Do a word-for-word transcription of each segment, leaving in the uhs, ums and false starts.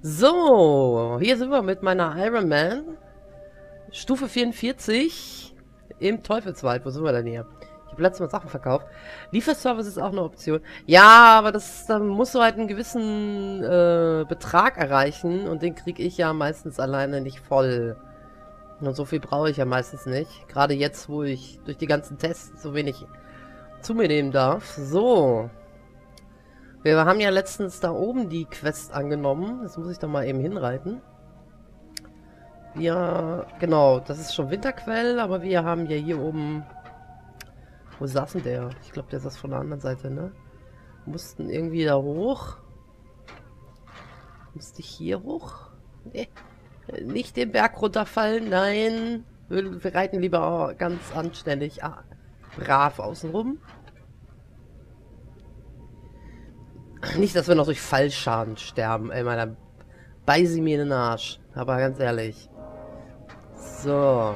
So, hier sind wir mit meiner Iron Man. Stufe vierundvierzig im Teufelswald. Wo sind wir denn hier? Ich habe letztes Mal Sachen verkauft. Lieferservice ist auch eine Option. Ja, aber das, da musst du halt einen gewissen äh, Betrag erreichen. Und den kriege ich ja meistens alleine nicht voll. Und so viel brauche ich ja meistens nicht. Gerade jetzt, wo ich durch die ganzen Tests so wenig zu mir nehmen darf. So. Wir haben ja letztens da oben die Quest angenommen. Das muss ich doch mal eben hinreiten. Ja, genau. Das ist schon Winterquell, aber wir haben ja hier oben... Wo saß denn der? Ich glaube, der saß von der anderen Seite, ne? Mussten irgendwie da hoch. Musste ich hier hoch? Nee. Nicht den Berg runterfallen, nein. Wir, wir reiten lieber ganz anständig. Ah, brav außenrum. Nicht, dass wir noch durch Fallschaden sterben. Ey, meine, beiß sie mir in den Arsch. Aber ganz ehrlich. So.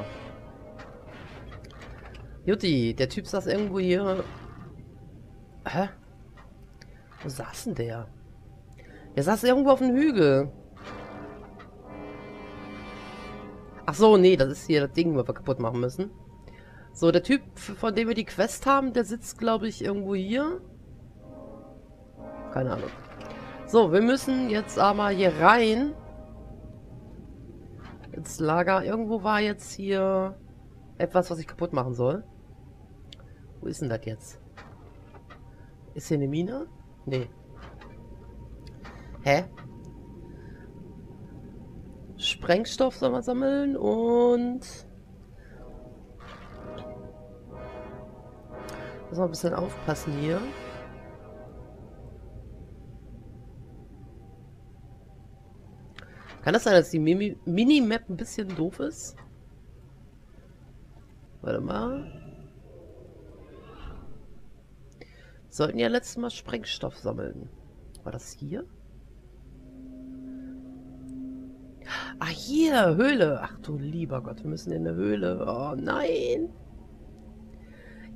Jutti, der Typ saß irgendwo hier... Hä? Wo saß denn der? Der saß irgendwo auf dem Hügel. Ach so, nee, das ist hier das Ding, was wir kaputt machen müssen. So, der Typ, von dem wir die Quest haben, der sitzt, glaube ich, irgendwo hier. Keine Ahnung. So, wir müssen jetzt aber hier rein. Ins Lager. Irgendwo war jetzt hier etwas, was ich kaputt machen soll. Wo ist denn das jetzt? Ist hier eine Mine? Nee. Hä? Sprengstoff soll man sammeln und... Muss man ein bisschen aufpassen hier. Kann das sein, dass die Mimi Minimap ein bisschen doof ist? Warte mal. Sollten ja letztes Mal Sprengstoff sammeln. War das hier? Ah, hier, Höhle. Ach du lieber Gott, wir müssen in eine Höhle. Oh nein.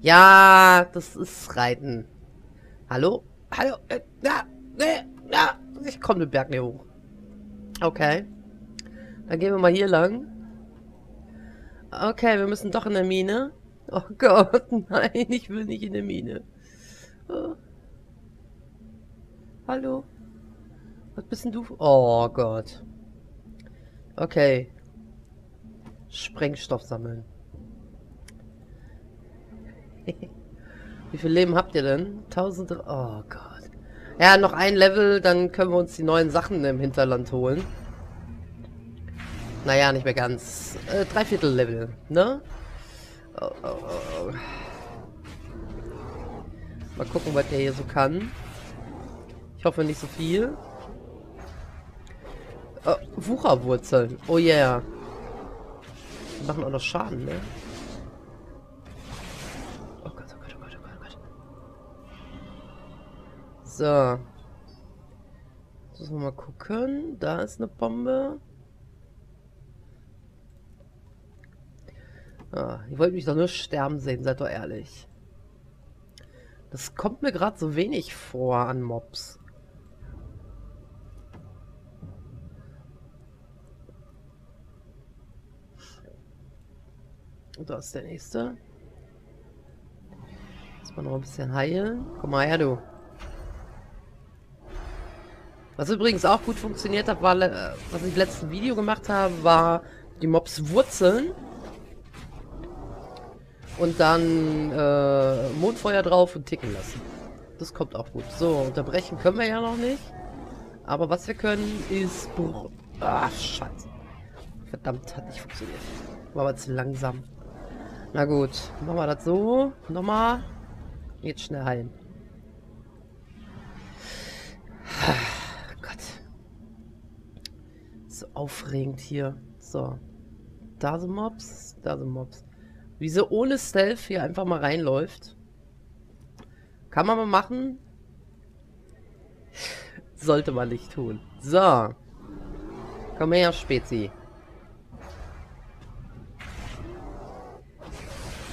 Ja, das ist Reiten. Hallo? Hallo? Na, ne, na. Ich komme den Berg nicht hoch. Okay. Dann gehen wir mal hier lang. Okay, wir müssen doch in der Mine. Oh Gott, nein, ich will nicht in der Mine. Oh. Hallo? Was bist denn du? Oh Gott. Okay. Sprengstoff sammeln. Wie viel Leben habt ihr denn? tausend... Oh Gott. Ja, noch ein Level, dann können wir uns die neuen Sachen im Hinterland holen. Naja, nicht mehr ganz. Äh, Dreiviertel Level, ne? Oh, oh, oh. Mal gucken, was der hier so kann. Ich hoffe nicht so viel. Oh, Wucherwurzeln. Oh yeah. Die machen auch noch Schaden, ne? Oh Gott, oh Gott, oh Gott, oh Gott, oh Gott. So. Jetzt müssen wir mal gucken. Da ist eine Bombe. Ah, ihr wollt mich doch nur sterben sehen, seid doch ehrlich. Das kommt mir gerade so wenig vor an Mobs. Und da ist der nächste. Muss man noch ein bisschen heilen. Komm mal her, du. Was übrigens auch gut funktioniert hat, war, was ich im letzten Video gemacht habe, war die Mobs Wurzeln. Und dann äh, Mondfeuer drauf und ticken lassen. Das kommt auch gut. So, unterbrechen können wir ja noch nicht. Aber was wir können ist... Ah, scheiße. Verdammt, hat nicht funktioniert. War aber zu langsam. Na gut, machen wir das so. Nochmal. Jetzt schnell heilen. Ach, Gott. So aufregend hier. So. Da sind Mobs. Da sind Mobs. Wie sie ohne Stealth hier einfach mal reinläuft. Kann man mal machen. Sollte man nicht tun. So. Komm her, Spezi.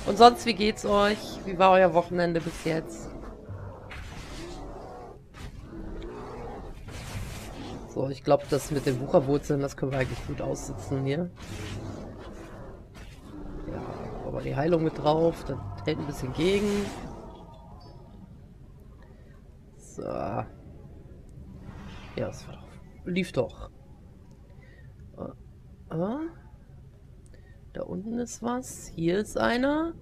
Und sonst, wie geht's euch? Wie war euer Wochenende bis jetzt? So, ich glaube, das mit den Wucherwurzeln, das können wir eigentlich gut aussitzen hier. Ja, aber die Heilung mit drauf, das hält ein bisschen gegen. So. Ja, das war doch, lief doch. Ah, da unten ist was. Hier ist einer.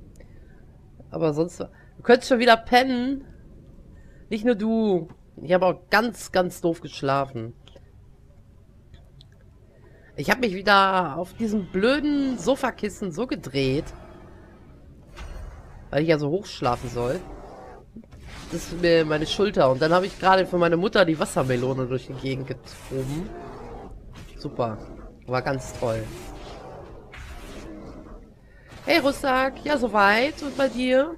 Aber sonst... Du könntest schon wieder pennen. Nicht nur du. Ich habe auch ganz, ganz doof geschlafen. Ich habe mich wieder auf diesem blöden Sofakissen so gedreht. Weil ich ja so hoch schlafen soll. Das ist mir meine Schulter. Und dann habe ich gerade für meine Mutter die Wassermelone durch die Gegend getroffen. Super. War ganz toll. Hey Russak, ja soweit und bei dir?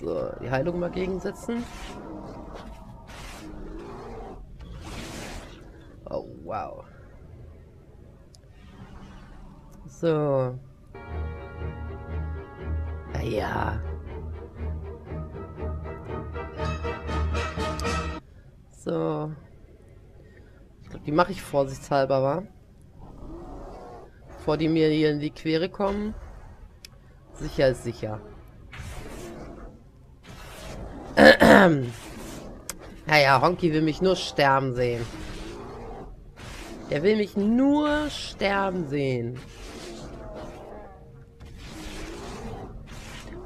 So, die Heilung mal gegensetzen. Oh wow. So. Na ja. So. Die mache ich vorsichtshalber, wa? Bevor die mir hier in die Quere kommen. Sicher ist sicher. Naja, Honky will mich nur sterben sehen. Der will mich nur sterben sehen.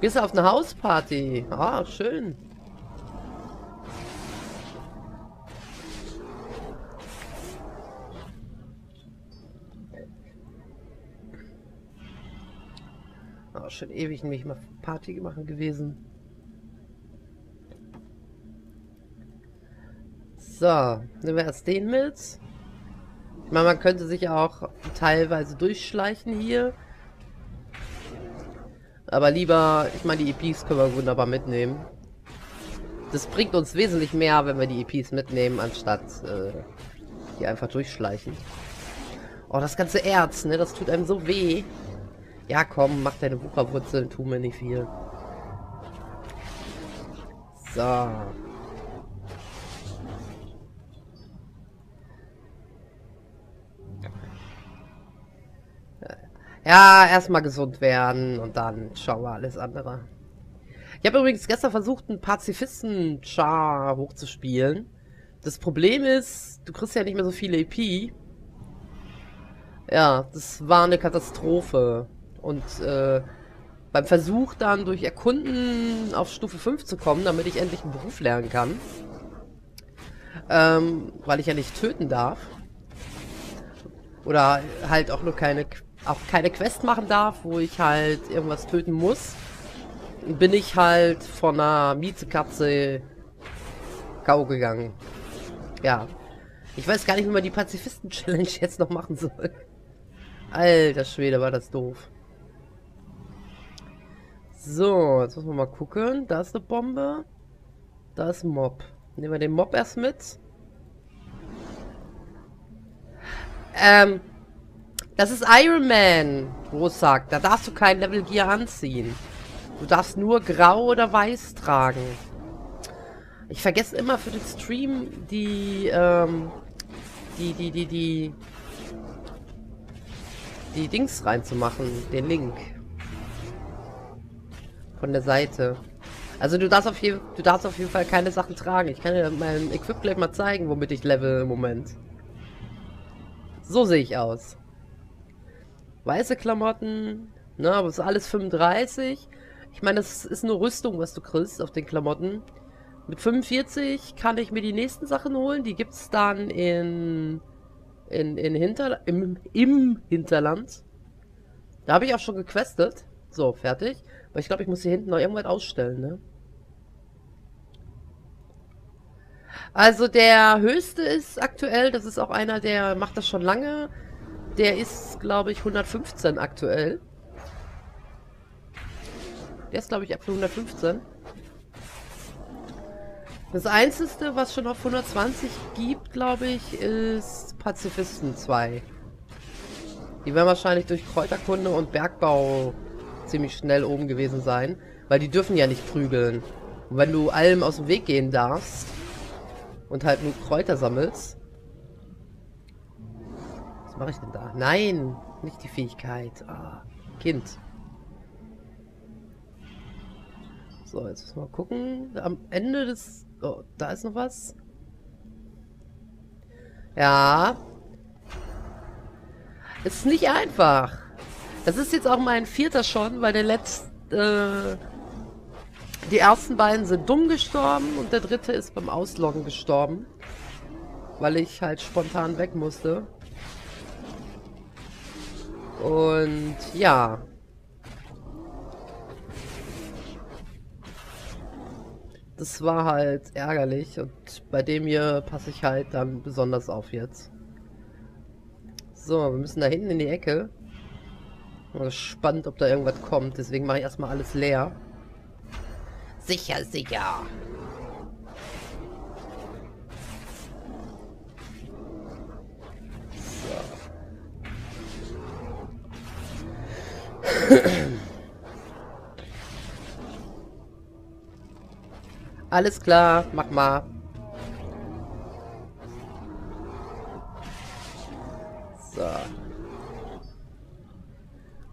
Gehst du auf eine Hausparty? Ah, schön. Schon ewig nämlich mal Party machen gewesen. So, nehmen wir erst den mit. Ich meine, man könnte sich auch teilweise durchschleichen hier. Aber lieber, ich meine, die E Ps können wir wunderbar mitnehmen. Das bringt uns wesentlich mehr, wenn wir die E Ps mitnehmen, anstatt äh, die einfach durchschleichen. Oh, das ganze Erz, ne? Das tut einem so weh. Ja, komm, mach deine Wucherwurzeln, tu mir nicht viel. So. Ja, erstmal gesund werden und dann schauen wir alles andere. Ich habe übrigens gestern versucht, einen Pazifisten-Char hochzuspielen. Das Problem ist, du kriegst ja nicht mehr so viele E P. Ja, das war eine Katastrophe. Und äh, beim Versuch dann durch Erkunden auf Stufe fünf zu kommen, damit ich endlich einen Beruf lernen kann. Ähm, weil ich ja nicht töten darf. Oder halt auch nur keine, auch keine Quest machen darf, wo ich halt irgendwas töten muss. Bin ich halt von einer Mietzekatze K O gegangen. Ja. Ich weiß gar nicht, wie man die Pazifisten-Challenge jetzt noch machen soll. Alter Schwede, war das doof. So, jetzt müssen wir mal gucken. Da ist eine Bombe. Da ist ein Mob. Nehmen wir den Mob erst mit. Ähm, das ist Iron Man, Russak. Da darfst du kein Level Gear anziehen. Du darfst nur grau oder weiß tragen. Ich vergesse immer für den Stream die, ähm, die, die, die, die, die Dings reinzumachen. Den Link. Von der Seite. Also du darfst auf jeden, du darfst auf jeden Fall keine Sachen tragen. Ich kann dir mein Equip gleich mal zeigen, womit ich level im Moment. So sehe ich aus. Weiße Klamotten. Na, aber es ist alles fünfunddreißig. Ich meine, das ist nur Rüstung, was du kriegst auf den Klamotten. Mit fünfundvierzig kann ich mir die nächsten Sachen holen. Die gibt es dann in, in, in Hinter, im, im Hinterland. Da habe ich auch schon gequestet. So, fertig. Aber ich glaube, ich muss hier hinten noch irgendwas ausstellen, ne? Also der höchste ist aktuell, das ist auch einer, der macht das schon lange. Der ist, glaube ich, hundertfünfzehn aktuell. Der ist, glaube ich, ab hundertfünfzehn. Das Einzige, was schon auf hundertzwanzig gibt, glaube ich, ist Pazifisten zwei. Die werden wahrscheinlich durch Kräuterkunde und Bergbau ziemlich schnell oben gewesen sein, weil die dürfen ja nicht prügeln. Und wenn du allem aus dem Weg gehen darfst, und halt nur Kräuter sammelst. Was mache ich denn da? Nein, nicht die Fähigkeit. Ah, Kind. So, jetzt müssen wir mal gucken. Am Ende des... Oh, da ist noch was. Ja. Es ist nicht einfach. Das ist jetzt auch mein vierter schon, weil der letzte... Äh, die ersten beiden sind dumm gestorben und der dritte ist beim Ausloggen gestorben. Weil ich halt spontan weg musste. Und ja... Das war halt ärgerlich und bei dem hier passe ich halt dann besonders auf jetzt. So, wir müssen da hinten in die Ecke. Ich bin gespannt, ob da irgendwas kommt, deswegen mache ich erstmal alles leer. Sicher, sicher. So. Alles klar, mach mal. So.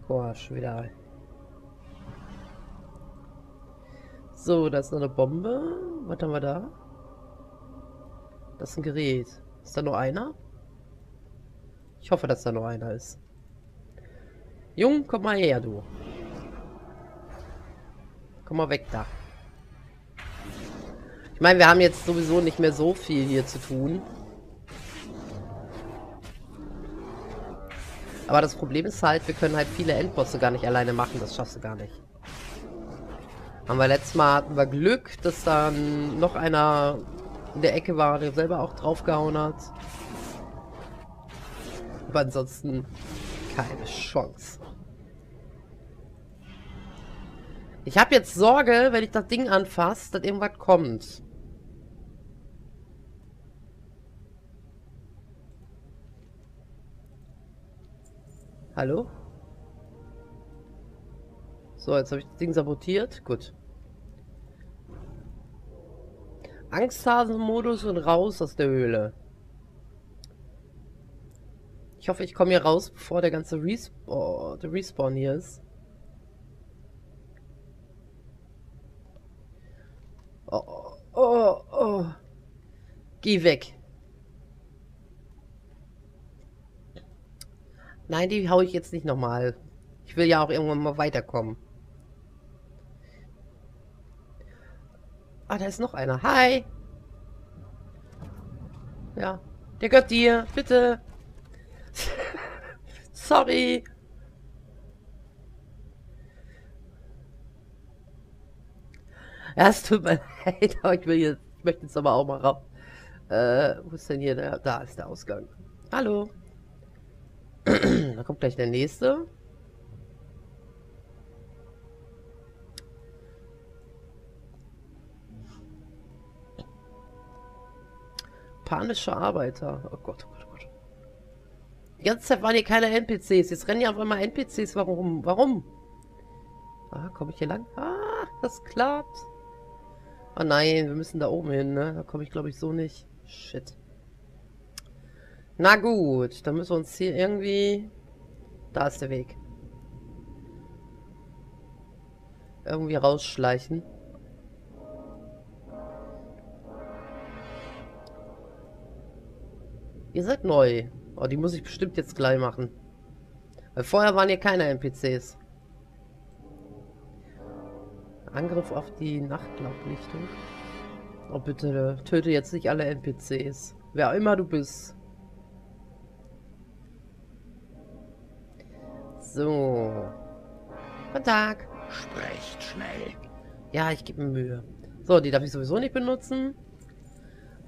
Boah, schon wieder. So, da ist noch eine Bombe. Was haben wir da? Das ist ein Gerät. Ist da nur einer? Ich hoffe, dass da nur einer ist. Jung, komm mal her, du. Komm mal weg da. Ich meine, wir haben jetzt sowieso nicht mehr so viel hier zu tun. Aber das Problem ist halt, wir können halt viele Endbosse gar nicht alleine machen. Das schaffst du gar nicht. Aber letztes Mal hatten wir Glück, dass dann noch einer in der Ecke war, der selber auch draufgehauen hat. Aber ansonsten keine Chance. Ich habe jetzt Sorge, wenn ich das Ding anfasse, dass irgendwas kommt. Hallo? So, jetzt habe ich das Ding sabotiert. Gut. Angsthasen-Modus und raus aus der Höhle. Ich hoffe, ich komme hier raus, bevor der ganze Resp- oh, der Respawn hier ist. Oh, oh, oh. Geh weg. Nein, die hau ich jetzt nicht nochmal. Ich will ja auch irgendwann mal weiterkommen. Ah, da ist noch einer. Hi. Ja. Der gehört dir. Bitte. Sorry. Ja, es tut mir leid, aber ich will hier, ich möchte jetzt aber auch mal raus. Äh, wo ist denn hier der? Da ist der Ausgang. Hallo. Da kommt gleich der nächste. Panische Arbeiter. Oh Gott, oh Gott, oh Gott. Die ganze Zeit waren hier keine N P Cs. Jetzt rennen ja auf einmal N P Cs. Warum? Warum? Ah, komme ich hier lang? Ah, das klappt. Oh nein, wir müssen da oben hin, ne? Da komme ich, glaube ich, so nicht. Shit. Na gut, dann müssen wir uns hier irgendwie... Da ist der Weg. Irgendwie rausschleichen. Ihr seid neu. Oh, die muss ich bestimmt jetzt gleich machen. Weil vorher waren hier keine N P Cs. Angriff auf die Nachtglaublichtung. Oh bitte, töte jetzt nicht alle N P Cs. Wer immer du bist. So. Guten Tag. Sprecht schnell. Ja, ich gebe mir Mühe. So, die darf ich sowieso nicht benutzen.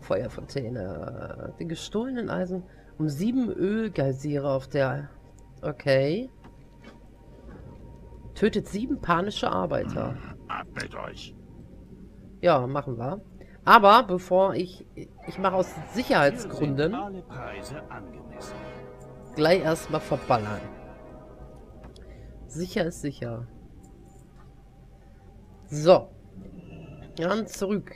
Feuerfontäne. Den gestohlenen Eisen. Um sieben Ölgeysire auf der... Okay. Tötet sieben panische Arbeiter. Ab mit euch. Ja, machen wir. Aber bevor ich... Ich mache aus Sicherheitsgründen... Gleich erstmal verballern. Sicher ist sicher. So. Dann zurück.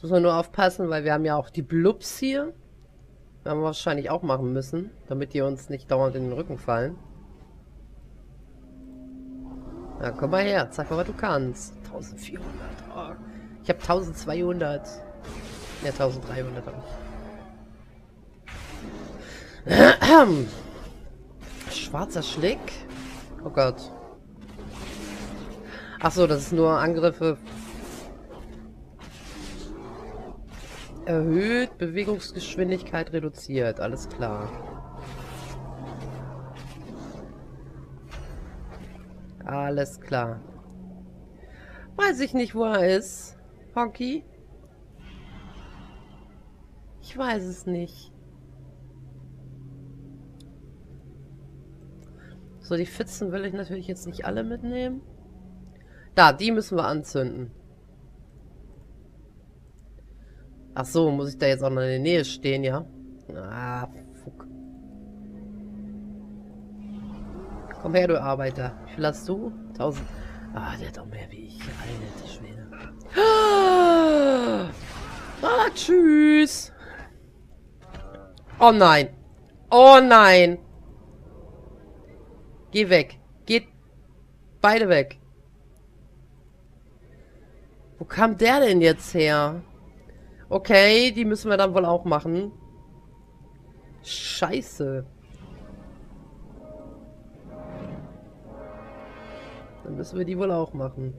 Jetzt müssen wir nur aufpassen, weil wir haben ja auch die Blubs hier. Das haben wir wahrscheinlich auch machen müssen, damit die uns nicht dauernd in den Rücken fallen. Na, komm mal her, zeig mal, was du kannst. vierzehnhundert. Oh. Ich habe zwölfhundert. Ja, dreizehnhundert habe ich. Schwarzer Schlick. Oh Gott. Ach so, das ist nur Angriffe. Erhöht, Bewegungsgeschwindigkeit reduziert. Alles klar. Alles klar. Weiß ich nicht, wo er ist. Honky? Ich weiß es nicht. So, die Fitzen will ich natürlich jetzt nicht alle mitnehmen. Da, die müssen wir anzünden. Ach so, muss ich da jetzt auch noch in der Nähe stehen, ja? Ah, fuck. Komm her, du Arbeiter. Wie viel hast du? tausend. Ah, der hat auch mehr wie ich. Alter Schwede. Ah, tschüss. Oh nein. Oh nein. Geh weg. Geht beide weg. Wo kam der denn jetzt her? Okay, die müssen wir dann wohl auch machen. Scheiße. Dann müssen wir die wohl auch machen.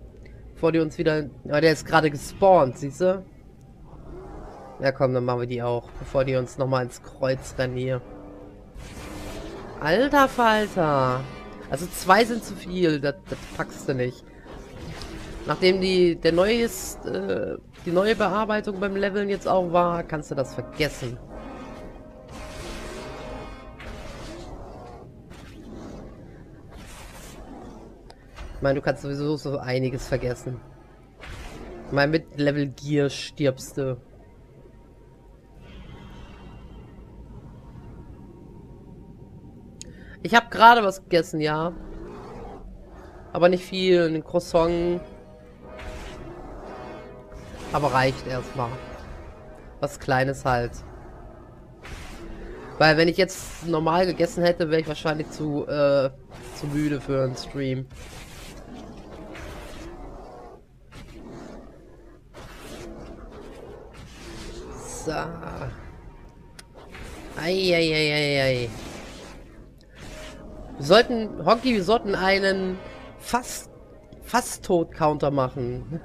Bevor die uns wieder... Ja, der ist gerade gespawnt, siehst du? Ja komm, dann machen wir die auch. Bevor die uns nochmal ins Kreuz rennen hier. Alter Falter. Also zwei sind zu viel. Das, das packst du nicht. Nachdem die der neue ist, äh, die neue Bearbeitung beim Leveln jetzt auch war, kannst du das vergessen. Ich meine, du kannst sowieso so einiges vergessen. Ich meine, mit Level Gear stirbst du. Ich habe gerade was gegessen, ja. Aber nicht viel. Ein Croissant. Aber reicht erstmal. Was Kleines halt. Weil wenn ich jetzt normal gegessen hätte, wäre ich wahrscheinlich zu, äh, zu müde für einen Stream. So. Eieieiei. Wir sollten, Honky, wir sollten einen fast, fast Tot-Counter machen.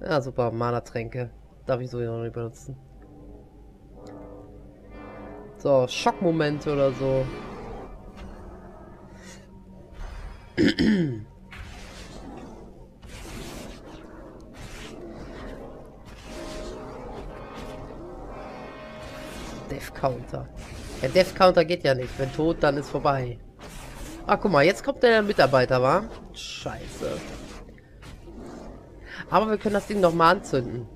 Ja, super, Mana-Tränke. Darf ich sowieso noch nicht benutzen. So, Schockmomente oder so. Death-Counter. Der Death-Counter geht ja nicht. Wenn tot, dann ist vorbei. Ah, guck mal, jetzt kommt der Mitarbeiter, wa? Scheiße. Aber wir können das Ding nochmal anzünden.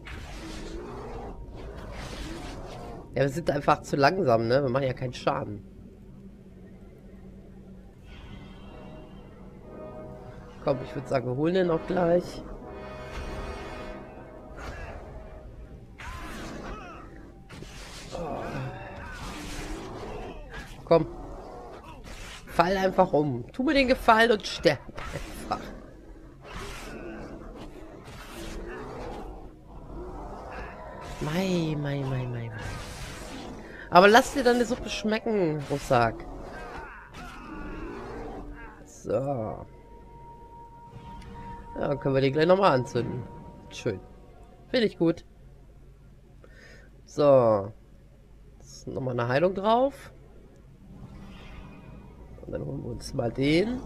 Ja, wir sind einfach zu langsam, ne? Wir machen ja keinen Schaden. Komm, ich würde sagen, wir holen den auch gleich. Komm. Fall einfach um. Tu mir den Gefallen und sterb einfach. Mei, mei, mei, mei, mei. Aber lass dir deine Suppe schmecken, Russack. So. Ja, dann können wir den gleich nochmal anzünden. Schön. Finde ich gut. So. Jetzt nochmal eine Heilung drauf. Und dann holen wir uns mal den.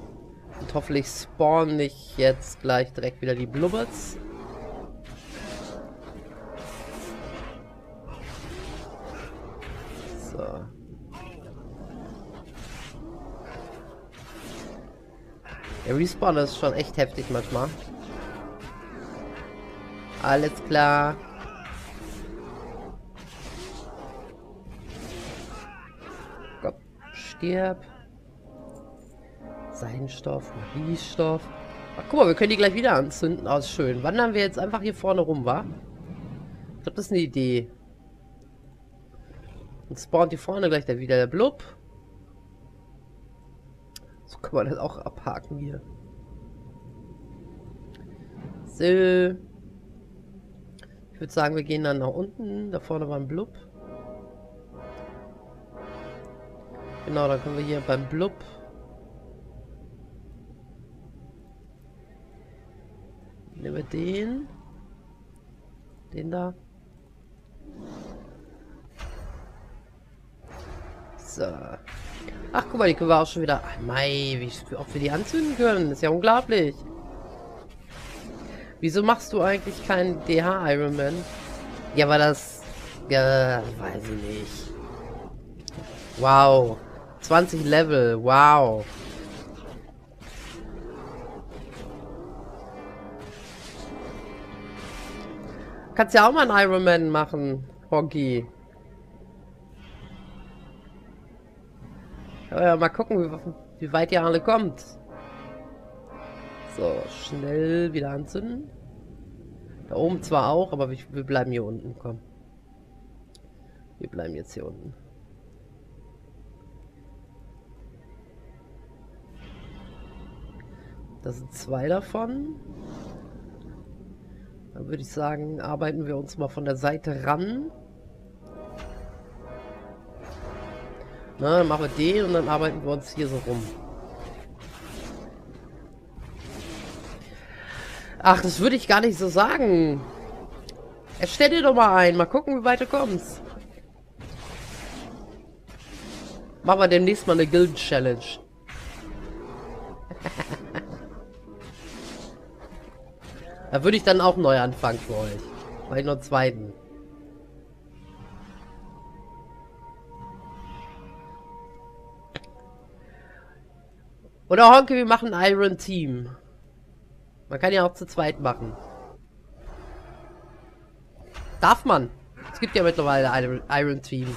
Und hoffentlich spawnen nicht jetzt gleich direkt wieder die Blubbers. So. Der Respawn ist schon echt heftig manchmal. Alles klar. Komm, stirb. Seidenstoff, Mariestoff. Ach, guck mal, wir können die gleich wieder anzünden. Oh, ist schön. Wandern wir jetzt einfach hier vorne rum, wa? Ich glaube, das ist eine Idee. Und spawnt hier vorne gleich der wieder der Blub. So können wir das auch abhaken hier. So. Ich würde sagen, wir gehen dann nach unten. Da vorne war ein Blub. Genau, dann können wir hier beim Blub. Nehmen wir den. Den da. So. Ach, guck mal, die können wir auch schon wieder... Ach, mei, wie, ob wir die anzünden können. Das ist ja unglaublich. Wieso machst du eigentlich keinen D H Iron Man? Ja, war das... Ja, weiß ich nicht. Wow. zwanzig Level, wow. Kannst ja auch mal einen Iron Man machen, Hoggy. Ja, mal gucken, wie, wie weit ihr alle kommt. So, schnell wieder anzünden. Da oben zwar auch, aber wir, wir bleiben hier unten, komm. Wir bleiben jetzt hier unten. Das sind zwei davon. Dann würde ich sagen, arbeiten wir uns mal von der Seite ran. Na, dann machen wir den und dann arbeiten wir uns hier so rum. Ach, das würde ich gar nicht so sagen. Erstell dir doch mal ein. Mal gucken, wie weit du kommst. Machen wir demnächst mal eine Guild-Challenge. Da würde ich dann auch neu anfangen für euch. Weil ich nur zweiten. Oder Honke, wir machen Iron Team. Man kann ja auch zu zweit machen. Darf man. Es gibt ja mittlerweile Iron, Iron Team.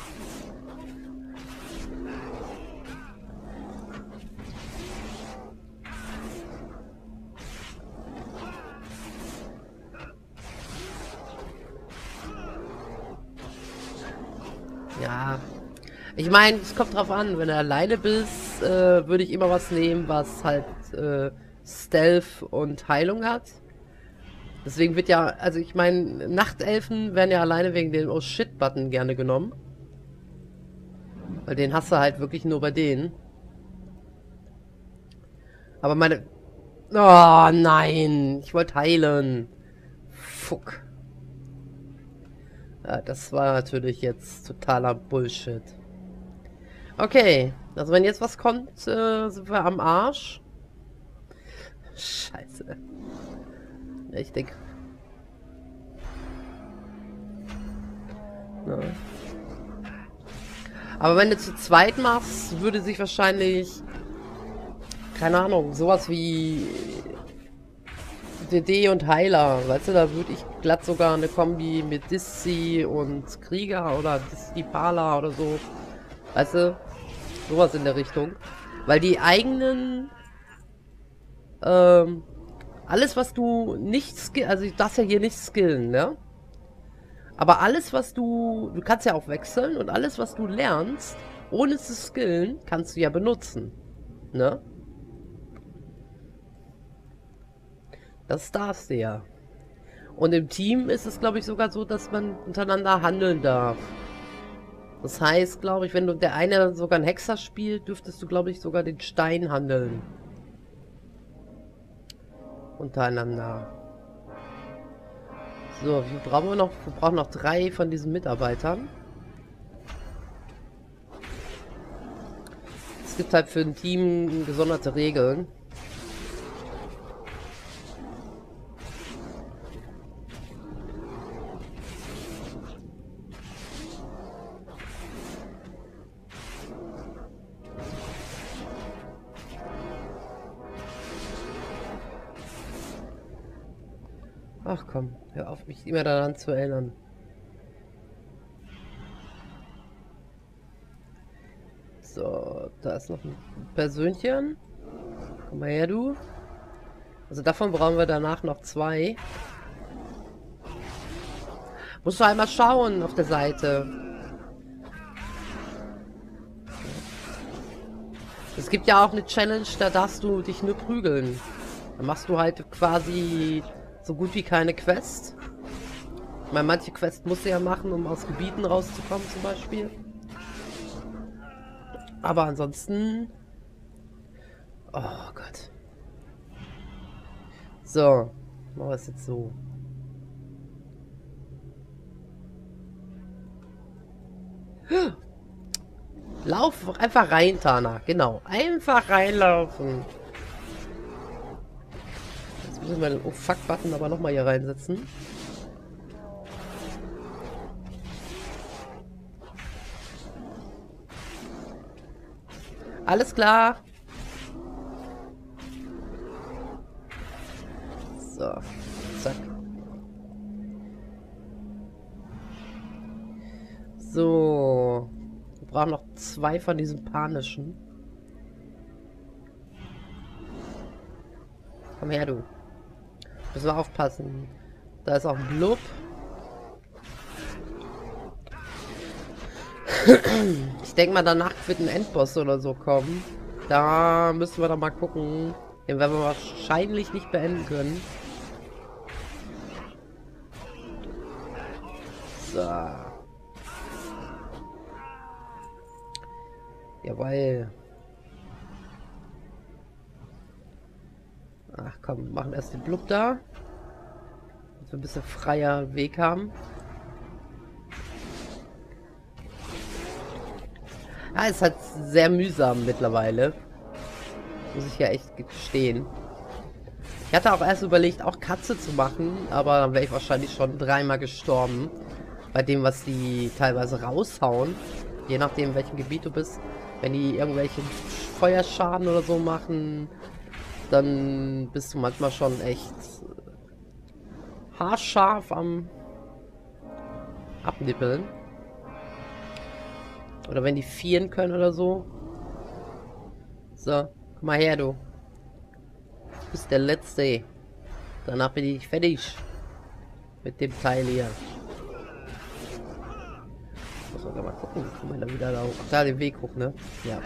Ja. Ich meine, es kommt drauf an, wenn du alleine bist, äh, würde ich immer was nehmen, was halt äh, Stealth und Heilung hat. Deswegen wird ja, also ich meine, Nachtelfen werden ja alleine wegen dem Oh-Shit-Button gerne genommen. Weil den hast du halt wirklich nur bei denen. Aber meine... Oh nein, ich wollte heilen. Fuck. Ja, das war natürlich jetzt totaler Bullshit. Okay, also wenn jetzt was kommt, äh, sind wir am Arsch. Scheiße. Richtig. Ja. Aber wenn du zu zweit machst, würde sich wahrscheinlich, keine Ahnung, sowas wie D D und Heiler, weißt du, da würde ich glatt sogar eine Kombi mit Diszi und Krieger oder Diszi Pala oder so, weißt du, sowas in der Richtung, weil die eigenen Ähm, alles, was du nicht skill, also ich darf ja hier nicht skillen, ne? Aber alles, was du, du kannst ja auch wechseln und alles, was du lernst, ohne zu skillen, kannst du ja benutzen, ne? Das darfst du ja. Und im Team ist es, glaube ich, sogar so, dass man untereinander handeln darf. Das heißt, glaube ich, wenn du der eine sogar einen Hexer spielt, dürftest du, glaube ich, sogar den Stein handeln. Untereinander. So, wie brauchen wir noch? Wir brauchen noch drei von diesen Mitarbeitern. Es gibt halt für ein Team gesonderte Regeln. Ach komm, hör auf, mich immer daran zu erinnern. So, da ist noch ein Persönchen. Komm mal her, du. Also davon brauchen wir danach noch zwei. Musst du einmal schauen auf der Seite. Es gibt ja auch eine Challenge, da darfst du dich nur prügeln. Da machst du halt quasi so gut wie keine Quest. Ich meine, manche Quest musst du ja machen, um aus Gebieten rauszukommen zum Beispiel. Aber ansonsten... Oh Gott. So. Machen wir es jetzt so. Lauf einfach rein, Tana. Genau. Einfach reinlaufen. Jetzt müssen wir den Oh-Fuck-Button aber nochmal hier reinsetzen. Alles klar. So. Zack. So. Wir brauchen noch zwei von diesen panischen. Komm her, du. Müssen wir aufpassen. Da ist auch ein Blub. Ich denke mal, danach wird ein Endboss oder so kommen. Da müssen wir doch mal gucken. Den werden wir wahrscheinlich nicht beenden können. So. Jawohl. Ach komm, wir machen erst den Blub da. Dass wir ein bisschen freier Weg haben. Ah, ist halt sehr mühsam mittlerweile. Muss ich ja echt gestehen. Ich hatte auch erst überlegt, auch Katze zu machen, aber dann wäre ich wahrscheinlich schon dreimal gestorben. Bei dem, was die teilweise raushauen. Je nachdem, in welchem Gebiet du bist. Wenn die irgendwelchen Feuerschaden oder so machen, dann bist du manchmal schon echt haarscharf am Abnippeln. Oder wenn die vieren können oder so. So, komm mal her, du. Du bist der Letzte. Danach bin ich fertig. Mit dem Teil hier. Muss man mal gucken, wie kommen wir da wieder da hoch. Ach, da den Weg hoch, ne? Ja.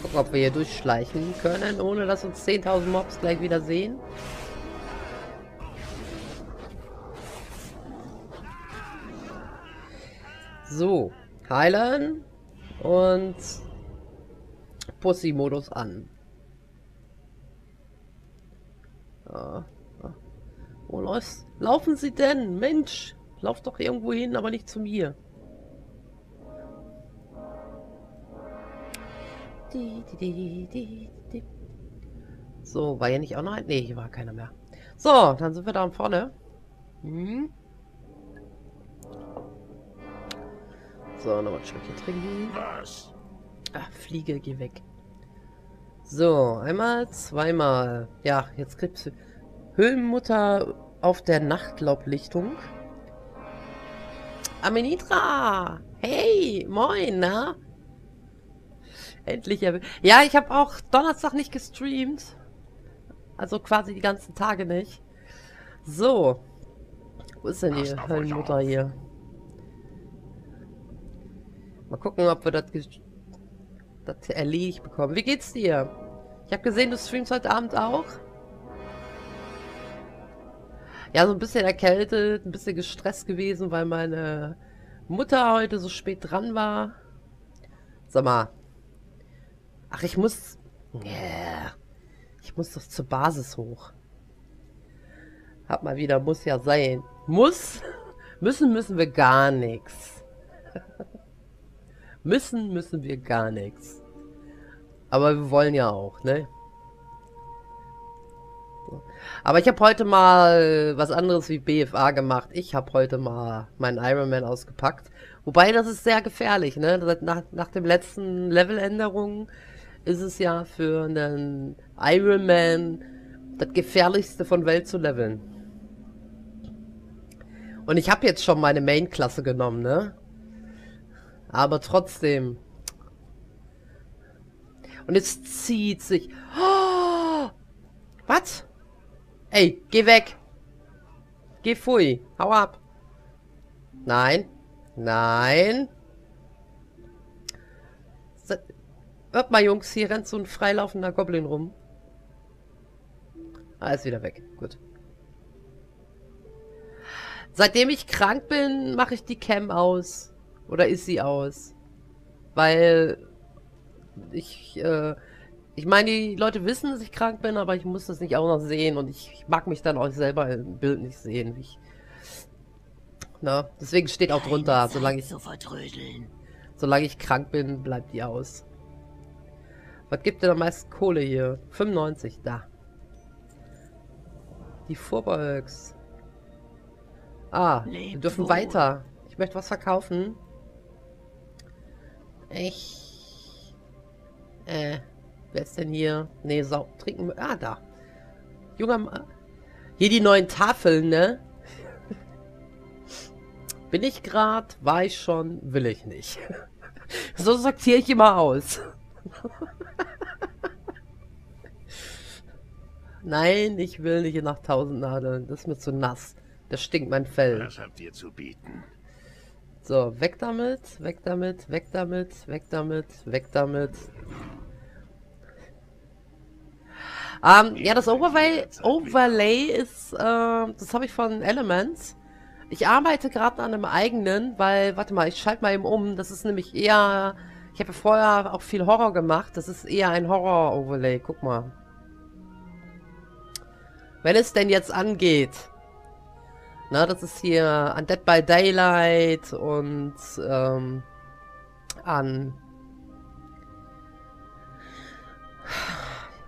Gucken, ob wir hier durchschleichen können, ohne dass uns zehntausend Mobs gleich wieder sehen. So, heilen und Pussy-Modus an. Ah, ah. Wo läufst? Laufen Sie denn? Mensch, lauf doch irgendwo hin, aber nicht zu mir. So, war ja nicht auch noch ein... Ne, hier war keiner mehr. So, dann sind wir da vorne. Hm. So, nochmal ein Stückchen trinken. Was? Ach, Fliege, geh weg. So, einmal, zweimal. Ja, jetzt kriegst du Höhlenmutter auf der Nachtlaublichtung. Amenitra! Hey, moin, na? Endlich. Ja, ich habe auch Donnerstag nicht gestreamt. Also quasi die ganzen Tage nicht. So. Wo ist denn die Höhlenmutter hier? Mal gucken, ob wir das erledigt bekommen. Wie geht's dir? Ich habe gesehen, du streamst heute Abend auch. Ja, so ein bisschen erkältet, ein bisschen gestresst gewesen, weil meine Mutter heute so spät dran war. Sag mal. Ach, ich muss... Yeah. Ich muss doch zur Basis hoch. Hab mal wieder, muss ja sein. Muss? Müssen müssen wir gar nichts. Müssen, müssen wir gar nichts. Aber wir wollen ja auch, ne? Aber ich habe heute mal was anderes wie B F A gemacht. Ich habe heute mal meinen Iron Man ausgepackt. Wobei, das ist sehr gefährlich, ne? Seit nach, nach dem letzten Leveländerung ist es ja für einen Iron Man das gefährlichste von Welt zu leveln. Und ich habe jetzt schon meine Main-Klasse genommen, ne? Aber trotzdem. Und es zieht sich. Oh! Was? Ey, geh weg. Geh pfui. Hau ab. Nein. Nein. Hört mal, Jungs, hier rennt so ein freilaufender Goblin rum. Ah, ist wieder weg. Gut. Seitdem ich krank bin, mache ich die Cam aus. Oder ist sie aus? Weil ich, äh, ich meine, die Leute wissen, dass ich krank bin, aber ich muss das nicht auch noch sehen. Und ich, ich mag mich dann auch selber im Bild nicht sehen. Wie ich, na, deswegen steht auch drunter, solange ich, solange ich krank bin, bleibt die aus. Was gibt denn am meisten Kohle hier? fünfundneunzig, da. Die Vorbeugst. Ah, wir dürfen weiter. Ich möchte was verkaufen. Ich. Äh. Wer ist denn hier? Ne, sau. Trinken. Ah, da. Junger Mann. Hier die neuen Tafeln, ne? Bin ich grad? War ich schon? Will ich nicht. So sortiere ich immer aus. Nein, ich will nicht nach tausend Nadeln. Das ist mir zu nass. Das stinkt mein Fell. Was habt ihr zu bieten? So, weg damit, weg damit, weg damit, weg damit, weg damit. Ähm, ja, das Overlay, Overlay ist, äh, das habe ich von Elements. Ich arbeite gerade an einem eigenen, weil, warte mal, ich schalte mal eben um. Das ist nämlich eher, ich habe ja vorher auch viel Horror gemacht. Das ist eher ein Horror-Overlay, guck mal. Wenn es denn jetzt angeht. Na, das ist hier an Dead by Daylight und ähm, an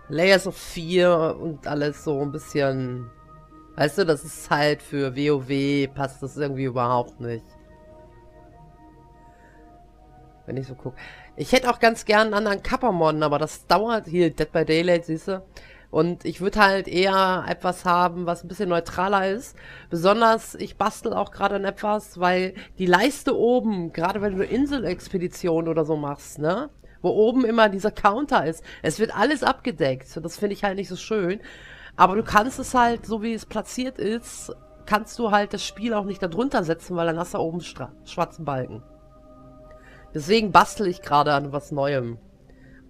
Layers of Fear und alles so ein bisschen. Weißt du, das ist halt für WoW, passt das irgendwie überhaupt nicht. Wenn ich so gucke. Ich hätte auch ganz gern einen anderen Kappermon, aber das dauert hier. Dead by Daylight, siehst du? Und ich würde halt eher etwas haben, was ein bisschen neutraler ist. Besonders, ich bastel auch gerade an etwas, weil die Leiste oben, gerade wenn du Inselexpedition oder so machst, ne? Wo oben immer dieser Counter ist. Es wird alles abgedeckt. Das finde ich halt nicht so schön. Aber du kannst es halt, so wie es platziert ist, kannst du halt das Spiel auch nicht darunter setzen, weil dann hast du oben einen schwarzen Balken. Deswegen bastel ich gerade an was Neuem.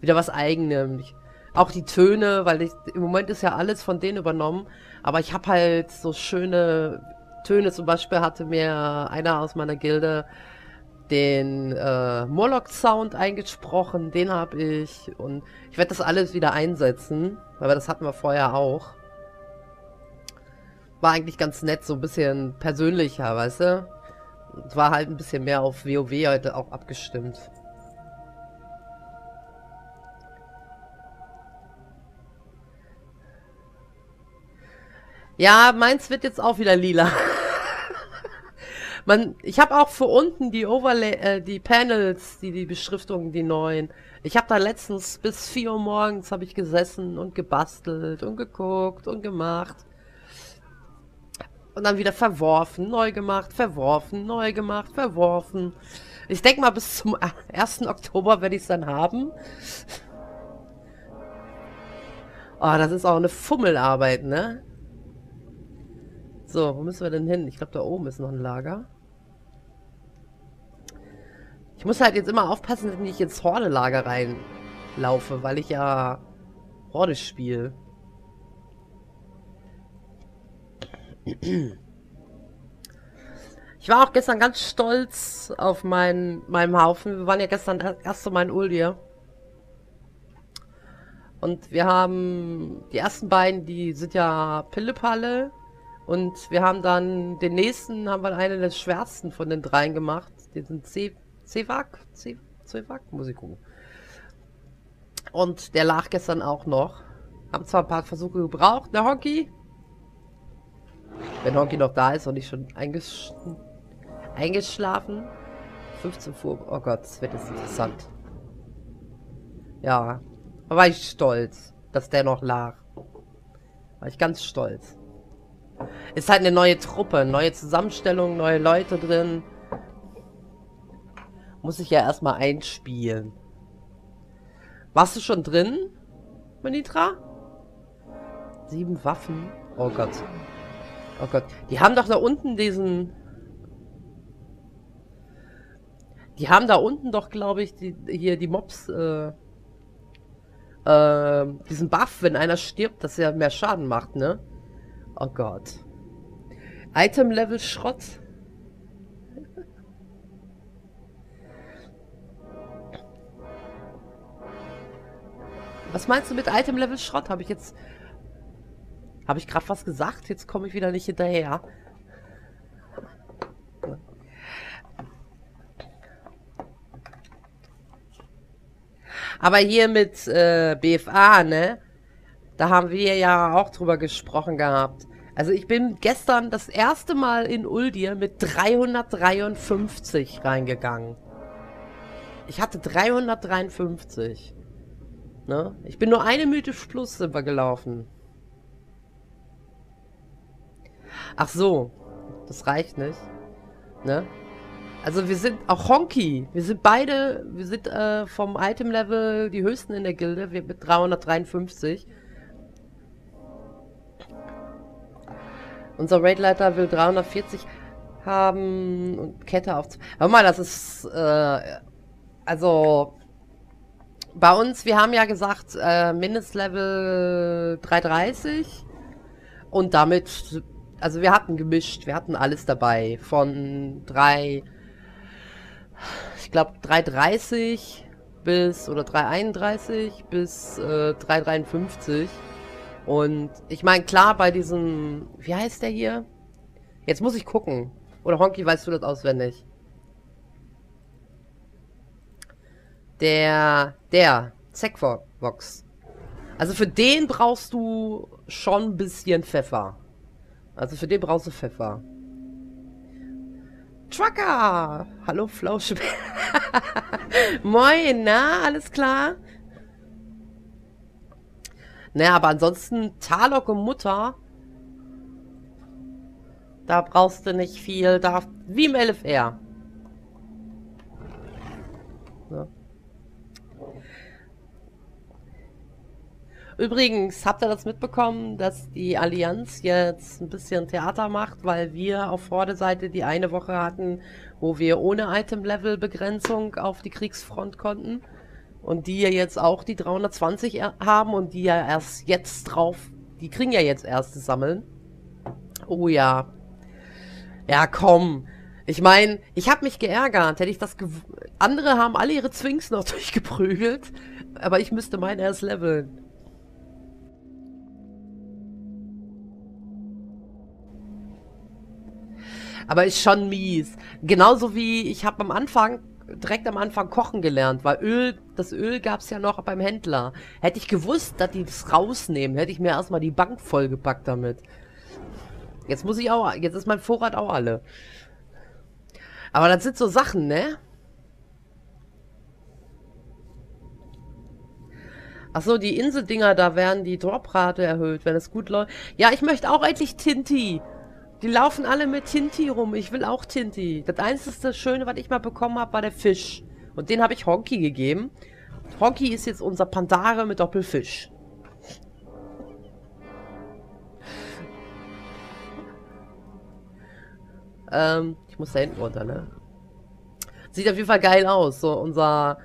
Wieder was Eigenem. Ich Auch die Töne, weil ich, im Moment ist ja alles von denen übernommen, aber ich habe halt so schöne Töne. Zum Beispiel hatte mir einer aus meiner Gilde den äh, Murloc-Sound eingesprochen, den habe ich, und ich werde das alles wieder einsetzen, weil das hatten wir vorher auch. War eigentlich ganz nett, so ein bisschen persönlicher, weißt du? Es war halt ein bisschen mehr auf WoW heute auch abgestimmt. Ja, meins wird jetzt auch wieder lila. Man, ich habe auch für unten die Overlay, äh, die Panels, die die Beschriftungen, die neuen. Ich habe da letztens bis vier Uhr morgens habe ich gesessen und gebastelt und geguckt und gemacht. Und dann wieder verworfen, neu gemacht, verworfen, neu gemacht, verworfen. Ich denke mal, bis zum ersten Oktober werde ich es dann haben. Oh, das ist auch eine Fummelarbeit, ne? So, wo müssen wir denn hin? Ich glaube, da oben ist noch ein Lager. Ich muss halt jetzt immer aufpassen, wenn ich jetzt Horde-Lager reinlaufe, weil ich ja Horde spiele. Ich war auch gestern ganz stolz auf mein, meinem Haufen. Wir waren ja gestern erst mal in Uldir. Und wir haben die ersten beiden, die sind ja Pillepalle. Und wir haben dann den nächsten, haben wir einen der schwersten von den dreien gemacht. Den sind C-Wag, C-Wag, muss ich gucken. Und der lag gestern auch noch. Haben zwar ein paar Versuche gebraucht, der Honky. Wenn Honky noch da ist und nicht schon eingesch eingeschlafen. fünfzehn Uhr, oh Gott, das wird jetzt interessant. Ja, da war ich stolz, dass der noch lag. War ich ganz stolz. Ist halt eine neue Truppe, neue Zusammenstellung, neue Leute drin. Muss ich ja erstmal einspielen. Warst du schon drin, Manitra? Sieben Waffen. Oh Gott. Oh Gott. Die haben doch da unten diesen... Die haben da unten doch, glaube ich, die, hier die Mobs, äh, äh, diesen Buff, wenn einer stirbt, dass er mehr Schaden macht, ne? Oh Gott. Item-Level Schrott. Was meinst du mit Item-Level Schrott? Habe ich jetzt... Habe ich gerade was gesagt? Jetzt komme ich wieder nicht hinterher. Aber hier mit äh, B F A, ne? Da haben wir ja auch drüber gesprochen gehabt. Also ich bin gestern das erste Mal in Uldir mit dreihundertdreiundfünfzig reingegangen. Ich hatte dreihundertdreiundfünfzig. Ne? Ich bin nur eine mythisch plus sind wir gelaufen. Ach so. Das reicht nicht. Ne? Also wir sind auch Honky. Wir sind beide, wir sind äh, vom Item-Level die höchsten in der Gilde. Wir mit dreihundertdreiundfünfzig. Unser Raidleiter will dreihundertvierzig haben und Kette auf... Hör mal, das ist... Äh, also... Bei uns, wir haben ja gesagt, äh, Mindestlevel dreihundertdreißig. Und damit... Also wir hatten gemischt, wir hatten alles dabei. Von drei... Ich glaube dreihundertdreißig bis, oder dreihunderteinunddreißig bis äh, dreihundertdreiundfünfzig. Und ich meine, klar, bei diesem, wie heißt der hier? Jetzt muss ich gucken. Oder Honky, weißt du das auswendig? Der, der, Zekvox. Also für den brauchst du schon ein bisschen Pfeffer. Also für den brauchst du Pfeffer. Trucker! Hallo, Flauschbär. Moin, na, alles klar? Naja, aber ansonsten, Talok und Mutter, da brauchst du nicht viel, da, wie im L F R. Ja. Übrigens, habt ihr das mitbekommen, dass die Allianz jetzt ein bisschen Theater macht, weil wir auf Vorderseite die eine Woche hatten, wo wir ohne Item-Level-Begrenzung auf die Kriegsfront konnten und die ja jetzt auch die dreihundertzwanzig haben und die ja erst jetzt drauf, die kriegen ja jetzt erst das Sammeln. Oh ja. Ja, komm. Ich meine, ich habe mich geärgert, hätte ich das gew... Andere haben alle ihre Zwings noch durchgeprügelt, aber ich müsste meinen erst leveln. Aber ist schon mies. Genauso wie ich habe am Anfang, direkt am Anfang kochen gelernt, weil Öl, das Öl gab es ja noch beim Händler. Hätte ich gewusst, dass die das rausnehmen, hätte ich mir erstmal die Bank vollgepackt damit. Jetzt muss ich auch, jetzt ist mein Vorrat auch alle. Aber das sind so Sachen, ne? Achso, die Inseldinger, da werden die Droprate erhöht, wenn es gut läuft. Ja, ich möchte auch endlich Tinti. Die laufen alle mit Tinti rum. Ich will auch Tinti. Das einzige Schöne, was ich mal bekommen habe, war der Fisch. Und den habe ich Honky gegeben. Honky ist jetzt unser Pandare mit Doppelfisch. ähm, ich muss da hinten runter, ne? Sieht auf jeden Fall geil aus, so unser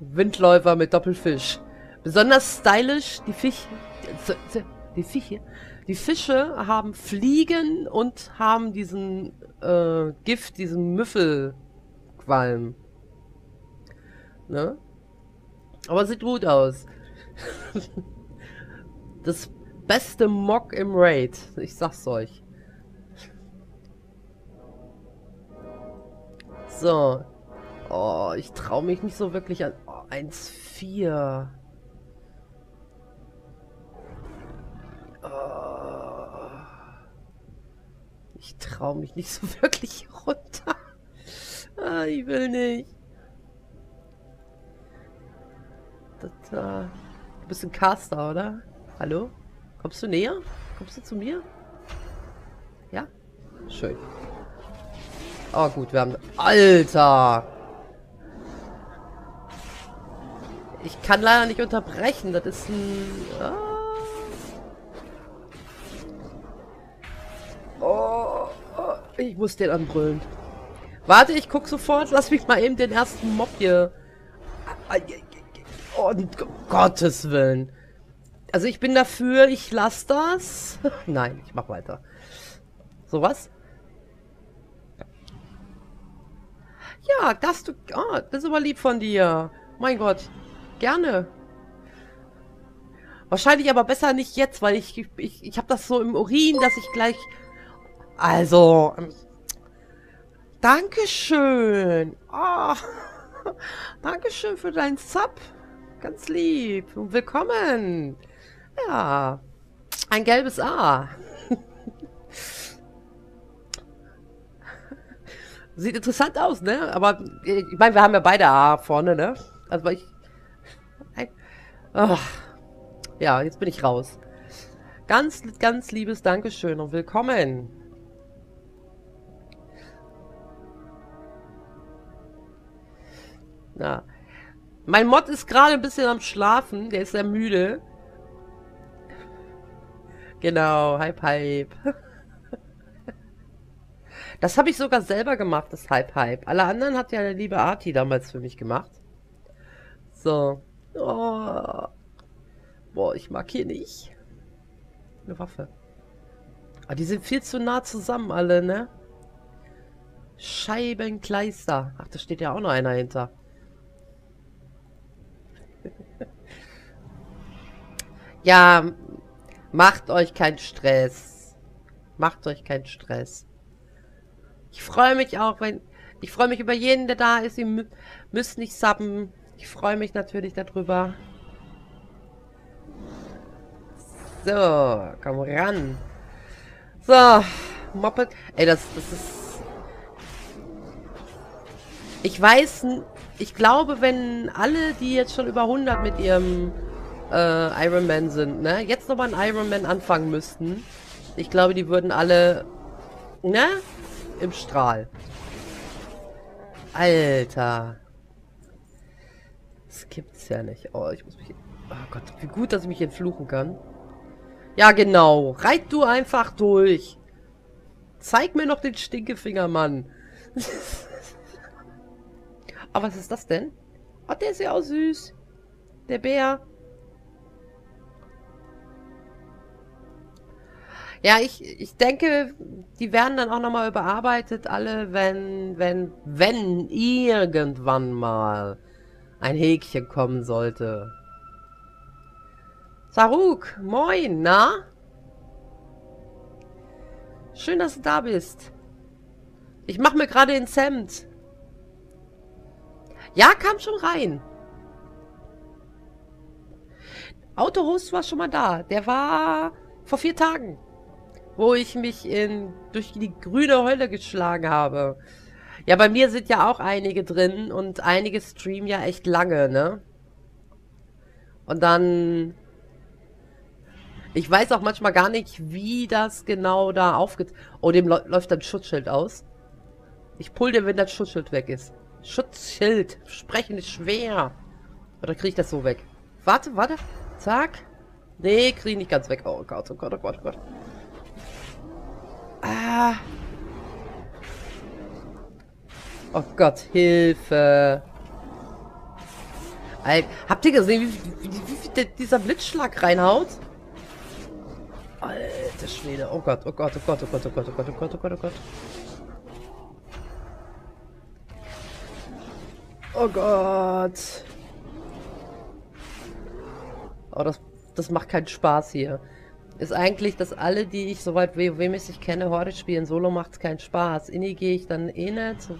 Windläufer mit Doppelfisch. Besonders stylisch, die Fisch... Die Fische, die Fische haben Fliegen und haben diesen äh, Gift, diesen Müffelqualm. Ne? Aber sieht gut aus. Das beste Mock im Raid. Ich sag's euch. So. Oh, ich trau mich nicht so wirklich an. Oh, eins Komma vier. Ich traue mich nicht so wirklich runter. Ah, ich will nicht. Das, äh, du bist ein Caster, oder? Hallo? Kommst du näher? Kommst du zu mir? Ja? Schön. Oh gut, wir haben... Alter! Ich kann leider nicht unterbrechen. Das ist ein... Ah. Ich muss den anbrüllen. Warte, ich guck sofort. Lass mich mal eben den ersten Mob hier. Oh, um Gottes Willen. Also ich bin dafür, ich lasse das. Nein, ich mach weiter. So was? Ja, das du. Oh, das ist aber lieb von dir. Mein Gott. Gerne. Wahrscheinlich aber besser nicht jetzt, weil ich, ich, ich habe das so im Urin, dass ich gleich... Also... Dankeschön. Oh, Dankeschön für deinen Sub. Ganz lieb. Und willkommen. Ja. Ein gelbes A. Sieht interessant aus, ne? Aber ich meine, wir haben ja beide A vorne, ne? Also ich... Oh. Ja, jetzt bin ich raus. Ganz, ganz liebes Dankeschön und willkommen. Na. Mein Mod ist gerade ein bisschen am Schlafen. Der ist sehr müde. Genau, Hype, Hype. Das habe ich sogar selber gemacht, das Hype, Hype. Alle anderen hat ja der liebe Arti damals für mich gemacht. So. Oh. Boah, ich mag hier nicht. Eine Waffe. Ah, die sind viel zu nah zusammen alle, ne? Scheibenkleister. Ach, da steht ja auch noch einer hinter. Ja, macht euch keinen Stress. Macht euch keinen Stress. Ich freue mich auch, wenn... Ich freue mich über jeden, der da ist. Ihr müsst nicht subben. Ich freue mich natürlich darüber. So, komm ran. So, Moped. Ey, das, das ist... Ich weiß... Ich glaube, wenn alle, die jetzt schon über hundert mit ihrem äh, Iron Man sind, ne? Jetzt nochmal einen Iron Man anfangen müssten. Ich glaube, die würden alle... Ne? Im Strahl. Alter. Das gibt's ja nicht. Oh, ich muss mich... Oh Gott, wie gut, dass ich mich entfluchen kann. Ja, genau. Reit du einfach durch. Zeig mir noch den Stinkefinger, Mann. Aber was ist das denn? Oh, der ist ja auch süß. Der Bär. Ja, ich, ich denke, die werden dann auch nochmal überarbeitet, alle, wenn, wenn, wenn irgendwann mal ein Häkchen kommen sollte. Saruk, moin, na? Schön, dass du da bist. Ich mache mir gerade ins Hemd. Ja, kam schon rein. Autohost war schon mal da. Der war vor vier Tagen, wo ich mich in durch die grüne Hölle geschlagen habe. Ja, bei mir sind ja auch einige drin und einige streamen ja echt lange, ne? Und dann... Ich weiß auch manchmal gar nicht, wie das genau da aufgeht. Oh, dem läuft dann Schutzschild aus. Ich pull den, wenn das Schutzschild weg ist. Schutzschild. Sprechen ist schwer. Oder kriege ich das so weg? Warte, warte. Zack. Nee, kriege ich nicht ganz weg. Oh Gott, oh Gott, oh Gott, oh Gott. Ah. Oh Gott, Hilfe. Alter, habt ihr gesehen, wie, wie, wie, wie dieser Blitzschlag reinhaut? Alter Schwede, oh Gott, oh Gott, oh Gott, oh Gott, oh Gott, oh Gott, oh Gott, oh Gott, oh Gott. Oh Gott. Oh, das, das macht keinen Spaß hier. Ist eigentlich, dass alle, die ich soweit WoW-mäßig kenne, Horde spielen. Solo macht's keinen Spaß. Inni gehe ich dann eh nicht. So,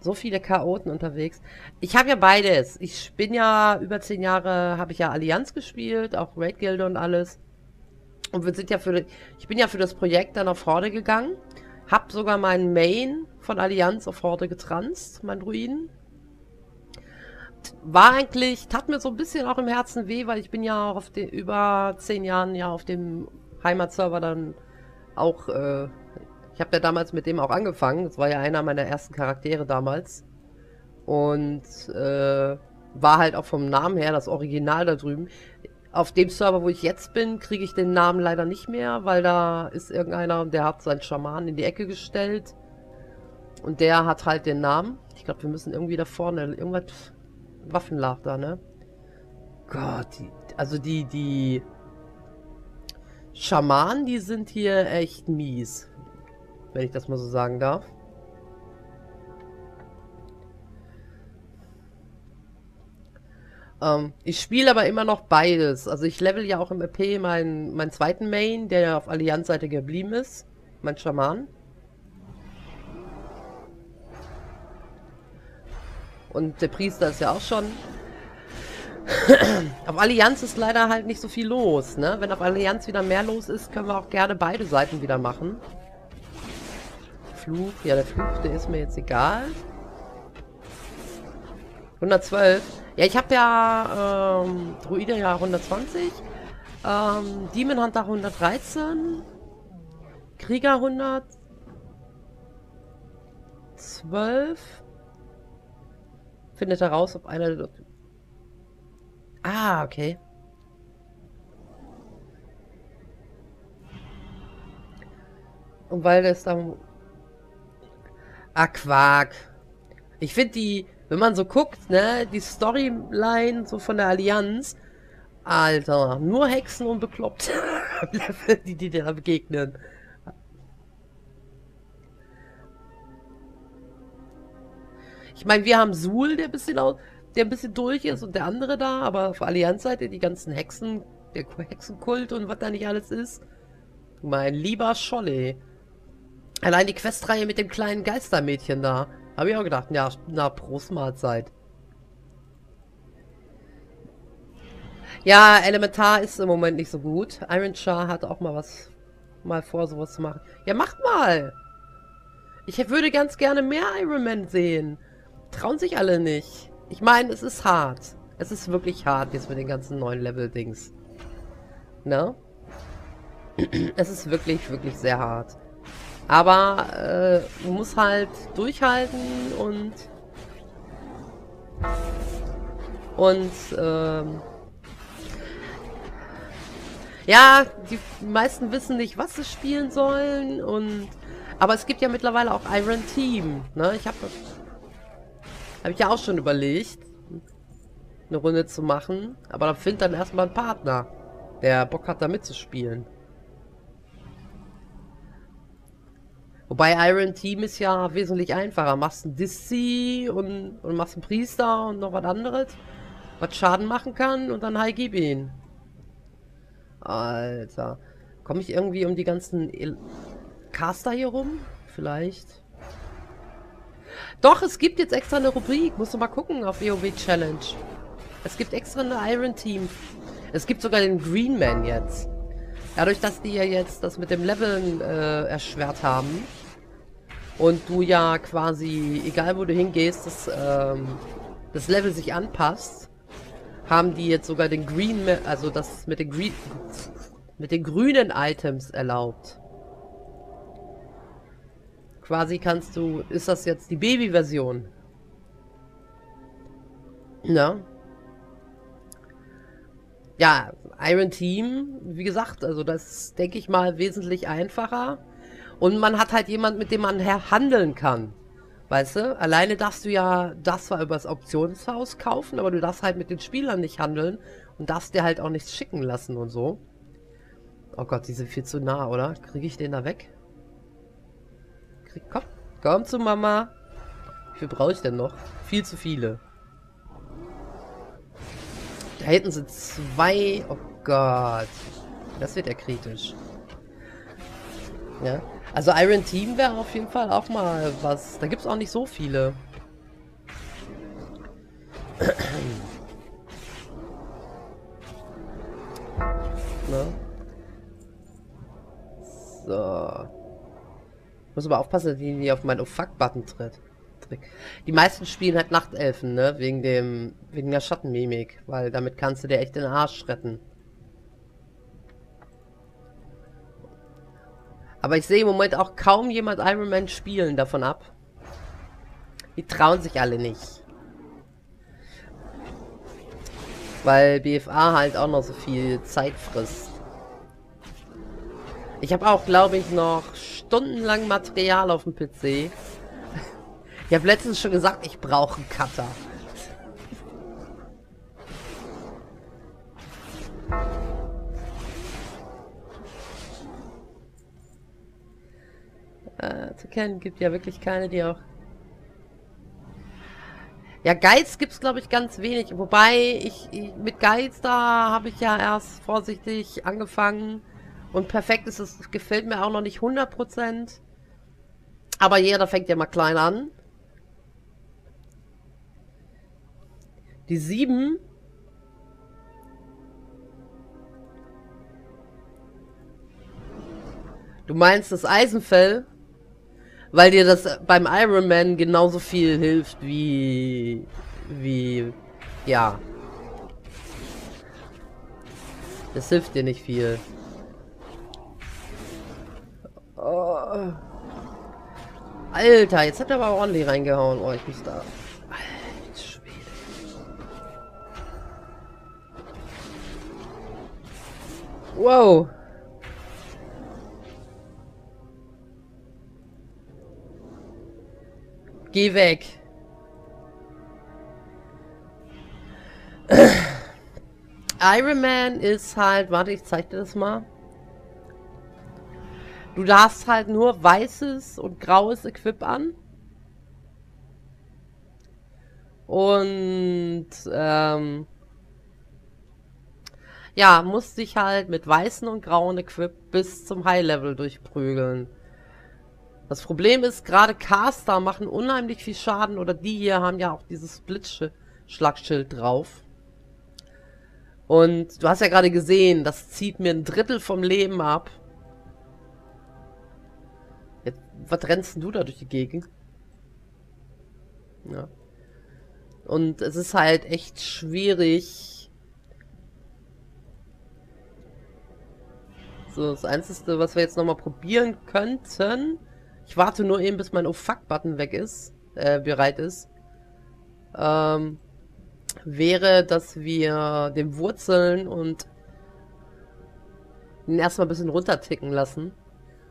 so viele Chaoten unterwegs. Ich habe ja beides. Ich bin ja über zehn Jahre, habe ich ja Allianz gespielt, auch Raid-Gilde und alles. Und wir sind ja für, ich bin ja für das Projekt dann auf Horde gegangen. Hab sogar meinen Main von Allianz auf Horde getranst, mein Druiden. War eigentlich, tat mir so ein bisschen auch im Herzen weh, weil ich bin ja auch auf den, über zehn Jahren ja auf dem Heimatserver dann auch, äh, ich habe ja damals mit dem auch angefangen. Das war ja einer meiner ersten Charaktere damals. Und äh, war halt auch vom Namen her das Original da drüben. Auf dem Server, wo ich jetzt bin, kriege ich den Namen leider nicht mehr, weil da ist irgendeiner, der hat seinen Schamanen in die Ecke gestellt Und der hat halt den Namen. Ich glaube, wir müssen irgendwie da vorne irgendwas... Waffenlager da, ne? Gott, die, also die, die... Schamanen, die sind hier echt mies. Wenn ich das mal so sagen darf. Ähm, ich spiele aber immer noch beides. Also ich level ja auch im E P meinen, meinen zweiten Main, der ja auf Allianz-Seite geblieben ist. Mein Schaman. Und der Priester ist ja auch schon... Auf Allianz ist leider halt nicht so viel los, ne? Wenn auf Allianz wieder mehr los ist, können wir auch gerne beide Seiten wieder machen. Fluch, ja, der Fluch, der ist mir jetzt egal. hundertzwölf. Ja, ich habe ja ähm, Druide ja hundertzwanzig, ähm, Demon Hunter hundertdreizehn, Krieger hundertzwölf. Findet heraus, ob einer... Ah, okay. Und weil das dann... Ah, Quark. Ich finde die, wenn man so guckt, ne, die Storyline so von der Allianz, Alter, nur Hexen und Bekloppte, die die da begegnen. Ich meine, wir haben Suhl, der ein bisschen aus... der ein bisschen durch ist und der andere da, aber auf Allianz-Seite die ganzen Hexen, der Hexenkult und was da nicht alles ist. Mein lieber Scholle. Allein die Questreihe mit dem kleinen Geistermädchen da. Habe ich auch gedacht, ja, na, Prost Mahlzeit. Ja, Elementar ist im Moment nicht so gut. Ironshar hat auch mal was, mal vor, sowas zu machen. Ja, macht mal! Ich würde ganz gerne mehr Iron Man sehen. Trauen sich alle nicht. Ich meine, es ist hart. Es ist wirklich hart jetzt mit den ganzen neuen Level-Dings. Ne? Es ist wirklich, wirklich sehr hart. Aber äh, man muss halt durchhalten und und ähm, ja, die meisten wissen nicht, was sie spielen sollen und aber es gibt ja mittlerweile auch Iron Team. Ne? Ich habe Habe ich ja auch schon überlegt, eine Runde zu machen. Aber da findet dann erstmal einen Partner, der Bock hat, da mitzuspielen. Wobei Iron Team ist ja wesentlich einfacher. Machst einen Diszi und, und machst einen Priester und noch was anderes, was Schaden machen kann und dann High gib ihn. Alter. Komme ich irgendwie um die ganzen El- Caster hier rum? Vielleicht... Doch, es gibt jetzt extra eine Rubrik. Musst du mal gucken auf WoW Challenge. Es gibt extra eine Iron Team. Es gibt sogar den Green Man jetzt. Dadurch, dass die ja jetzt das mit dem Leveln äh, erschwert haben. Und du ja quasi, egal wo du hingehst, das, ähm, das Level sich anpasst. Haben die jetzt sogar den Green Man, also das mit den, Green, mit den grünen Items erlaubt. Quasi kannst du... Ist das jetzt die Baby-Version? Ne? Ja, Iron Team, wie gesagt, also das denke ich mal wesentlich einfacher. Und man hat halt jemanden, mit dem man handeln kann. Weißt du? Alleine darfst du ja das zwar übers Auktionshaus kaufen, aber du darfst halt mit den Spielern nicht handeln und darfst dir halt auch nichts schicken lassen und so. Oh Gott, die sind viel zu nah, oder? Kriege ich den da weg? Komm, komm zu Mama. Wie viel brauche ich denn noch? Viel zu viele. Da hinten sind zwei. Oh Gott. Das wird ja kritisch. Ja. Also Iron Team wäre auf jeden Fall auch mal was. Da gibt es auch nicht so viele. Ne? So. Muss aber aufpassen, dass die nicht auf meinen Oh-Fuck-Button tritt. Die meisten spielen halt Nachtelfen, ne? Wegen dem, wegen der Schattenmimik, weil damit kannst du dir echt den Arsch retten. Aber ich sehe im Moment auch kaum jemand Iron Man spielen davon ab. Die trauen sich alle nicht. Weil B F A halt auch noch so viel Zeit frisst. Ich habe auch, glaube ich, noch stundenlang Material auf dem P C. Ich habe letztens schon gesagt, ich brauche einen Cutter. Äh, zu kennen gibt ja wirklich keine, die auch... Ja, Geiz gibt es, glaube ich, ganz wenig. Wobei, ich, ich mit Geiz, da habe ich ja erst vorsichtig angefangen. Und perfekt ist es, gefällt mir auch noch nicht hundert Prozent. Aber jeder fängt ja mal klein an. Die sieben. Du meinst das Eisenfell? Weil dir das beim Iron Man genauso viel hilft wie... Wie... Ja. Das hilft dir nicht viel. Oh. Alter, jetzt hat er aber ordentlich reingehauen. Oh, ich muss da... Alter Schwede. Wow. Geh weg. Iron Man ist halt... Warte, ich zeig dir das mal. Du darfst halt nur weißes und graues Equip an. Und ähm, ja, musst dich halt mit weißen und grauen Equip bis zum High-Level durchprügeln. Das Problem ist, gerade Caster machen unheimlich viel Schaden, oder die hier haben ja auch dieses Split-Schlagschild drauf. Und du hast ja gerade gesehen, das zieht mir ein Drittel vom Leben ab. Was rennst denn du da durch die Gegend? Ja. Und es ist halt echt schwierig. So, das Einzige, was wir jetzt nochmal probieren könnten... Ich warte nur eben, bis mein Oh-Fuck-Button weg ist, äh, bereit ist. Ähm, wäre, dass wir den Wurzeln und ihn erstmal ein bisschen runterticken lassen.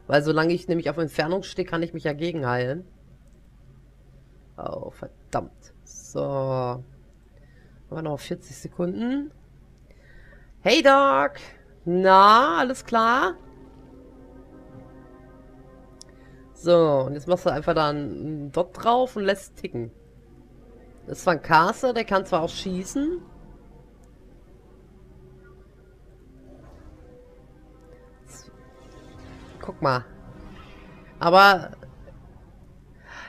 Weil solange ich nämlich auf Entfernung stehe, kann ich mich ja gegenheilen. Oh, verdammt. So. Haben wir noch vierzig Sekunden. Hey, Doc! Na, alles klar? So, und jetzt machst du einfach da einen Dot drauf und lässt ticken. Das ist zwar ein Caster, der kann zwar auch schießen. Guck mal. Aber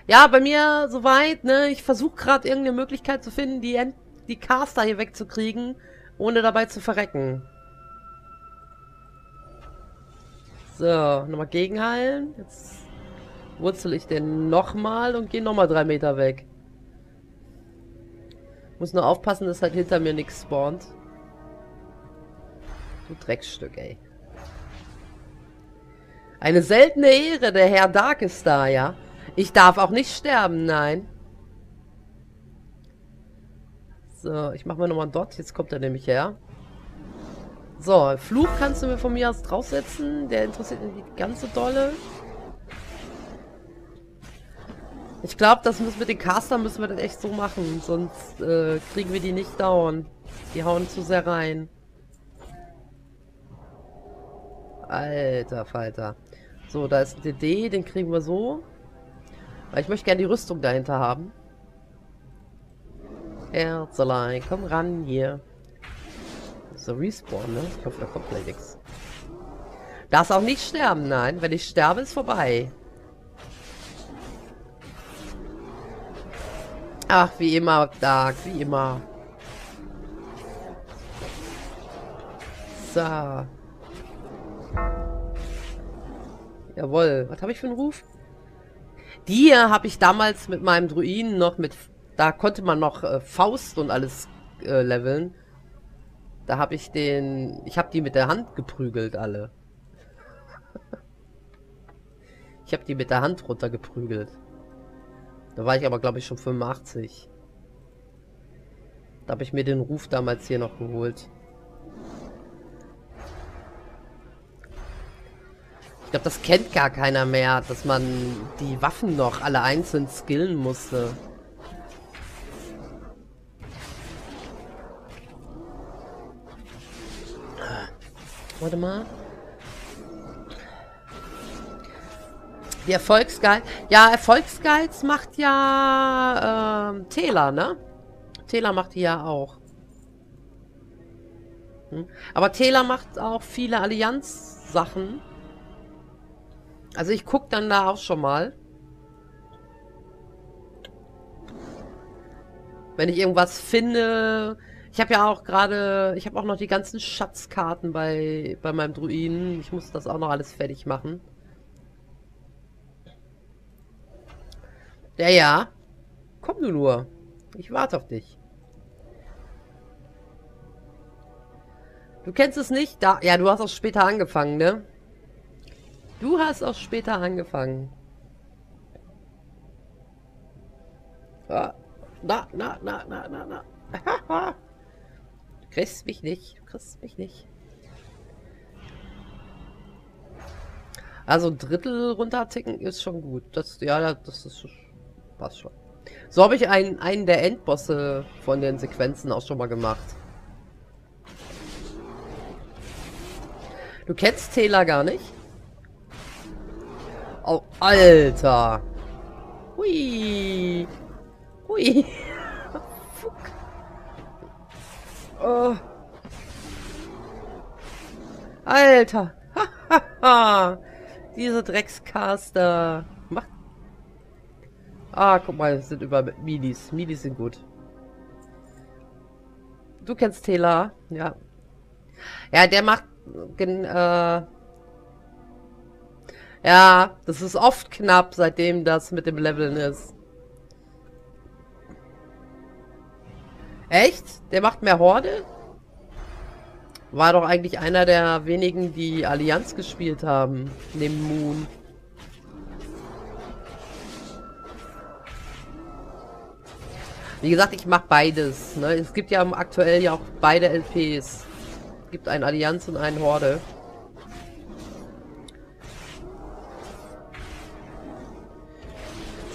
ja, bei mir soweit, ne? Ich versuche gerade irgendeine Möglichkeit zu finden, die, End die Caster hier wegzukriegen, ohne dabei zu verrecken. So, nochmal gegenheilen. Jetzt wurzel ich den nochmal und gehe nochmal drei Meter weg. Muss nur aufpassen, dass halt hinter mir nichts spawnt. Du Drecksstück, ey. Eine seltene Ehre, der Herr Dark ist da, ja. Ich darf auch nicht sterben, nein. So, ich mache mir nochmal einen Dot. Jetzt kommt er nämlich her. So, Fluch kannst du mir von mir aus draufsetzen. Der interessiert mich die ganze Dolle. Ich glaube, das müssen mit den Castern müssen wir das echt so machen. Sonst äh, kriegen wir die nicht down. Die hauen zu sehr rein. Alter Falter. So, da ist ein D D, den kriegen wir so. Weil ich möchte gerne die Rüstung dahinter haben. Herzelein, komm ran hier. So, Respawn, ne? Ich hoffe, da kommt gleich nichts. Darfst auch nicht sterben, nein. Wenn ich sterbe, ist vorbei. Ach, wie immer, Dark, wie immer. So. Jawohl. Was habe ich für einen Ruf? Die habe ich damals mit meinem Druiden noch mit... Da konnte man noch äh, Faust und alles äh, leveln. Da habe ich den... Ich habe die mit der Hand geprügelt, alle. Ich habe die mit der Hand runtergeprügelt. Da war ich aber, glaube ich, schon fünfundachtzig. Da habe ich mir den Ruf damals hier noch geholt. Ich glaube, das kennt gar keiner mehr, dass man die Waffen noch alle einzeln skillen musste. Warte mal. Die Erfolgsguides. Ja, Erfolgsguides macht ja ähm, Taylor, ne? Taylor macht die ja auch. Hm? Aber Taylor macht auch viele Allianz-Sachen. Also ich gucke dann da auch schon mal. Wenn ich irgendwas finde. Ich habe ja auch gerade. Ich habe auch noch die ganzen Schatzkarten bei, bei meinem Druiden. Ich muss das auch noch alles fertig machen. Ja, ja. Komm du nur. Ich warte auf dich. Du kennst es nicht? Da, ja, du hast auch später angefangen, ne? Du hast auch später angefangen. Na, na, na, na, na, na. Du kriegst mich nicht. Du kriegst mich nicht. Also ein Drittel runterticken ist schon gut. Das, ja, das ist schon. Passt schon. So habe ich einen, einen der Endbosse von den Sequenzen auch schon mal gemacht. Du kennst Taylor gar nicht? Oh, Alter! Hui! Hui! Fuck! Oh. Alter! Hahaha! Diese Dreckscaster! Macht. Ah, guck mal, das sind über Milis. Milis sind gut. Du kennst Taylor, ja. Ja, der macht. Gen, äh, ja, das ist oft knapp, seitdem das mit dem Leveln ist. Echt? Der macht mehr Horde? War doch eigentlich einer der wenigen, die Allianz gespielt haben, neben Moon. Wie gesagt, ich mache beides. Ne? Es gibt ja aktuell ja auch beide L Ps. Es gibt einen Allianz und einen Horde.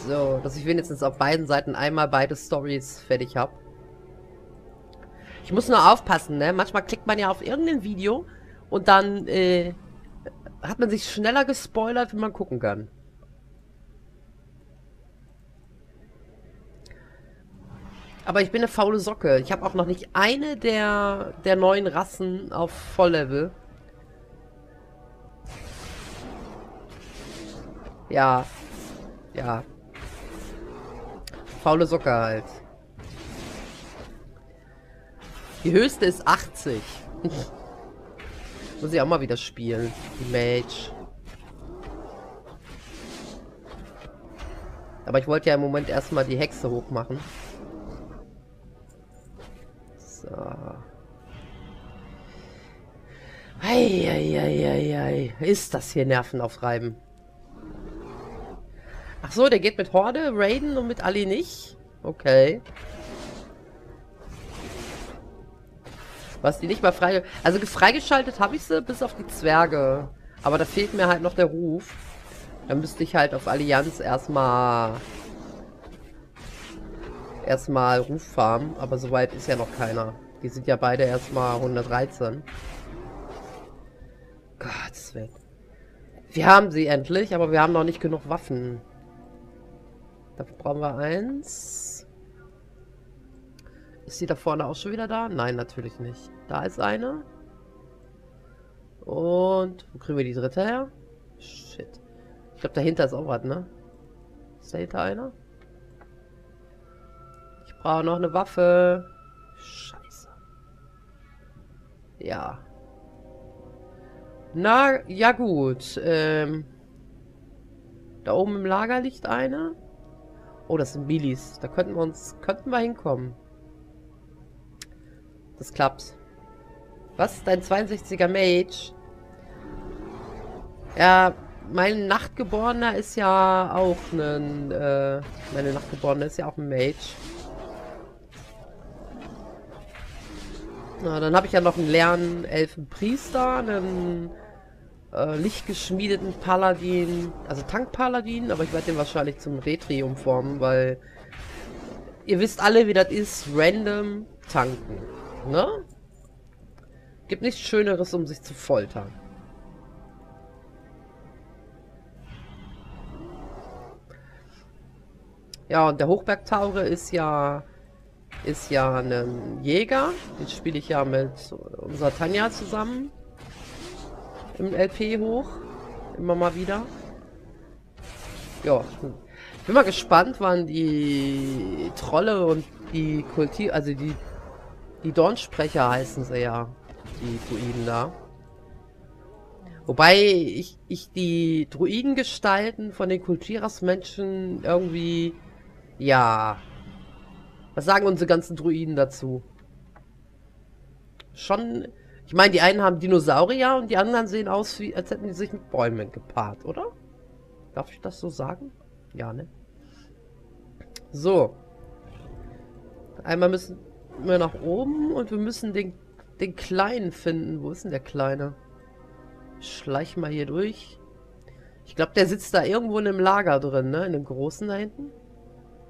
So, dass ich wenigstens auf beiden Seiten einmal beide Stories fertig habe. Ich muss nur aufpassen, ne? Manchmal klickt man ja auf irgendein Video und dann äh, hat man sich schneller gespoilert, wie man gucken kann. Aber ich bin eine faule Socke. Ich habe auch noch nicht eine der, der neuen Rassen auf Volllevel. Ja. Ja. Faule Socke halt. Die höchste ist achtzig. Muss ich auch mal wieder spielen. Die Mage. Aber ich wollte ja im Moment erstmal die Hexe hochmachen. Eieieiei. Ist das hier Nerven aufreiben? Ach so, der geht mit Horde, Raiden und mit Ali nicht? Okay. Was die nicht mal frei. Also freigeschaltet habe ich sie bis auf die Zwerge. Aber da fehlt mir halt noch der Ruf. Da müsste ich halt auf Allianz erstmal. Erstmal Ruf farmen, aber soweit ist ja noch keiner. Die sind ja beide erstmal hundertdreizehn. Gott's Willen. Wir haben sie endlich, aber wir haben noch nicht genug Waffen. Dafür brauchen wir eins. Ist die da vorne auch schon wieder da? Nein, natürlich nicht. Da ist eine. Und wo kriegen wir die dritte her? Shit. Ich glaube, dahinter ist auch was, ne? Ist dahinter einer? Ich brauche noch eine Waffe. Scheiße. Ja. Na, ja gut. Ähm, da oben im Lager liegt eine. Oh, das sind Milis. Da könnten wir uns, könnten wir hinkommen. Das klappt. Was? Dein zweiundsechziger Mage? Ja, mein Nachtgeborener ist ja auch ein... Äh, meine Nachtgeborene ist ja auch ein Mage. Na, dann habe ich ja noch einen leeren Elfenpriester, einen äh, lichtgeschmiedeten Paladin, also Tank-Paladin, aber ich werde den wahrscheinlich zum Retri umformen, weil ihr wisst alle, wie das ist, random tanken, ne? Gibt nichts Schöneres, um sich zu foltern. Ja, und der Hochbergtaure ist ja ist ja ein Jäger. Den spiele ich ja mit unserer Tanja zusammen. Im L P hoch. Immer mal wieder. Ja. Ich bin mal gespannt, wann die Trolle und die Kulti... Also die... Die Dornsprecher heißen sie ja. Die Druiden da. Wobei ich, ich die Druidengestalten von den Kultiras-Menschen irgendwie... Ja... Was sagen unsere ganzen Druiden dazu? Schon... Ich meine, die einen haben Dinosaurier und die anderen sehen aus, wie, als hätten die sich mit Bäumen gepaart, oder? Darf ich das so sagen? Ja, ne? So. Einmal müssen wir nach oben und wir müssen den, den Kleinen finden. Wo ist denn der Kleine? Ich schleich mal hier durch. Ich glaube, der sitzt da irgendwo in einem Lager drin, ne? In dem Großen da hinten.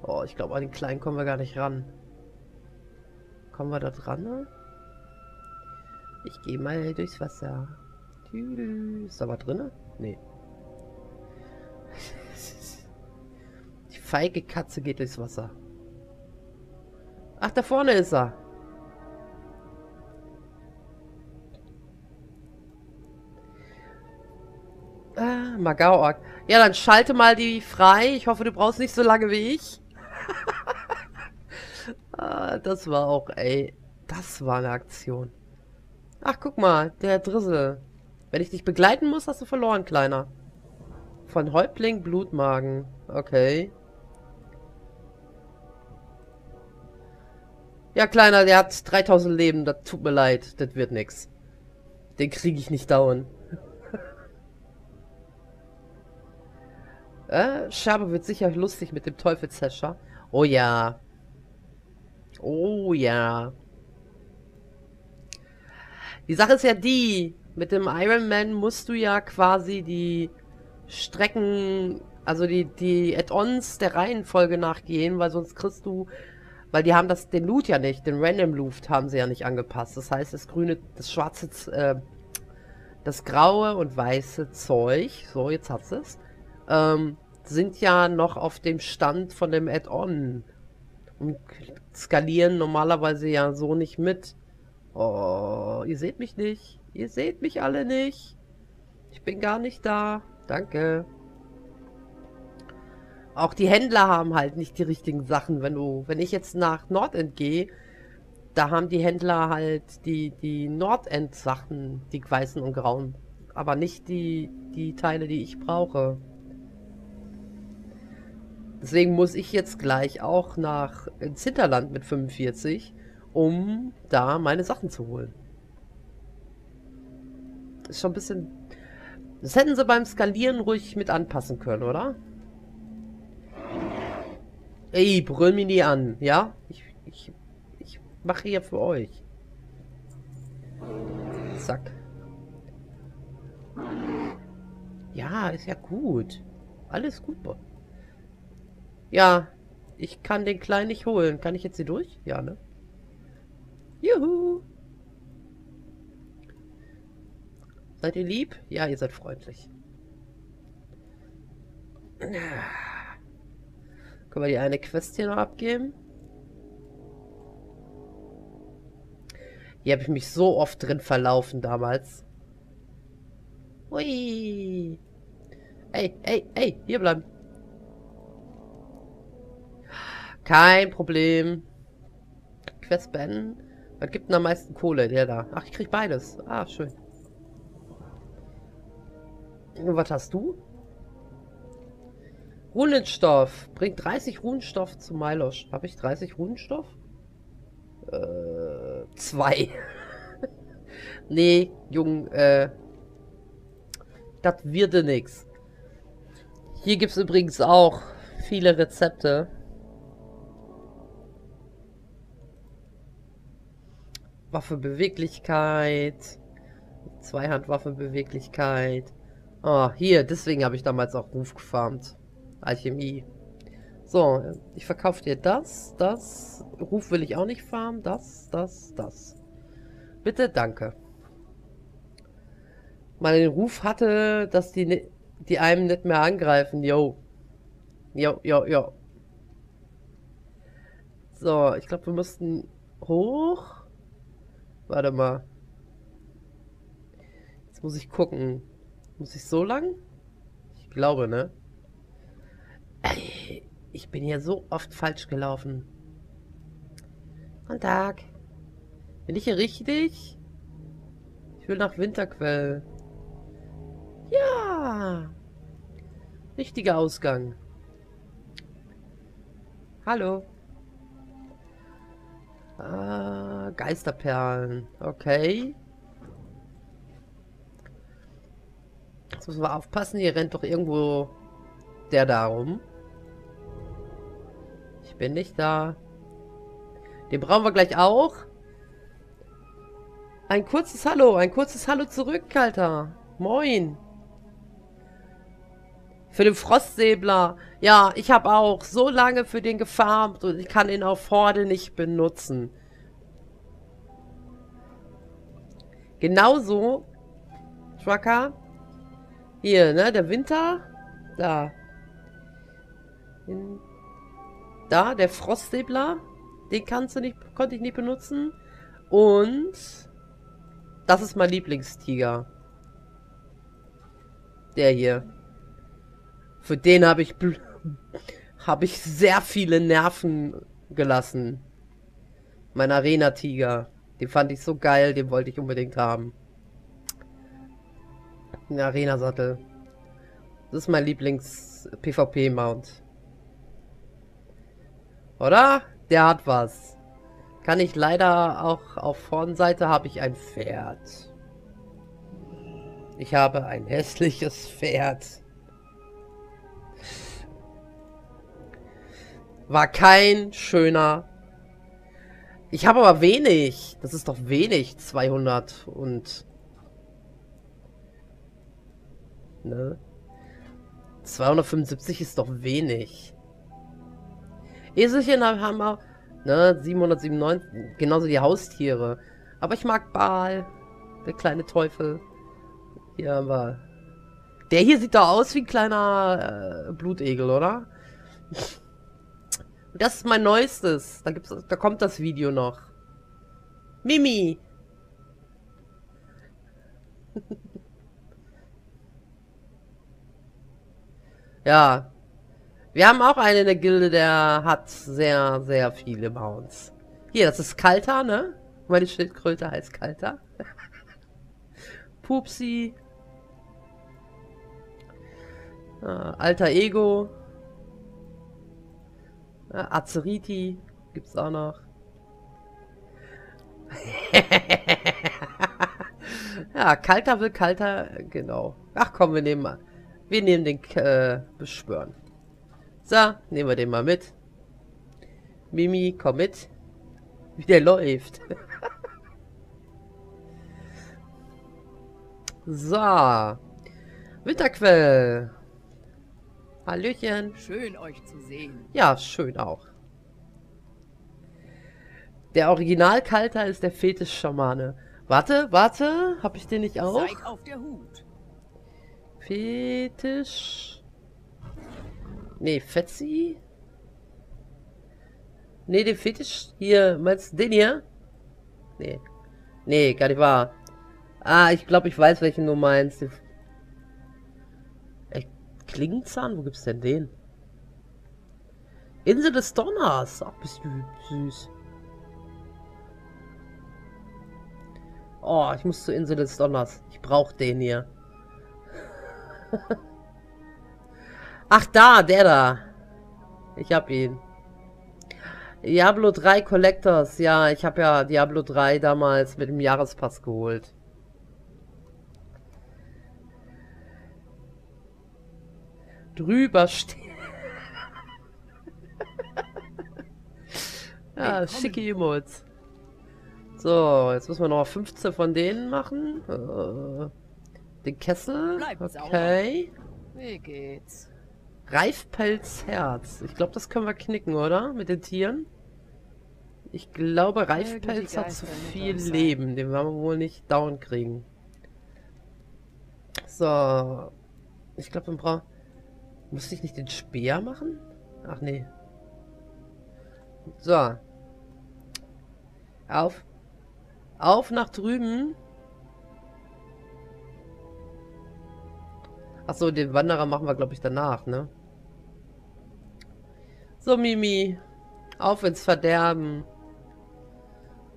Oh, ich glaube, an den Kleinen kommen wir gar nicht ran. Kommen wir da dran, ne? Ich gehe mal durchs Wasser. Ist da was drin? Nee. Die feige Katze geht durchs Wasser. Ach, da vorne ist er. Ah, Magaorg. Ja, dann schalte mal die frei. Ich hoffe, du brauchst nicht so lange wie ich. Ah, das war auch, ey. Das war eine Aktion. Ach, guck mal, der Drissel. Wenn ich dich begleiten muss, hast du verloren, Kleiner. Von Häuptling Blutmagen. Okay. Ja, Kleiner, der hat dreitausend Leben. Das tut mir leid. Das wird nix. Den kriege ich nicht down. äh, Scherbe wird sicher lustig mit dem Teufelsherrscher. Oh ja. Oh ja. Die Sache ist ja die, mit dem Iron Man musst du ja quasi die Strecken, also die, die Add-ons der Reihenfolge nachgehen, weil sonst kriegst du, weil die haben das, den Loot ja nicht, den Random Loot haben sie ja nicht angepasst. Das heißt, das grüne, das schwarze, äh, das graue und weiße Zeug, so jetzt hat's es, ähm, sind ja noch auf dem Stand von dem Add-on und skalieren normalerweise ja so nicht mit. Oh, ihr seht mich nicht. Ihr seht mich alle nicht. Ich bin gar nicht da. Danke. Auch die Händler haben halt nicht die richtigen Sachen. Wenn du, wenn ich jetzt nach Nordend gehe, da haben die Händler halt die, die Nordend-Sachen, die weißen und grauen. Aber nicht die, die Teile, die ich brauche. Deswegen muss ich jetzt gleich auch nach ins Hinterland mit fünfundvierzig. Um da meine Sachen zu holen. Ist schon ein bisschen... Das hätten sie beim Skalieren ruhig mit anpassen können, oder? Ey, brüll mich nie an, ja? Ich, ich, ich mache hier für euch. Zack. Ja, ist ja gut. Alles gut. Ja, ich kann den Kleinen nicht holen. Kann ich jetzt hier durch? Ja, ne? Juhu! Seid ihr lieb? Ja, ihr seid freundlich. Können wir die eine Quest hier noch abgeben? Hier habe ich mich so oft drin verlaufen damals. Hui! Ey, ey, ey, hier bleiben! Kein Problem. Quest beenden. Was gibt denn am meisten Kohle? Der da. Ach, ich krieg beides. Ah, schön. Und was hast du? Runenstoff. Bringt dreißig Runenstoff zu Milosch. Habe ich dreißig Runenstoff? Äh, zwei. Nee, Jung, äh. Das wird nix. Hier gibt es übrigens auch viele Rezepte. Waffe Beweglichkeit, Zweihandwaffenbeweglichkeit. Oh, hier, deswegen habe ich damals auch Ruf gefarmt. Alchemie. So, ich verkaufe dir das, das. Ruf will ich auch nicht farmen. Das, das, das. Bitte, danke. Mal den Ruf hatte, dass die, die einem nicht mehr angreifen. Yo. Yo, yo, yo. So, ich glaube, wir müssten hoch. Warte mal. Jetzt muss ich gucken. Muss ich so lang? Ich glaube, ne? Ey, ich bin hier so oft falsch gelaufen. Guten Tag. Bin ich hier richtig? Ich will nach Winterquell. Ja! Richtiger Ausgang. Hallo. Ah, Geisterperlen. Okay. Jetzt müssen wir aufpassen. Hier rennt doch irgendwo der da rum. Ich bin nicht da. Den brauchen wir gleich auch. Ein kurzes Hallo. Ein kurzes Hallo zurück, Alter. Moin. Für den Frostsäbler. Ja, ich habe auch so lange für den gefarmt und ich kann ihn auf Horde nicht benutzen. Genauso, Trucker. Hier, ne, der Winter. Da. Da, der Frostsäbler. Den kannst du nicht, konnte ich nicht benutzen. Und das ist mein Lieblingstiger. Der hier. Für den habe ich habe ich sehr viele Nerven gelassen. Mein Arena-Tiger. Den fand ich so geil, den wollte ich unbedingt haben. Ein Arena-Sattel. Das ist mein Lieblings-PvP-Mount. Oder? Der hat was. Kann ich leider auch auf Vornseite habe ich ein Pferd. Ich habe ein hässliches Pferd. War kein schöner. Ich habe aber wenig. Das ist doch wenig. zweihundert und... Ne? zweihundertfünfundsiebzig ist doch wenig. Eselchen haben wir... Ne? siebenhundertsiebenundneunzig. Genauso die Haustiere. Aber ich mag Baal. Der kleine Teufel. Hier haben wir... Der hier sieht doch aus wie ein kleiner äh, Blutegel, oder? Das ist mein neuestes. Da gibt's, da kommt das Video noch. Mimi! Ja. Wir haben auch eine in der Gilde, der hat sehr, sehr viele Mounts. Hier, das ist Kalter, ne? Meine Schildkröte heißt Kalter. Pupsi. Äh, Alter Ego. Azeriti gibt's auch noch. Ja, Kalter will Kalter, genau. Ach komm, wir nehmen mal. Wir nehmen den äh, Beschwören. So, nehmen wir den mal mit. Mimi, komm mit. Wie der läuft. So. Winterquell. Hallöchen. Schön, euch zu sehen. Ja, schön auch. Der Original-Kalter ist der Fetisch-Schamane. Warte, warte. Hab ich den nicht auch? Seid auf der Hut. Fetisch. Nee, Fetzi. Nee, den Fetisch. Hier, meinst du den hier? Nee. Nee, gar nicht wahr. Ah, ich glaube, ich weiß, welchen du meinst. Klingenzahn? Wo gibt's denn den? Insel des Donners. Auch ein bisschen süß. Oh, ich muss zur Insel des Donners. Ich brauche den hier. Ach, da, der da. Ich hab ihn. Diablo drei Collectors. Ja, ich habe ja Diablo drei damals mit dem Jahrespass geholt. Drüber stehen. Ja, schicke Emotes. So, jetzt müssen wir noch fünfzehn von denen machen. Äh, den Kessel. Okay. Wie geht's? Reifpelzherz. Ich glaube, das können wir knicken, oder? Mit den Tieren. Ich glaube, Reifpelz hat zu viel Leben. Den werden wir wohl nicht down kriegen. So. Ich glaube, wir brauchen... Muss ich nicht den Speer machen? Ach nee. So. Auf. Auf nach drüben. Achso, den Wanderer machen wir, glaube ich, danach, ne? So, Mimi. Auf ins Verderben.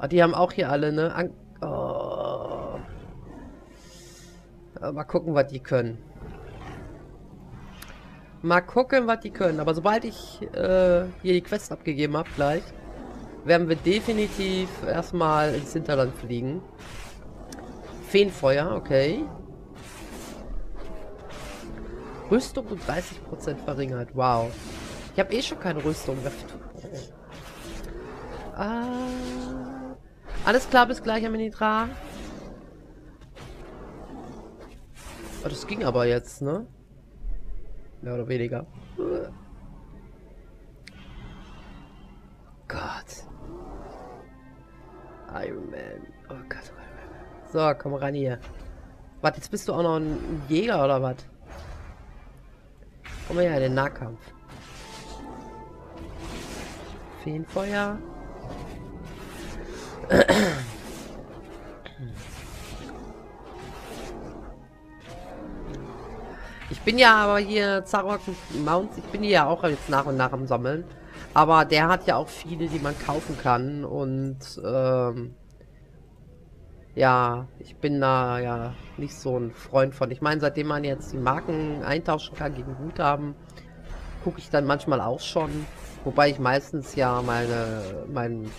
Oh, die haben auch hier alle, ne? An oh. Mal gucken, was die können. Mal gucken, was die können. Aber sobald ich äh, hier die Quest abgegeben habe, gleich, werden wir definitiv erstmal ins Hinterland fliegen. Feenfeuer, okay. Rüstung um dreißig Prozent verringert. Wow. Ich habe eh schon keine Rüstung. Ah. Alles klar, bis gleich, Herr Minitra. Oh, das ging aber jetzt, ne? Mehr oder weniger. Oh Gott. Iron Man. Oh Gott. So, komm ran hier. Warte, jetzt bist du auch noch ein Jäger oder was? Komm mal her, den Nahkampf. Feenfeuer. Ich bin ja aber hier, Zarok Mounts, ich bin hier ja auch jetzt nach und nach am Sammeln. Aber der hat ja auch viele, die man kaufen kann. Und, ähm, ja, ich bin da ja nicht so ein Freund von. Ich meine, seitdem man jetzt die Marken eintauschen kann gegen Guthaben, gucke ich dann manchmal auch schon. Wobei ich meistens ja meine, mein,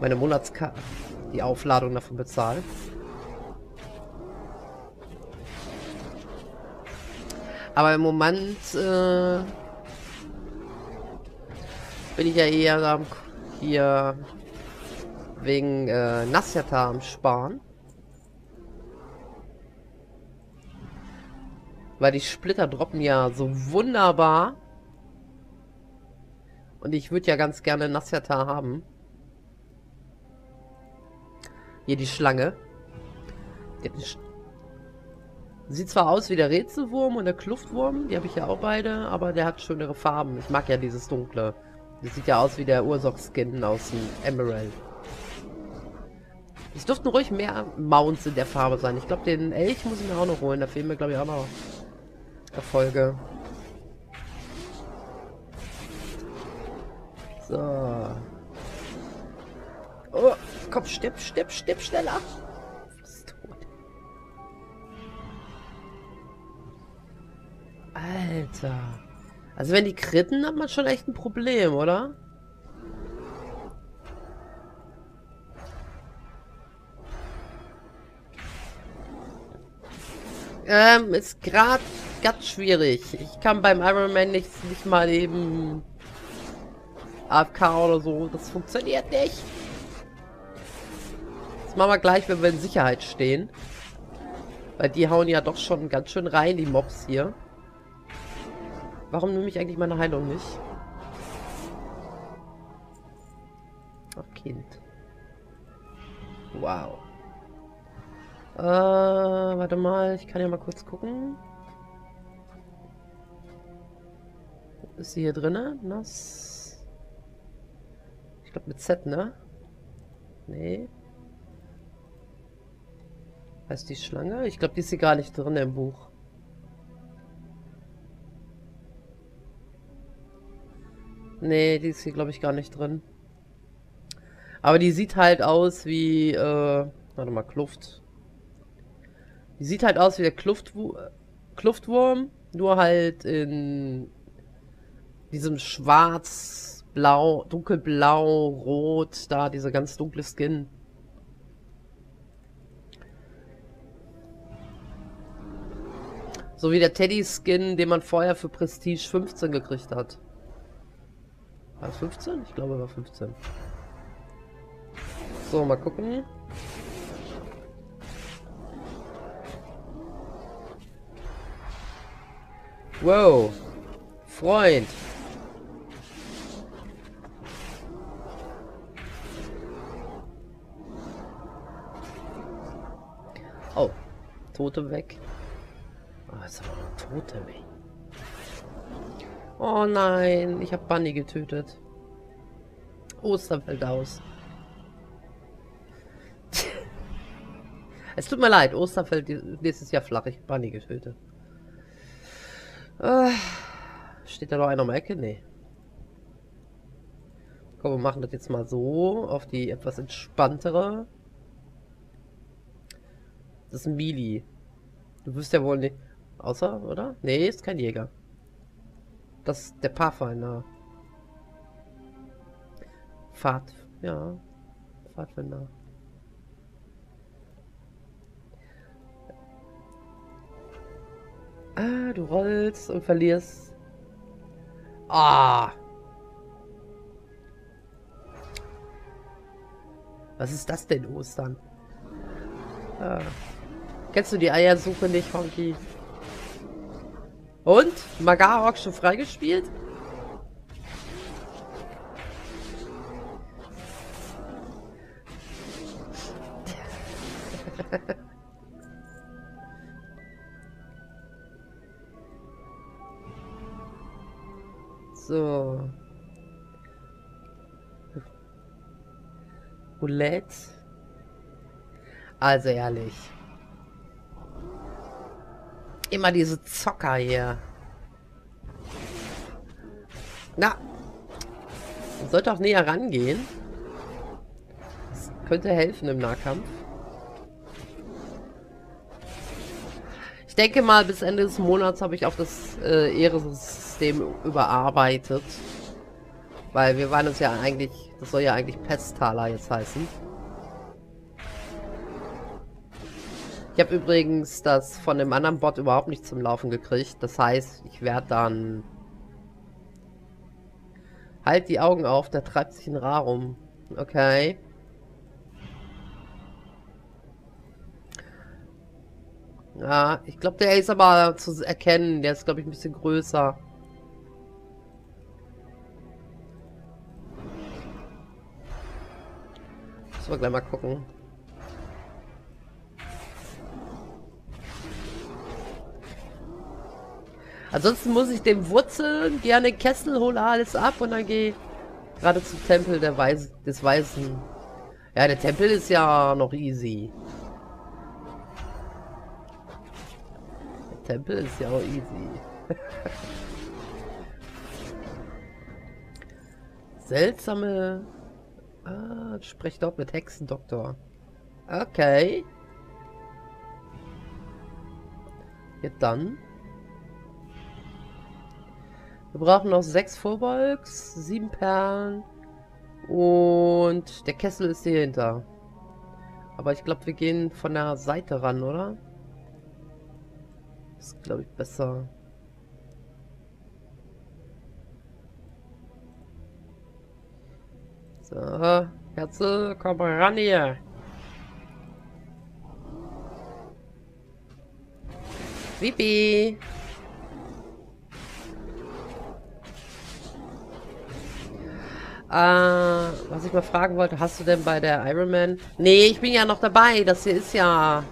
meine Monatskarte, die Aufladung davon bezahle. Aber im Moment äh, bin ich ja eher hier wegen äh, Nasjatar am Sparen. Weil die Splitter droppen ja so wunderbar. Und ich würde ja ganz gerne Nasjatar haben. Hier die Schlange. Die Sch Sieht zwar aus wie der Rätselwurm und der Kluftwurm. Die habe ich ja auch beide. Aber der hat schönere Farben. Ich mag ja dieses Dunkle. Das sieht ja aus wie der Ursock-Skin aus dem Emerald. Es dürften ruhig mehr Mounts in der Farbe sein. Ich glaube, den Elch muss ich mir auch noch holen. Da fehlen mir, glaube ich, auch noch Erfolge. So. Oh, komm, stipp, stipp, stipp, schneller. Ist tot. Alter. Also wenn die kritten, hat man schon echt ein Problem, oder? Ähm, ist gerade ganz schwierig. Ich kann beim Iron Man nicht, nicht mal eben A F K oder so. Das funktioniert nicht. Das machen wir gleich, wenn wir in Sicherheit stehen. Weil die hauen ja doch schon ganz schön rein, die Mobs hier. Warum nehme ich eigentlich meine Heilung nicht? Ach, Kind. Wow. Äh, warte mal. Ich kann ja mal kurz gucken. Ist sie hier drinne? Nass. Ich glaube mit Z, ne? Nee. Heißt die Schlange? Ich glaube, die ist hier gar nicht drin im Buch. Nee, die ist hier, glaube ich, gar nicht drin. Aber die sieht halt aus wie, äh, warte mal, Kluft. Die sieht halt aus wie der Kluftwu- Kluftwurm, nur halt in diesem schwarz... Blau, dunkelblau, rot, da diese ganz dunkle Skin. So wie der Teddy-Skin, den man vorher für Prestige fünfzehn gekriegt hat. War es fünfzehn? Ich glaube, war fünfzehn. So, mal gucken. Wow. Freund. Oh. Totem weg. Oh, ist aber ein Totem, ey. Oh nein, ich habe Bunny getötet. Oster fällt aus. Es tut mir leid, Oster fällt nächstes Jahr flach. Ich habe Bunny getötet. Ah, steht da noch einer um die Ecke? Nee. Komm, wir machen das jetzt mal so. Auf die etwas entspanntere. Das ist ein Melee. Du wirst ja wohl nicht... Außer, oder? Nee, ist kein Jäger. Das ist der Pathfinder. Pfad, ja. Pfadfinder. Ah, du rollst und verlierst. Ah! Was ist das denn, Ostern? Ah. Kennst du die Eiersuche nicht, Honky? Und? Magarok schon freigespielt? So. Roulette. Also ehrlich. Immer diese Zocker hier. Na. Sollte auch näher rangehen. Das könnte helfen im Nahkampf. Ich denke mal, bis Ende des Monats habe ich auch das äh, Ehrensystem überarbeitet. Weil wir waren uns ja eigentlich... Das soll ja eigentlich Pesttaler jetzt heißen. Ich habe übrigens das von dem anderen Bot überhaupt nicht zum Laufen gekriegt. Das heißt, ich werde dann... Halt die Augen auf, da treibt sich ein Rar rum. Okay. Ja, ich glaube, der ist aber zu erkennen. Der ist, glaube ich, ein bisschen größer. Müssen wir gleich mal gucken. Ansonsten muss ich den Wurzeln gerne Kessel, hole alles ab und dann gehe gerade zum Tempel der Weis des Weißen. Ja, der Tempel ist ja noch easy. Der Tempel ist ja auch easy. Seltsame... Ah, spricht dort mit Hexendoktor. Okay. Jetzt dann... Wir brauchen noch sechs Vorbolgs, sieben Perlen und der Kessel ist hier hinter. Aber ich glaube, wir gehen von der Seite ran, oder? Ist, glaube ich, besser. So, Herze, komm mal ran hier. Wipi. Uh, was ich mal fragen wollte, hast du denn bei der Iron Man... Nee, ich bin ja noch dabei, das hier ist ja...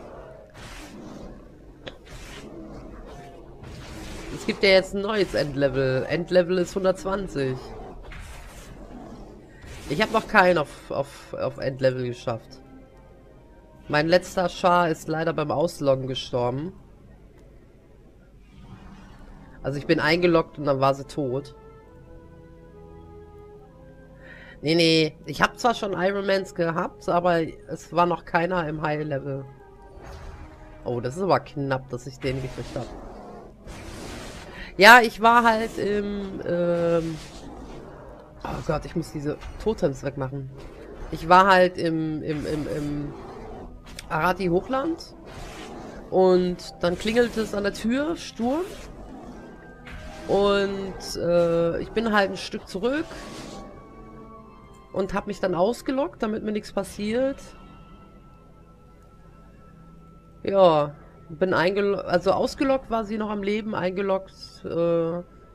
Es gibt ja jetzt ein neues Endlevel. Endlevel ist hundertzwanzig. Ich habe noch keinen auf, auf, auf Endlevel geschafft. Mein letzter Char ist leider beim Ausloggen gestorben. Also ich bin eingeloggt und dann war sie tot. Nee, nee. Ich habe zwar schon Ironmans gehabt, aber es war noch keiner im High-Level. Oh, das ist aber knapp, dass ich den gekriegt habe. Ja, ich war halt im... Ähm oh Gott, ich muss diese Totems wegmachen. Ich war halt im, im, im, im Arati-Hochland. Und dann klingelte es an der Tür, Sturm. Und äh, ich bin halt ein Stück zurück. und habe mich dann ausgelockt, damit mir nichts passiert. Ja, bin eingeloggt, also ausgelockt war sie noch am Leben, eingeloggt, äh,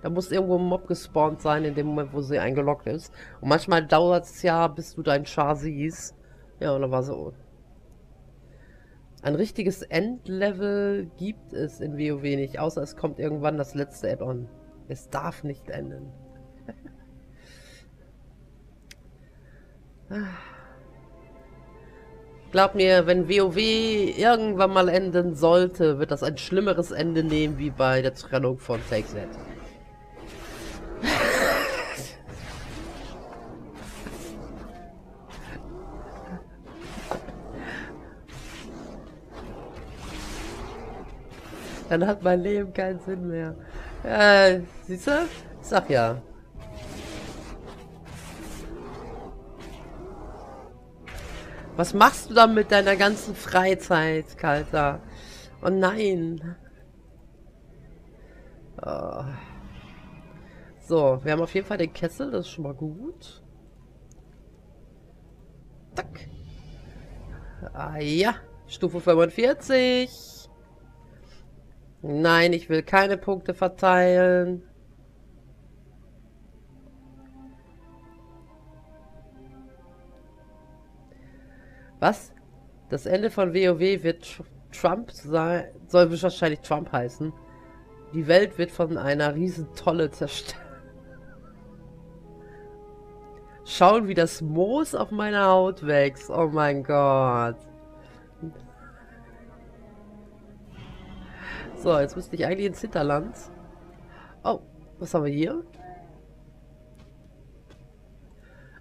da muss irgendwo ein Mob gespawnt sein in dem Moment, wo sie eingeloggt ist. Und manchmal dauert es ja, bis du deinen Char siehst. Ja, und dann war so. Ein richtiges Endlevel gibt es in WoW nicht, außer es kommt irgendwann das letzte Add-on. Es darf nicht enden. Glaub mir, wenn WoW irgendwann mal enden sollte, wird das ein schlimmeres Ende nehmen, wie bei der Trennung von Take-That. Dann hat mein Leben keinen Sinn mehr. Äh, siehst du? Ich sag ja. Was machst du dann mit deiner ganzen Freizeit, Kalter? Oh nein. Oh. So, wir haben auf jeden Fall den Kessel, das ist schon mal gut. Tack. Ah ja, Stufe fünfundvierzig. Nein, ich will keine Punkte verteilen. Was? Das Ende von WoW wird Trump sein, soll wahrscheinlich Trump heißen. Die Welt wird von einer Riesentolle zerstört. Schauen, wie das Moos auf meiner Haut wächst. Oh mein Gott. So, jetzt müsste ich eigentlich ins Hinterland. Oh, was haben wir hier?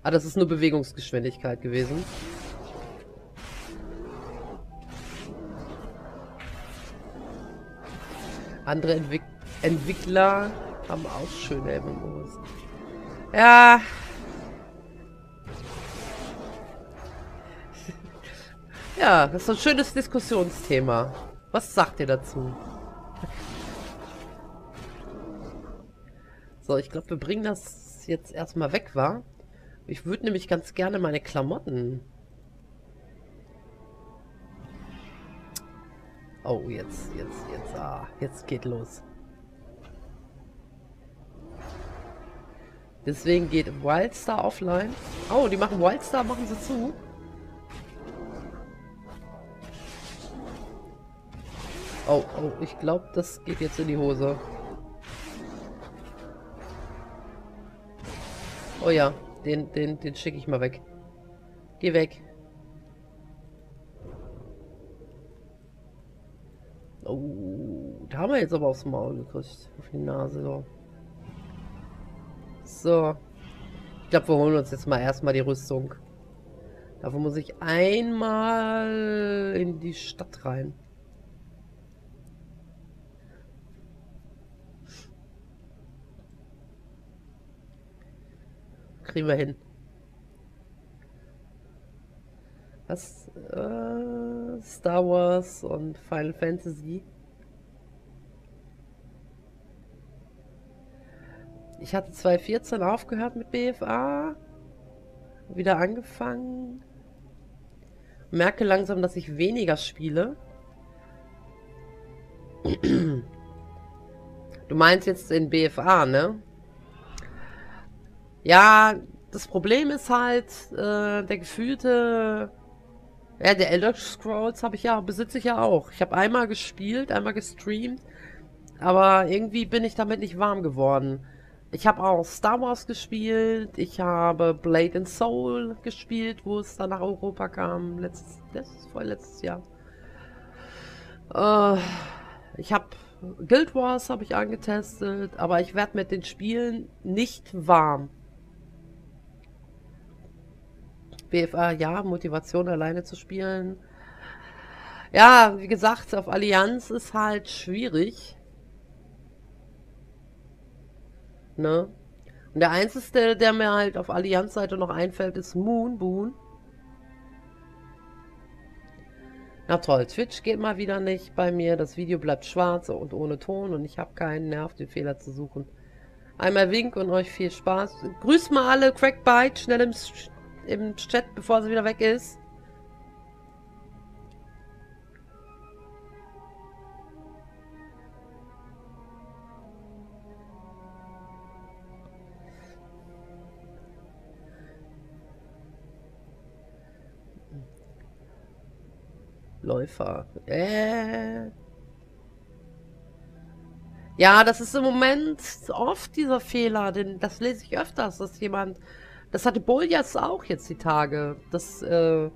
Ah, das ist nur Bewegungsgeschwindigkeit gewesen. Andere Entwick Entwickler haben auch schöne M M Os. Ja. Ja, das ist ein schönes Diskussionsthema. Was sagt ihr dazu? So, ich glaube, wir bringen das jetzt erstmal weg, wa? Ich würde nämlich ganz gerne meine Klamotten... Oh, jetzt, jetzt, jetzt, ah, jetzt geht los. Deswegen geht Wildstar offline. Oh, die machen Wildstar, machen sie zu. Oh, oh, ich glaube, das geht jetzt in die Hose. Oh ja, den, den, den schicke ich mal weg. Geh weg. Oh, da haben wir jetzt aber aufs Maul gekriegt. Auf die Nase, so. So. Ich glaube, wir holen uns jetzt mal erstmal die Rüstung. Dafür muss ich einmal in die Stadt rein. Kriegen wir hin. Was? Äh, Star Wars und Final Fantasy. Ich hatte zwanzig vierzehn aufgehört mit B F A. Wieder angefangen. Merke langsam, dass ich weniger spiele. Du meinst jetzt in B F A, ne? Ja, das Problem ist halt, äh, der gefühlte... Ja, der Elder Scrolls habe ich ja, besitze ich ja auch. Ich habe einmal gespielt, einmal gestreamt, aber irgendwie bin ich damit nicht warm geworden. Ich habe auch Star Wars gespielt, ich habe Blade and Soul gespielt, wo es dann nach Europa kam, letztes, letztes vorletztes Jahr. Äh, ich habe Guild Wars habe ich angetestet, aber ich werde mit den Spielen nicht warm. B F A, ja, Motivation alleine zu spielen. Ja, wie gesagt, auf Allianz ist halt schwierig. Ne? Und der einzige, der mir halt auf Allianz-Seite noch einfällt, ist Moonboon. Na toll, Twitch geht mal wieder nicht bei mir. Das Video bleibt schwarz und ohne Ton und ich habe keinen Nerv, den Fehler zu suchen. Einmal Wink und euch viel Spaß. Grüßt mal alle, Crackbite, schnell im... im Chat, bevor sie wieder weg ist. Läufer. Äh. Ja, das ist im Moment oft dieser Fehler, denn das lese ich öfters, dass jemand... Das hatte Boljas auch jetzt die Tage. Das, äh,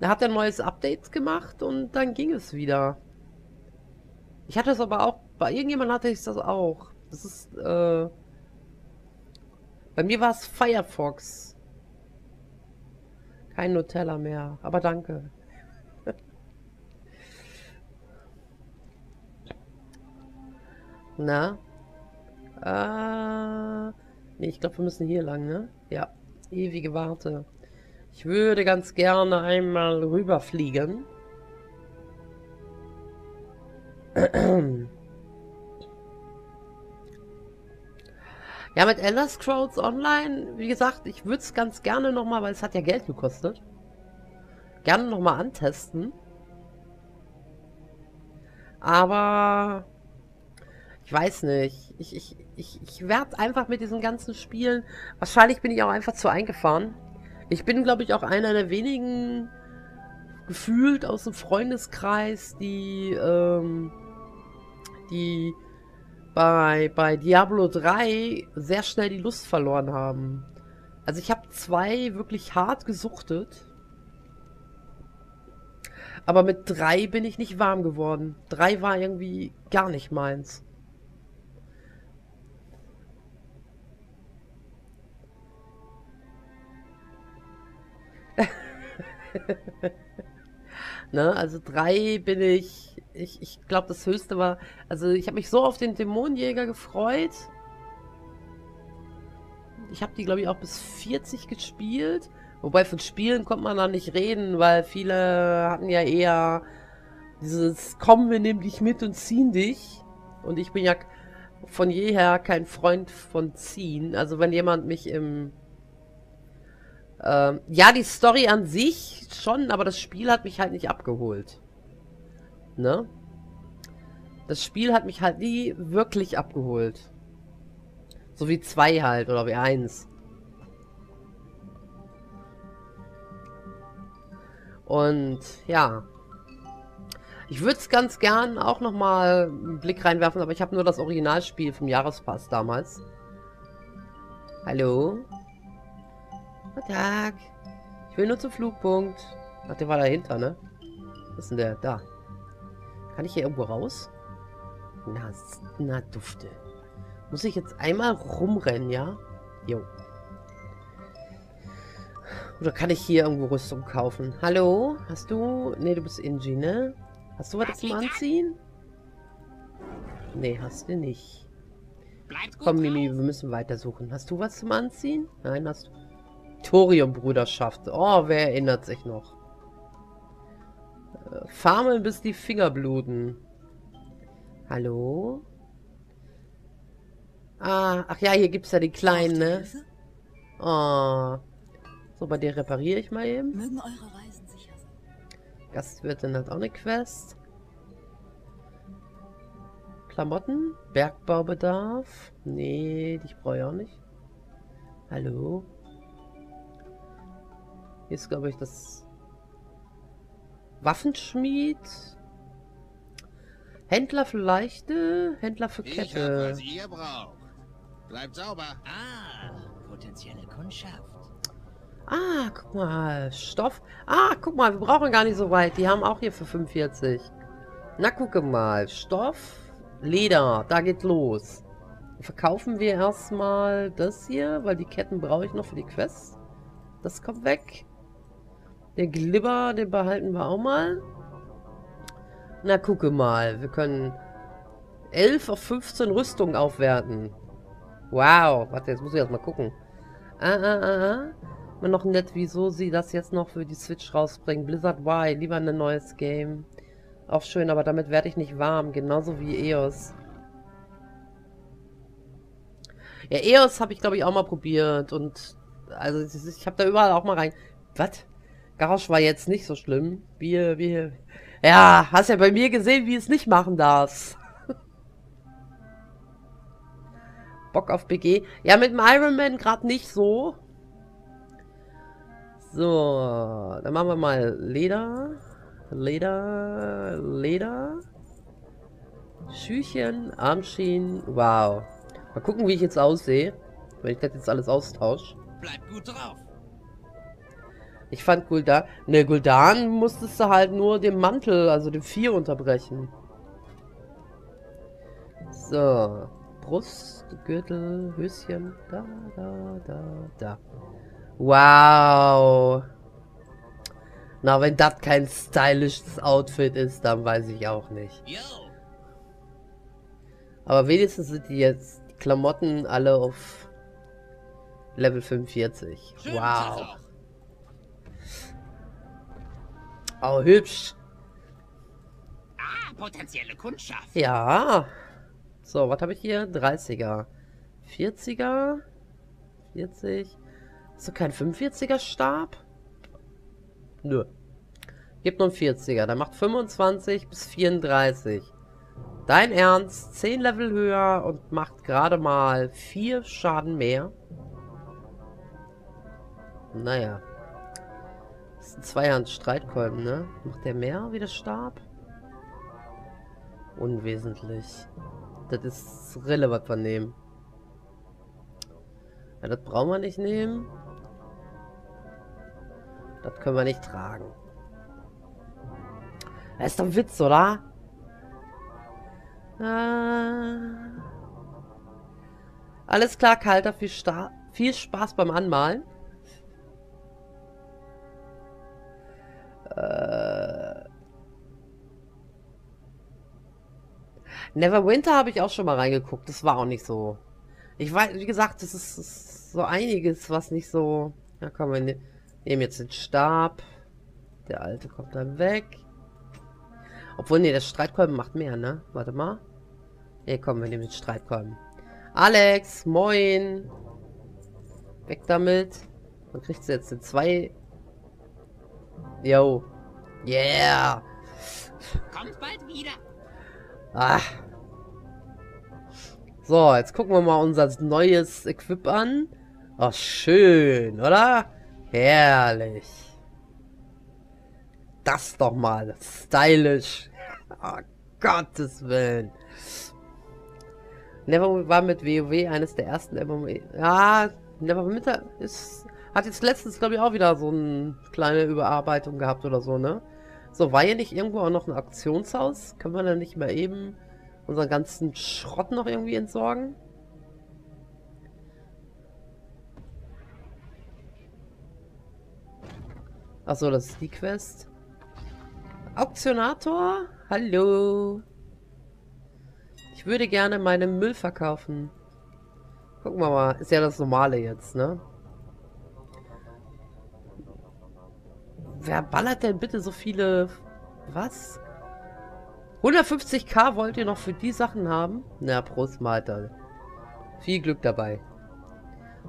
er hat ein neues Update gemacht und dann ging es wieder. Ich hatte es aber auch... Bei irgendjemandem hatte ich das auch. Das ist, äh... Bei mir war es Firefox. Kein Nutella mehr, aber danke. Na? Ah, nee, ich glaube, wir müssen hier lang, ne? Ja, ewige Warte. Ich würde ganz gerne einmal rüberfliegen. Ja, mit Elder Scrolls Online, wie gesagt, ich würde es ganz gerne nochmal, weil es hat ja Geld gekostet, gerne nochmal antesten. Aber... Ich weiß nicht. Ich, ich, ich, ich werde einfach mit diesen ganzen Spielen... Wahrscheinlich bin ich auch einfach zu eingefahren. Ich bin, glaube ich, auch einer der wenigen gefühlt aus dem Freundeskreis, die ähm, die bei, bei Diablo drei sehr schnell die Lust verloren haben. Also ich habe zwei wirklich hart gesuchtet. Aber mit drei bin ich nicht warm geworden. Drei war irgendwie gar nicht meins. Ne, also drei bin ich, ich, ich glaube das höchste war, also ich habe mich so auf den Dämonenjäger gefreut. Ich habe die, glaube ich, auch bis vierzig gespielt, wobei von Spielen konnte man da nicht reden, weil viele hatten ja eher dieses, komm, wir nehmen dich mit und ziehen dich, und ich bin ja von jeher kein Freund von ziehen, also wenn jemand mich im... Ja, die Story an sich schon, aber das Spiel hat mich halt nicht abgeholt. Ne? Das Spiel hat mich halt nie wirklich abgeholt. So wie zwei halt, oder wie eins. Und, ja. Ich würde es ganz gern auch nochmal einen Blick reinwerfen, aber ich habe nur das Originalspiel vom Jahrespass damals. Hallo? Guten Tag. Ich will nur zum Flugpunkt. Ach, der war dahinter, ne? Was ist denn der? Da. Kann ich hier irgendwo raus? Na, na dufte. Muss ich jetzt einmal rumrennen, ja? Jo. Oder kann ich hier irgendwo Rüstung kaufen? Hallo? Hast du... Ne, du bist Inji, ne? Hast du was zum Anziehen? Ne, hast du nicht. Komm, Mimi, wir müssen weitersuchen. Hast du was zum Anziehen? Nein, hast du... Thorium-Bruderschaft. Oh, wer erinnert sich noch? Äh, farmen, bis die Finger bluten. Hallo? Ah, ach ja, hier gibt es ja die Kleinen, ne? Oh. So, bei dir repariere ich mal eben. Mögen eure Reisen sicher sein. Gastwirtin hat auch eine Quest. Klamotten? Bergbaubedarf? Nee, dich brauche ich auch nicht. Hallo? Ist, glaube ich, das Waffenschmied. Händler für leichte, Händler für Kette. Ich hab, was ihr braucht. Bleibt sauber. Ah, potenzielle Kundschaft. Ah, guck mal, Stoff. Ah, guck mal, wir brauchen gar nicht so weit. Die haben auch hier für fünfundvierzig. Na, gucke mal, Stoff, Leder, da geht los. Verkaufen wir erstmal das hier, weil die Ketten brauche ich noch für die Quest. Das kommt weg. Der Glibber, den behalten wir auch mal. Na, gucke mal. Wir können elf auf fünfzehn Rüstung aufwerten. Wow. Warte, jetzt muss ich erstmal gucken. Ah, ah, ah, ah. Immer noch nett, wieso sie das jetzt noch für die Switch rausbringen. Blizzard, why? Lieber ein neues Game. Auch schön, aber damit werde ich nicht warm. Genauso wie E O S. Ja, E O S habe ich, glaube ich, auch mal probiert. Und also ich habe da überall auch mal rein. Was? Garrosch war jetzt nicht so schlimm. Wir, wir. Ja, hast ja bei mir gesehen, wie es nicht machen darfst. Bock auf B G. Ja, mit dem Iron Man gerade nicht so. So, dann machen wir mal Leder. Leder. Leder. Schüchen, Armschienen. Wow. Mal gucken, wie ich jetzt aussehe. Wenn ich das jetzt alles austausche. Bleib gut drauf. Ich fand Guldan... Ne, Guldan musstest du halt nur den Mantel, also den Vier unterbrechen. So. Brust, Gürtel, Höschen. Da, da, da, da. Wow. Na, wenn das kein stylisches Outfit ist, dann weiß ich auch nicht. Aber wenigstens sind die jetzt die Klamotten alle auf Level fünfundvierzig. Wow. Oh, hübsch. Ah, potenzielle Kundschaft. Ja. So, was habe ich hier? dreißiger. vierziger. vierzig. Hast du keinen fünfundvierziger Stab? Nö. Gibt noch einen vierziger. Der macht fünfundzwanzig bis vierunddreißig. Dein Ernst? zehn Level höher und macht gerade mal vier Schaden mehr. Naja. Das ist ein Zweihand-Streitkolben, ne? Macht der mehr wie der Stab? Unwesentlich. Das ist Rille, was wir nehmen. Ja, das brauchen wir nicht nehmen. Das können wir nicht tragen. Das ist doch ein Witz, oder? Äh, alles klar, Kalter. Viel, viel Spaß beim Anmalen. Neverwinter habe ich auch schon mal reingeguckt. Das war auch nicht so. Ich weiß, wie gesagt, das ist, ist so einiges, was nicht so... Ja, komm, wir ne nehmen jetzt den Stab. Der alte kommt dann weg. Obwohl, ne, der Streitkolben macht mehr, ne? Warte mal. Ne, komm, wir nehmen den Streitkolben. Alex, moin. Weg damit. Dann kriegst du jetzt den zwei... Yo. Yeah. Kommt bald wieder. Ah. So, jetzt gucken wir mal unser neues Equip an. Ach, schön, oder? Herrlich. Das doch mal. Stylisch. Oh, Gottes Willen. Neverwinter war mit WoW eines der ersten M M O. Ja, Neverwinter ist... Hat jetzt letztens, glaube ich, auch wieder so eine kleine Überarbeitung gehabt oder so, ne? So, war hier nicht irgendwo auch noch ein Auktionshaus? Können wir da nicht mal eben unseren ganzen Schrott noch irgendwie entsorgen? Achso, das ist die Quest. Auktionator? Hallo. Ich würde gerne meinen Müll verkaufen. Gucken wir mal. Ist ja das Normale jetzt, ne? Wer ballert denn bitte so viele... Was? hundertfünfzigtausend wollt ihr noch für die Sachen haben? Na, Prost, Malte. Viel Glück dabei.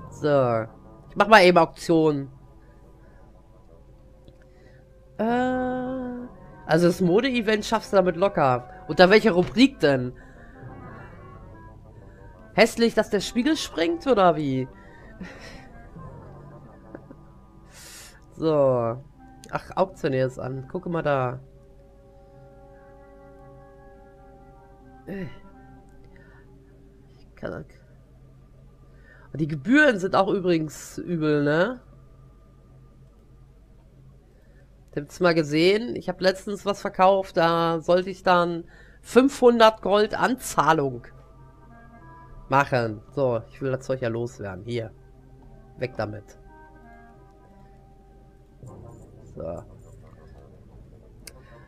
So. Ich mach mal eben Auktionen. Äh, also das Mode-Event schaffst du damit locker. Unter welcher Rubrik denn? Hässlich, dass der Spiegel springt, oder wie? So. Ach, auktionier es an. Gucke mal da. Ich kann... Die Gebühren sind auch übrigens übel, ne? Ich hab's mal gesehen. Ich habe letztens was verkauft. Da sollte ich dann fünfhundert Gold Anzahlung machen. So, ich will das Zeug ja loswerden. Hier. Weg damit. So.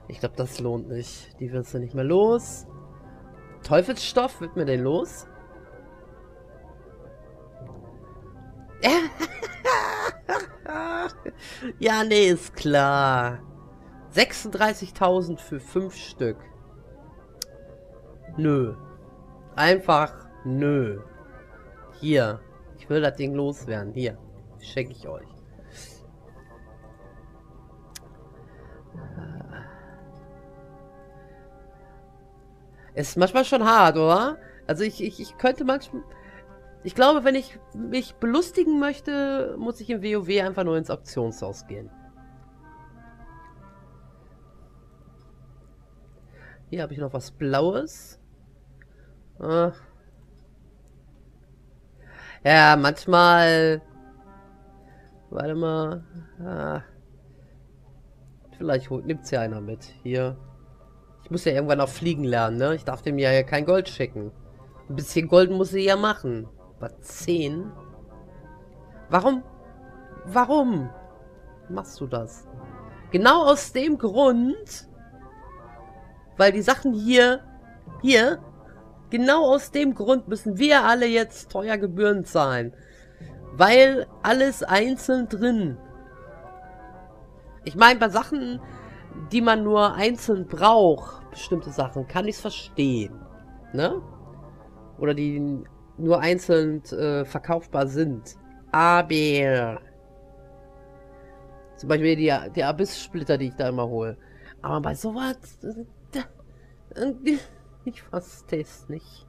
Ich glaube, das lohnt nicht. Die wirst du nicht mehr los. Teufelsstoff, wird mir den los? Ja, nee, ist klar. sechsunddreißigtausend für fünf Stück. Nö. Einfach nö. Hier. Ich will das Ding loswerden. Hier. Schenke ich euch. Ist manchmal schon hart, oder? Also ich, ich, ich könnte manchmal... Ich glaube, wenn ich mich belustigen möchte, muss ich im WoW einfach nur ins Auktionshaus gehen. Hier habe ich noch was Blaues. Ah. Ja, manchmal... Warte mal... Ah. Vielleicht nimmt es ja einer mit. Hier. Ich muss ja irgendwann auch fliegen lernen, ne? Ich darf dem ja kein Gold schicken. Ein bisschen Gold muss ich ja machen. Was? zehn? Warum? Warum machst du das? Genau aus dem Grund... Weil die Sachen hier, hier, genau aus dem Grund müssen wir alle jetzt teuer Gebühren zahlen. Weil alles einzeln drin. Ich meine, bei Sachen, die man nur einzeln braucht, bestimmte Sachen, kann ich es verstehen. Ne? Oder die nur einzeln äh, verkaufbar sind. Aber. Zum Beispiel die, die Abyss-Splitter, die ich da immer hole. Aber bei sowas... Ich verstehe es nicht.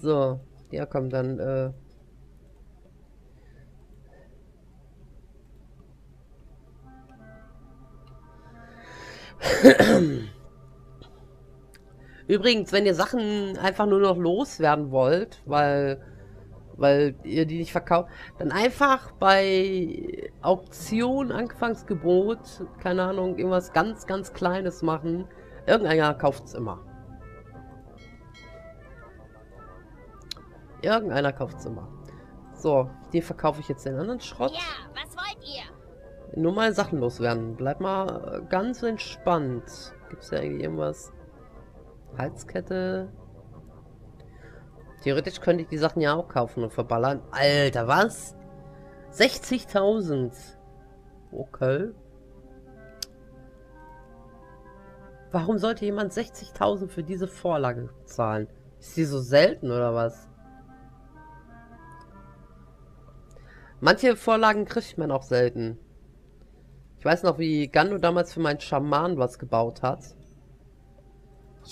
So. Ja, komm, dann, äh... Übrigens, wenn ihr Sachen einfach nur noch loswerden wollt, weil... Weil ihr die nicht verkauft, dann einfach bei Auktion, Anfangsgebot, keine Ahnung, irgendwas ganz, ganz Kleines machen. Irgendeiner kauft es immer. Irgendeiner kauft es immer. So, den verkaufe ich jetzt den anderen Schrott. Ja, was wollt ihr? Nur mal Sachen loswerden. Bleib mal ganz entspannt. Gibt es ja irgendwie irgendwas? Halskette. Theoretisch könnte ich die Sachen ja auch kaufen und verballern. Alter, was? sechzigtausend. Okay. Warum sollte jemand sechzigtausend für diese Vorlage zahlen? Ist die so selten oder was? Manche Vorlagen kriegt man auch selten. Ich weiß noch, wie Gando damals für meinen Schaman was gebaut hat.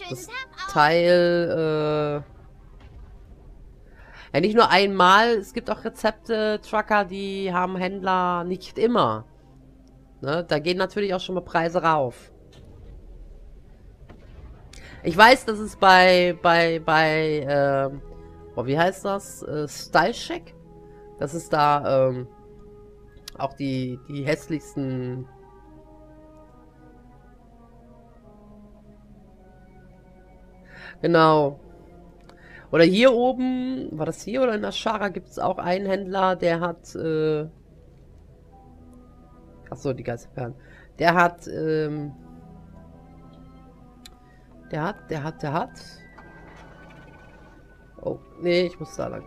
Das Teil, äh... ja, nicht nur einmal, es gibt auch Rezepte, Trucker, die haben Händler nicht immer. Ne? Da gehen natürlich auch schon mal Preise rauf. Ich weiß, dass es bei, bei, bei, ähm, oh, wie heißt das? Äh, Style Check? Dass es da, ähm, auch die, die hässlichsten... Genau. Oder hier oben, war das hier oder in Nasjatar, gibt es auch einen Händler, der hat, äh... Achso, die Geisterperlen. Der hat, ähm... Der hat, der hat, der hat... Oh, nee, ich muss da lang.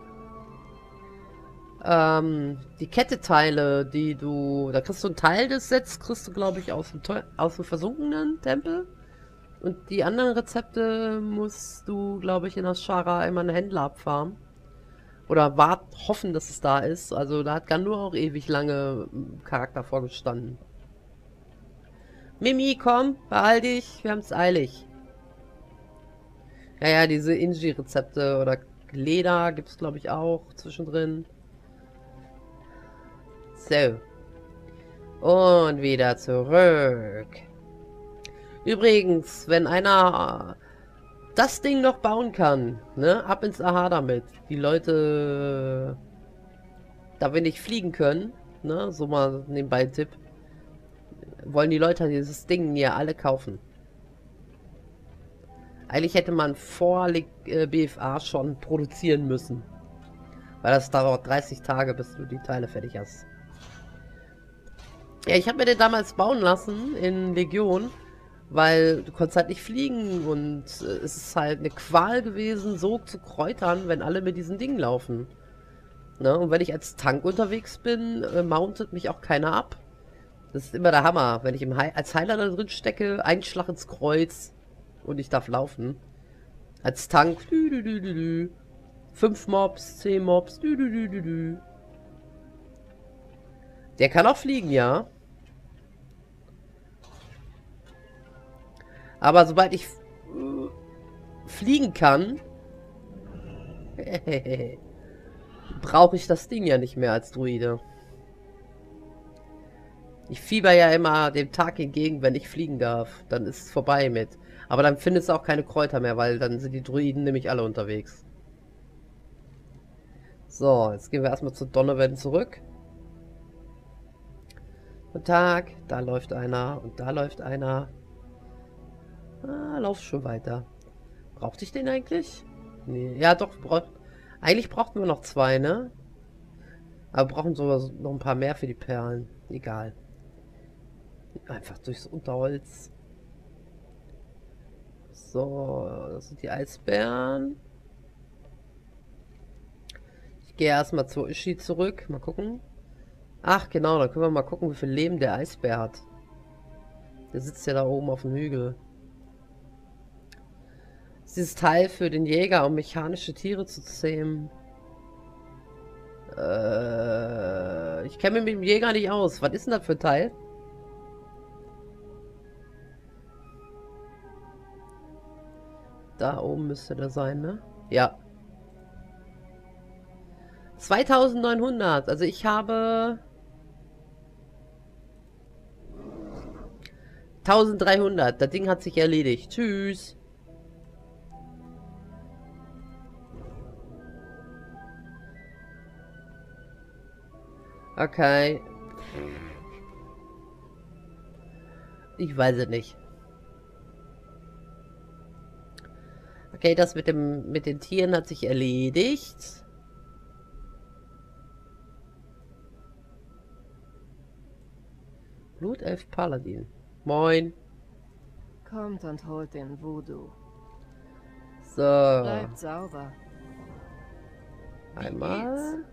Ähm, die Ketteteile, die du... Da kriegst du einen Teil des Sets, kriegst du, glaube ich, aus dem, Teu aus dem versunkenen Tempel. Und die anderen Rezepte musst du, glaube ich, in Nasjatar immer einen Händler abfarmen. Oder warten, hoffen, dass es da ist. Also da hat Gando auch ewig lange Charakter vorgestanden. Mimi, komm, beeil dich, wir haben es eilig. Ja, ja, diese Inji-Rezepte oder Leder gibt es, glaube ich, auch zwischendrin. So. Und wieder zurück. Übrigens, wenn einer das Ding noch bauen kann, ne, ab ins Aha damit. Die Leute, da wir nicht fliegen können, ne, so mal nebenbei Tipp, wollen die Leute dieses Ding ja alle kaufen. Eigentlich hätte man vor B F A schon produzieren müssen, weil das dauert dreißig Tage, bis du die Teile fertig hast. Ja, ich habe mir den damals bauen lassen in Legion. Weil du konntest halt nicht fliegen und es ist halt eine Qual gewesen, so zu kräutern, wenn alle mit diesen Dingen laufen. Ne? Und wenn ich als Tank unterwegs bin, äh, mountet mich auch keiner ab. Das ist immer der Hammer. Wenn ich im He als Heiler da drin stecke, ein Schlag ins Kreuz und ich darf laufen. Als Tank, fünf Mobs, zehn Mobs, dü, dü, dü, dü, dü. Der kann auch fliegen, ja. Aber sobald ich äh, fliegen kann, brauche ich das Ding ja nicht mehr als Druide. Ich fieber ja immer dem Tag entgegen, wenn ich fliegen darf. Dann ist es vorbei mit. Aber dann findest du auch keine Kräuter mehr, weil dann sind die Druiden nämlich alle unterwegs. So, jetzt gehen wir erstmal zu Donnerwellen zurück. Guten Tag, da läuft einer und da läuft einer. Ah, lauf schon weiter. Brauchte ich den eigentlich? Nee, ja doch, brauch, eigentlich brauchten wir noch zwei, ne? Aber wir brauchen sogar noch ein paar mehr für die Perlen. Egal. Einfach durchs Unterholz. So, das sind die Eisbären. Ich gehe erstmal zu Ishi zurück. Mal gucken. Ach genau, dann können wir mal gucken, wie viel Leben der Eisbär hat. Der sitzt ja da oben auf dem Hügel. Dieses Teil für den Jäger, um mechanische Tiere zu zähmen. Äh, ich kenne mich mit dem Jäger nicht aus. Was ist denn das für ein Teil? Da oben müsste der sein, ne? Ja. zweitausendneunhundert. Also ich habe eintausenddreihundert. Das Ding hat sich erledigt. Tschüss. Okay. Ich weiß es nicht. Okay, das mit dem mit den Tieren hat sich erledigt. Blutelf Paladin. Moin. Kommt und holt den Voodoo. So. Bleibt sauber. Einmal.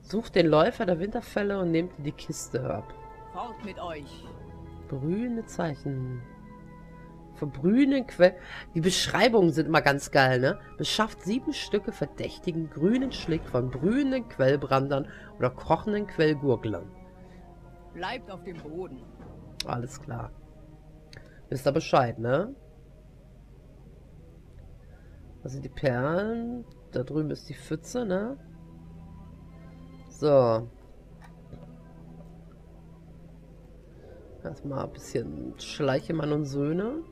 Sucht den Läufer der Winterfälle und nehmt die Kiste ab. Fort mit euch. Brühende Zeichen. Verbrühenden Quellen. Die Beschreibungen sind immer ganz geil, ne? Beschafft sieben Stücke verdächtigen grünen Schlick von brühenden Quellbrandern oder kochenden Quellgurglern. Bleibt auf dem Boden. Alles klar. Wisst ihr Bescheid, ne? Das sind die Perlen. Da drüben ist die Pfütze, ne? So. Erstmal ein bisschen Schleichemann und Söhne.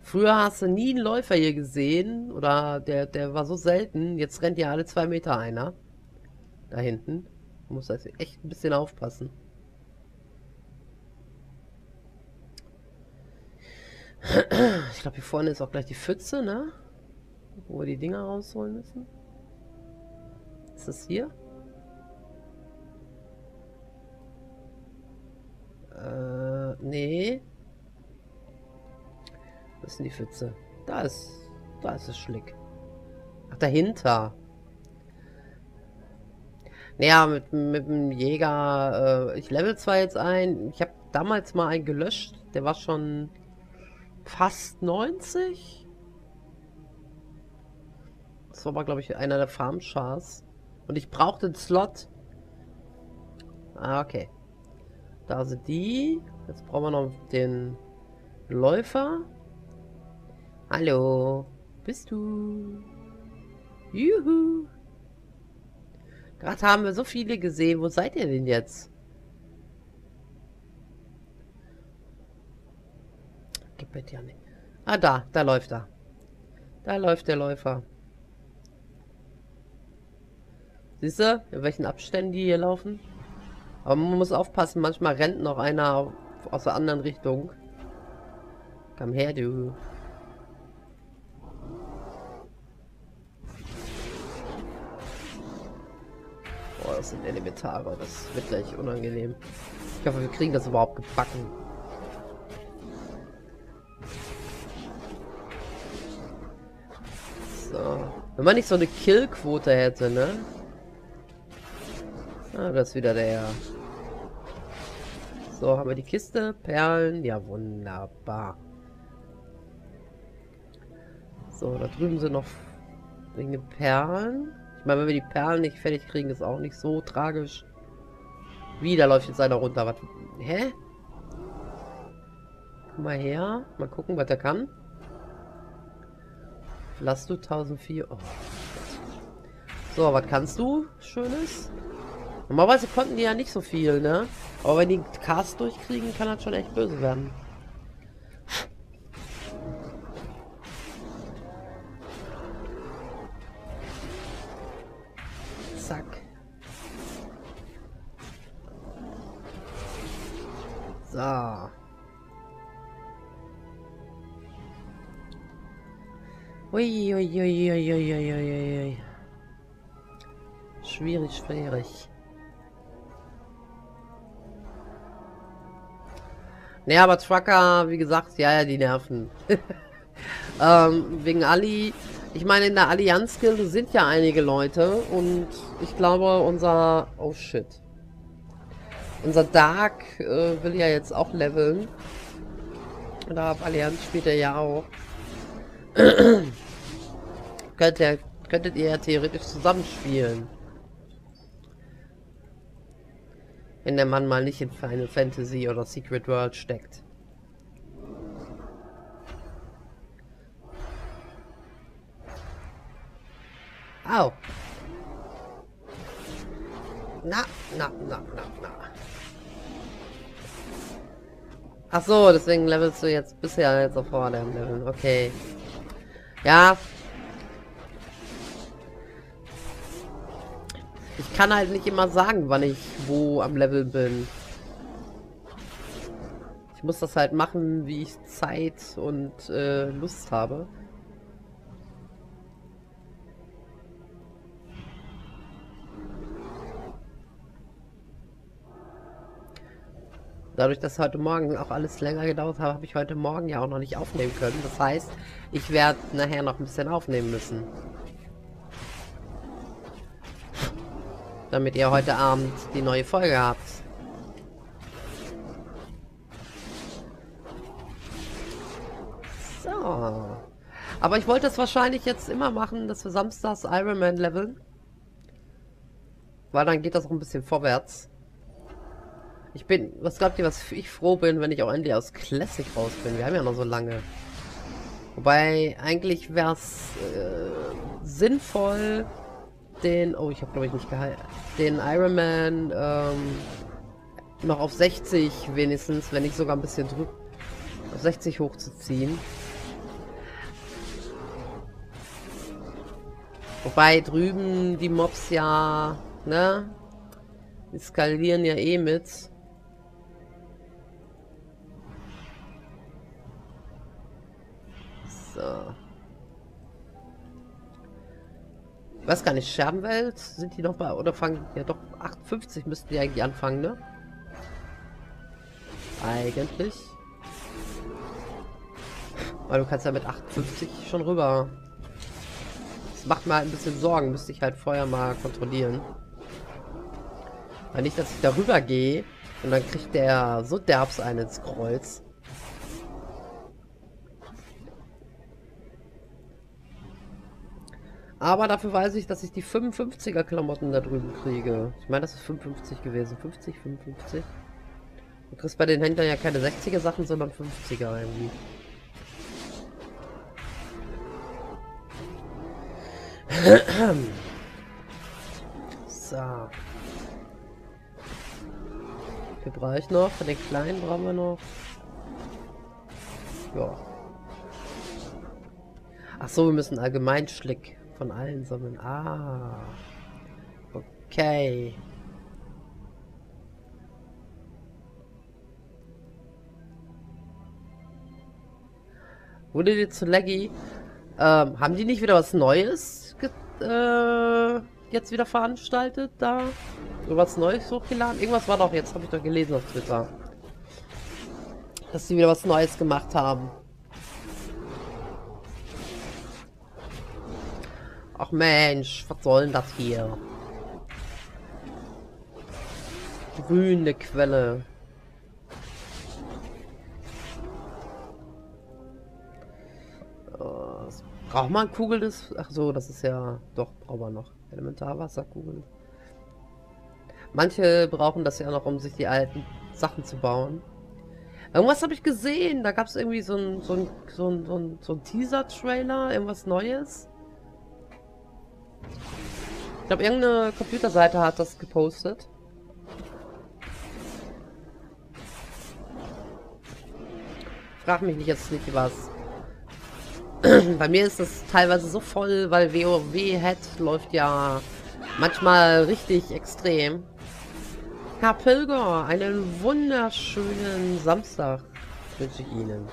Früher hast du nie einen Läufer hier gesehen. Oder der, der war so selten. Jetzt rennt ja alle zwei Meter einer. Da hinten. Man muss also echt ein bisschen aufpassen. Ich glaube, hier vorne ist auch gleich die Pfütze, ne? Wo wir die Dinger rausholen müssen. Ist das hier? Äh, nee. Was ist denn die Pfütze? Da ist, da ist es Schlick. Ach, dahinter. Naja, mit, mit dem Jäger, äh, ich level zwar jetzt ein, ich habe damals mal einen gelöscht, der war schon fast neunzig. Das war aber, glaube ich, einer der Farm-Chars. Und ich brauchte einen Slot. Ah, okay. Da sind die. Jetzt brauchen wir noch den Läufer. Hallo. Bist du? Juhu. Gerade haben wir so viele gesehen. Wo seid ihr denn jetzt? Gibt es ja nicht. Ah, da. Da läuft er. Da läuft der Läufer. Siehst du, in welchen Abständen die hier laufen? Aber man muss aufpassen, manchmal rennt noch einer aus der anderen Richtung. Komm her, du. Boah, das sind Elementare, das wird gleich unangenehm. Ich hoffe, wir kriegen das überhaupt gebacken. So. Wenn man nicht so eine Killquote hätte, ne? Ah, das ist wieder der. So, haben wir die Kiste. Perlen. Ja, wunderbar. So, da drüben sind noch wegen den Perlen. Ich meine, wenn wir die Perlen nicht fertig kriegen, ist auch nicht so tragisch. Wieder läuft jetzt einer runter. Was? Hä? Komm mal her. Mal gucken, was er kann. Lass du eintausendvier. Oh. So, was kannst du Schönes? Normalerweise konnten die ja nicht so viel, ne? Aber wenn die einen Cast durchkriegen, kann das schon echt böse werden. Zack. So. Ui, ui, ui, ui, ui, ui, ui. Schwierig, schwierig. Ne, aber Trucker, wie gesagt, ja, ja, die nerven. ähm, wegen Ali. Ich meine, in der Allianz-Gilde sind ja einige Leute. Und ich glaube, unser... Oh, shit. Unser Dark äh, will ja jetzt auch leveln. Da auf Allianz spielt er ja auch. Könnt ihr, könntet ihr ja theoretisch zusammenspielen. Wenn der Mann mal nicht in Final Fantasy oder Secret World steckt. Au! Na, na, na, na, na. Ach so, deswegen levelst du jetzt bisher jetzt auf vorne am Leveln. Okay. Ja. Ich kann halt nicht immer sagen, wann ich wo am Level bin. Ich muss das halt machen, wie ich Zeit und äh, Lust habe. Dadurch, dass heute Morgen auch alles länger gedauert hat, habe ich heute Morgen ja auch noch nicht aufnehmen können. Das heißt, ich werde nachher noch ein bisschen aufnehmen müssen. Damit ihr heute Abend die neue Folge habt. So. Aber ich wollte es wahrscheinlich jetzt immer machen, dass wir samstags Iron Man leveln. Weil dann geht das auch ein bisschen vorwärts. Ich bin... Was glaubt ihr, was ich froh bin, wenn ich auch endlich aus Classic raus bin? Wir haben ja noch so lange. Wobei, eigentlich wäre es äh, sinnvoll... den, oh, ich habe glaube ich nicht gehalten, den Iron Man ähm, noch auf sechzig wenigstens, wenn nicht sogar ein bisschen drüber, auf sechzig hochzuziehen. Wobei drüben die Mobs ja, ne, die skalieren ja eh mit. So. Ich weiß gar nicht, Scherbenwelt, sind die noch bei, oder fangen, ja doch, achtundfünfzig müssten die eigentlich anfangen, ne? Eigentlich. Weil du kannst ja mit achtundfünfzig schon rüber. Das macht mir halt ein bisschen Sorgen, müsste ich halt vorher mal kontrollieren. Weil nicht, dass ich da rüber gehe und dann kriegt der so derbs einen ins Kreuz. Aber dafür weiß ich, dass ich die fünfundfünfziger Klamotten da drüben kriege. Ich meine, das ist fünfundfünfzig gewesen. fünfzig, fünfundfünfzig. Du kriegst bei den Händlern ja keine sechziger Sachen, sondern fünfziger irgendwie. So. Den brauche ich noch. Für den kleinen brauchen wir noch. Ja. Ach so, wir müssen allgemein Schlick von allen sammeln. Ah. Okay. Wurde dir zu laggy? Ähm, haben die nicht wieder was Neues äh, jetzt wieder veranstaltet da? Oder was Neues hochgeladen? Irgendwas war doch jetzt, habe ich doch gelesen auf Twitter. Dass sie wieder was Neues gemacht haben. Ach Mensch, was soll denn das hier? Grüne Quelle. Oh, das Braucht man Kugeln des... Ach so, das ist ja... Doch, braucht man noch. Elementarwasserkugeln. Manche brauchen das ja noch, um sich die alten Sachen zu bauen. Irgendwas habe ich gesehen. Da gab es irgendwie so ein, so ein, so ein, so ein, so ein Teaser-Trailer. Irgendwas Neues. Ich glaube, irgendeine Computerseite hat das gepostet. Frag mich nicht jetzt nicht was. Bei mir ist das teilweise so voll, weil WoW-Head läuft ja manchmal richtig extrem. Herr Pilger, einen wunderschönen Samstag wünsche ich Ihnen.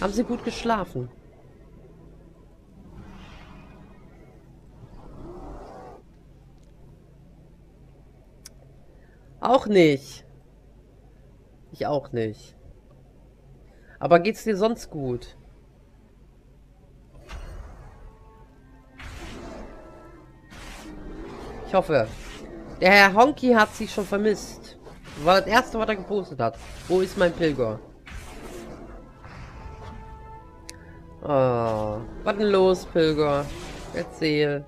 Haben Sie gut geschlafen? Auch nicht. Ich auch nicht. Aber geht's dir sonst gut? Ich hoffe. Der Herr Honky hat sie schon vermisst. War das erste, was er gepostet hat. Wo ist mein Pilger? Oh, was denn los, Pilger? Erzähl.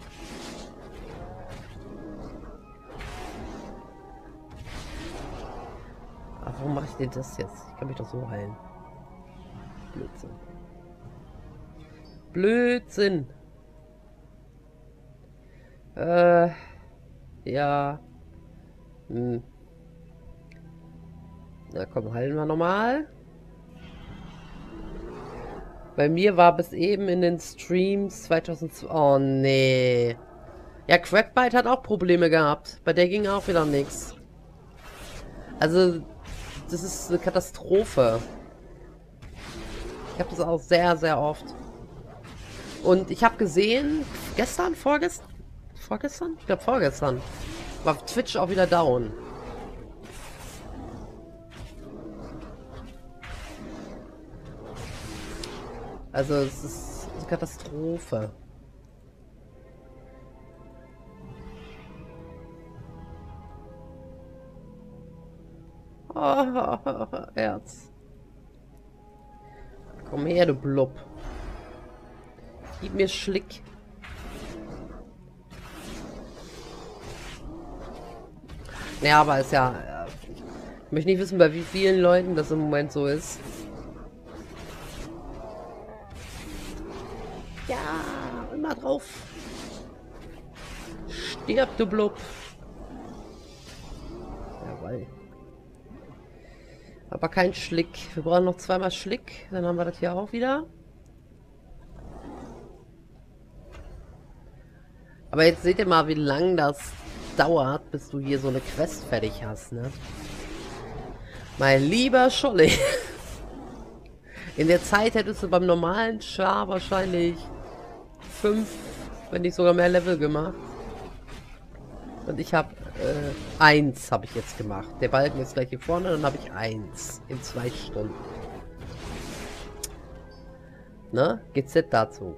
Aber warum mache ich denn das jetzt? Ich kann mich doch so heilen. Blödsinn. Blödsinn. Äh... Ja. Hm. Na komm, heilen wir nochmal. Bei mir war bis eben in den Streams zweitausendzwei... Oh, nee. Ja, Crackbite hat auch Probleme gehabt. Bei der ging auch wieder nichts. Also, das ist eine Katastrophe. Ich habe das auch sehr, sehr oft. Und ich habe gesehen, gestern, vorgestern... Vorgestern? Ich glaube vorgestern. War Twitch auch wieder down. Also es ist eine Katastrophe. Oh, Herz. Komm her, du Blub. Gib mir Schlick. Ja, aber ist ja... Ich möchte nicht wissen, bei wie vielen Leuten das im Moment so ist. Ja, immer drauf. Stirb, du Blub. Jawohl. Aber kein Schlick. Wir brauchen noch zweimal Schlick. Dann haben wir das hier auch wieder. Aber jetzt seht ihr mal, wie lang das... dauert, bis du hier so eine Quest fertig hast, ne? Mein lieber Scholli. In der Zeit hättest du beim normalen Char wahrscheinlich fünf, wenn nicht sogar mehr Level gemacht. Und ich habe äh, eins habe ich jetzt gemacht. Der Balken ist gleich hier vorne, dann habe ich eins in zwei Stunden. Ne? G Z dazu.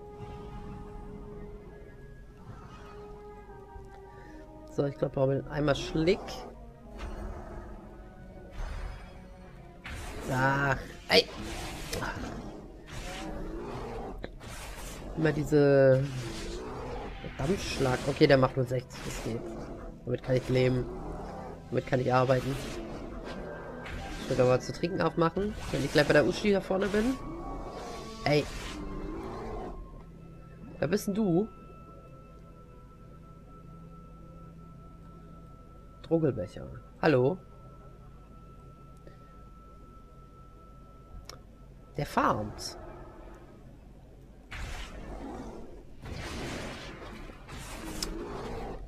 So, ich glaube, wir haben einmal Schlick. Ach, ey. Immer diese Dampfschlag. Okay, der macht nur sechzig, das geht. Damit kann ich leben. Damit kann ich arbeiten. Ich würde aber zu trinken aufmachen, wenn ich gleich bei der Uschi da vorne bin. Ey. Wer bist denn du? Drogelbecher. Hallo? Der farmt.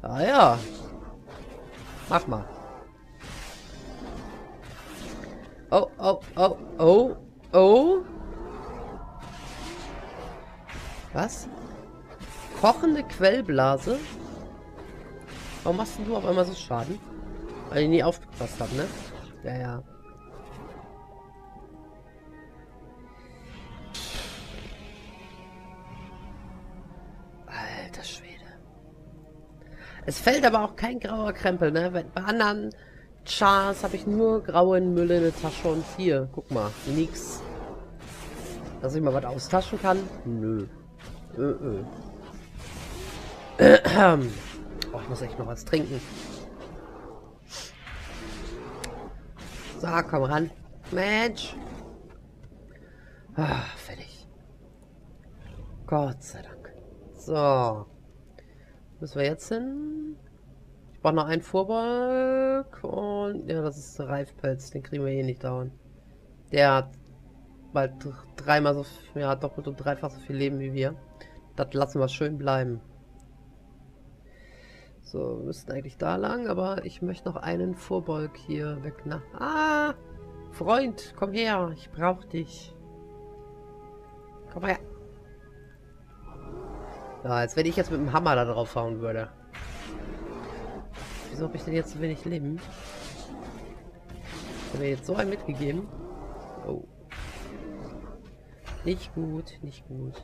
Ah ja. Mach mal. Oh, oh, oh, oh, oh. Was? Kochende Quellblase? Warum machst denn du auf einmal so Schaden? Weil ich nie aufgepasst habe, ne? Ja, ja. Alter Schwede. Es fällt aber auch kein grauer Krempel, ne? Bei anderen Chars habe ich nur grauen Müll in der Tasche und hier. Guck mal, nix. Dass ich mal was austauschen kann? Nö. Oh, ich muss echt noch was trinken. So, komm ran. Mensch. Ah, fertig. Gott sei Dank. So. Müssen wir jetzt hin? Ich brauche noch einen Fuhrbalg. Und ja, das ist der Reifpelz. Den kriegen wir hier nicht dauern. Der hat bald dreimal so viel, ja, doppelt und dreifach so viel Leben wie wir. Das lassen wir schön bleiben. So, wir müssten eigentlich da lang, aber ich möchte noch einen Vorbeug hier weg nach... Ah! Freund, komm her, ich brauch dich. Komm her. Ja, als wenn ich jetzt mit dem Hammer da drauf hauen würde. Wieso habe ich denn jetzt so wenig Leben? Ich habe mir jetzt so einen mitgegeben. Oh. Nicht gut, nicht gut.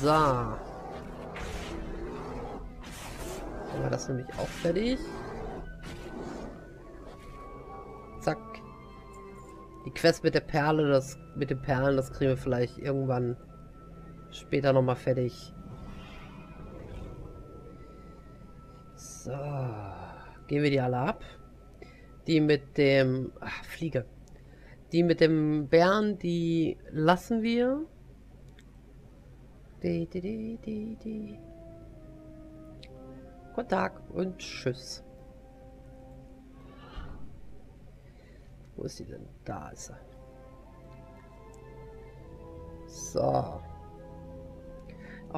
So. Dann war das nämlich auch fertig. Zack. Die Quest mit der Perle, das mit den Perlen, das kriegen wir vielleicht irgendwann später nochmal fertig. So. Gehen wir die alle ab. Die mit dem... Ach, Fliege. Die mit dem Bären, die lassen wir. Die, die, die, die, die. Guten Tag und tschüss. Wo ist die denn? Da ist er. So. Auch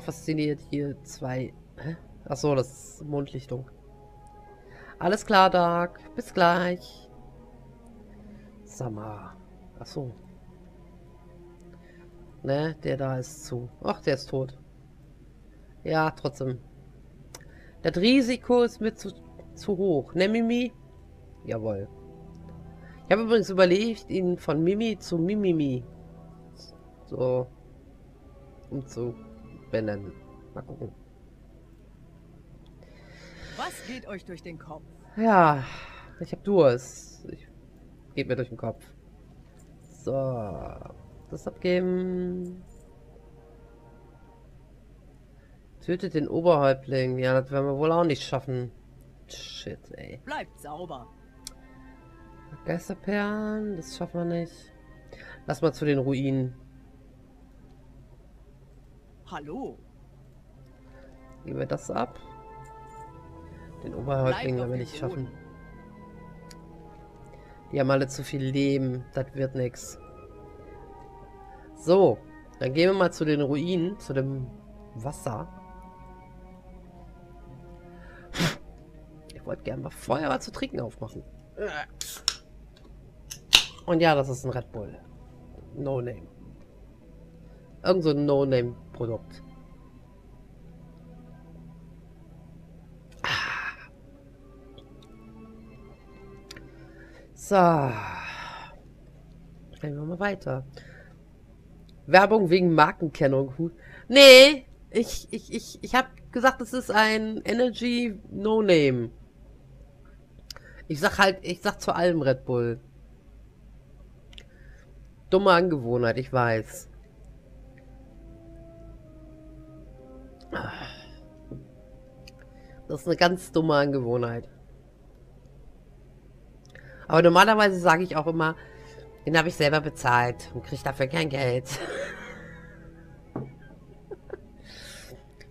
fasziniert hier zwei. Hä? Achso, das ist Mondlichtung. Alles klar, Dark. Bis gleich. Sag mal. Achso. Ne, der da ist zu. Ach, der ist tot. Ja, trotzdem. Das Risiko ist mir zu, zu hoch. Ne, Mimi? Jawohl. Ich habe übrigens überlegt, ihn von Mimi zu Mimimi so um zu benennen. Mal gucken. Was geht euch durch den Kopf? Ja, ich habe Durst. Ich, geht mir durch den Kopf. So. Das abgeben. Tötet den Oberhäuptling. Ja, das werden wir wohl auch nicht schaffen. Shit, ey. Bleibt sauber. Geisterperlen, das schaffen wir nicht. Lass mal zu den Ruinen. Hallo. Geben wir das ab. Den Oberhäuptling werden wir nicht schaffen. Die haben alle zu viel Leben. Das wird nichts. So, dann gehen wir mal zu den Ruinen, zu dem Wasser. Ich wollte gerne mal Feuer zu trinken aufmachen. Und ja, das ist ein Red Bull. No Name. Irgend so ein No Name Produkt. So. Gehen wir mal weiter. Werbung wegen Markenkennung. Nee, ich, ich, ich, ich habe gesagt, es ist ein Energy No Name. Ich sag halt, ich sag zu allem Red Bull. Dumme Angewohnheit, ich weiß. Das ist eine ganz dumme Angewohnheit. Aber normalerweise sage ich auch immer, den habe ich selber bezahlt und kriege dafür kein Geld.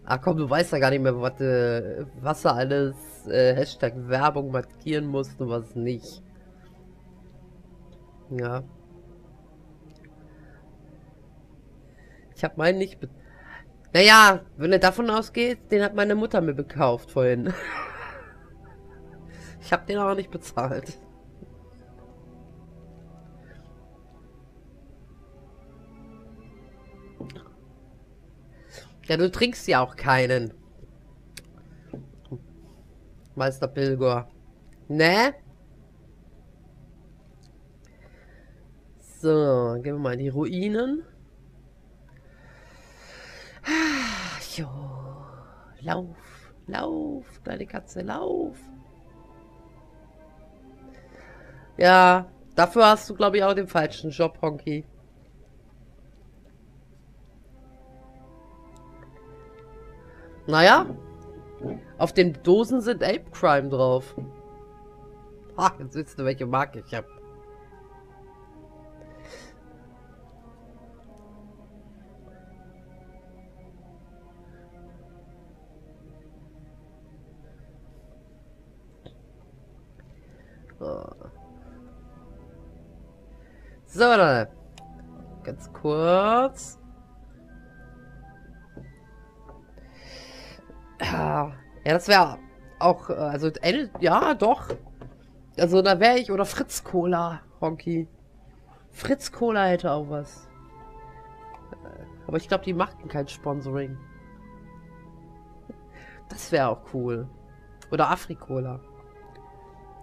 Ach komm, du weißt ja gar nicht mehr, was, äh, was da alles äh, Hashtag Werbung markieren musst und was nicht. Ja. Ich habe meinen nicht... Be naja, wenn er davon ausgeht, den hat meine Mutter mir gekauft vorhin. Ich habe den auch nicht bezahlt. Ja, du trinkst ja auch keinen. Meister Pilgor. Ne? So, gehen wir mal in die Ruinen. Ah, jo. Lauf, lauf, deine Katze, lauf. Ja, dafür hast du, glaube ich, auch den falschen Job, Honky. Naja. Auf den Dosen sind Ape Crime drauf. Ah, jetzt wisst ihr, welche Marke ich habe. So, dann. Ganz kurz. Ja, das wäre auch, also, ja, doch. Also, da wäre ich, oder Fritz Cola, Honky. Fritz Cola hätte auch was. Aber ich glaube, die machten kein Sponsoring. Das wäre auch cool. Oder Afri-Cola.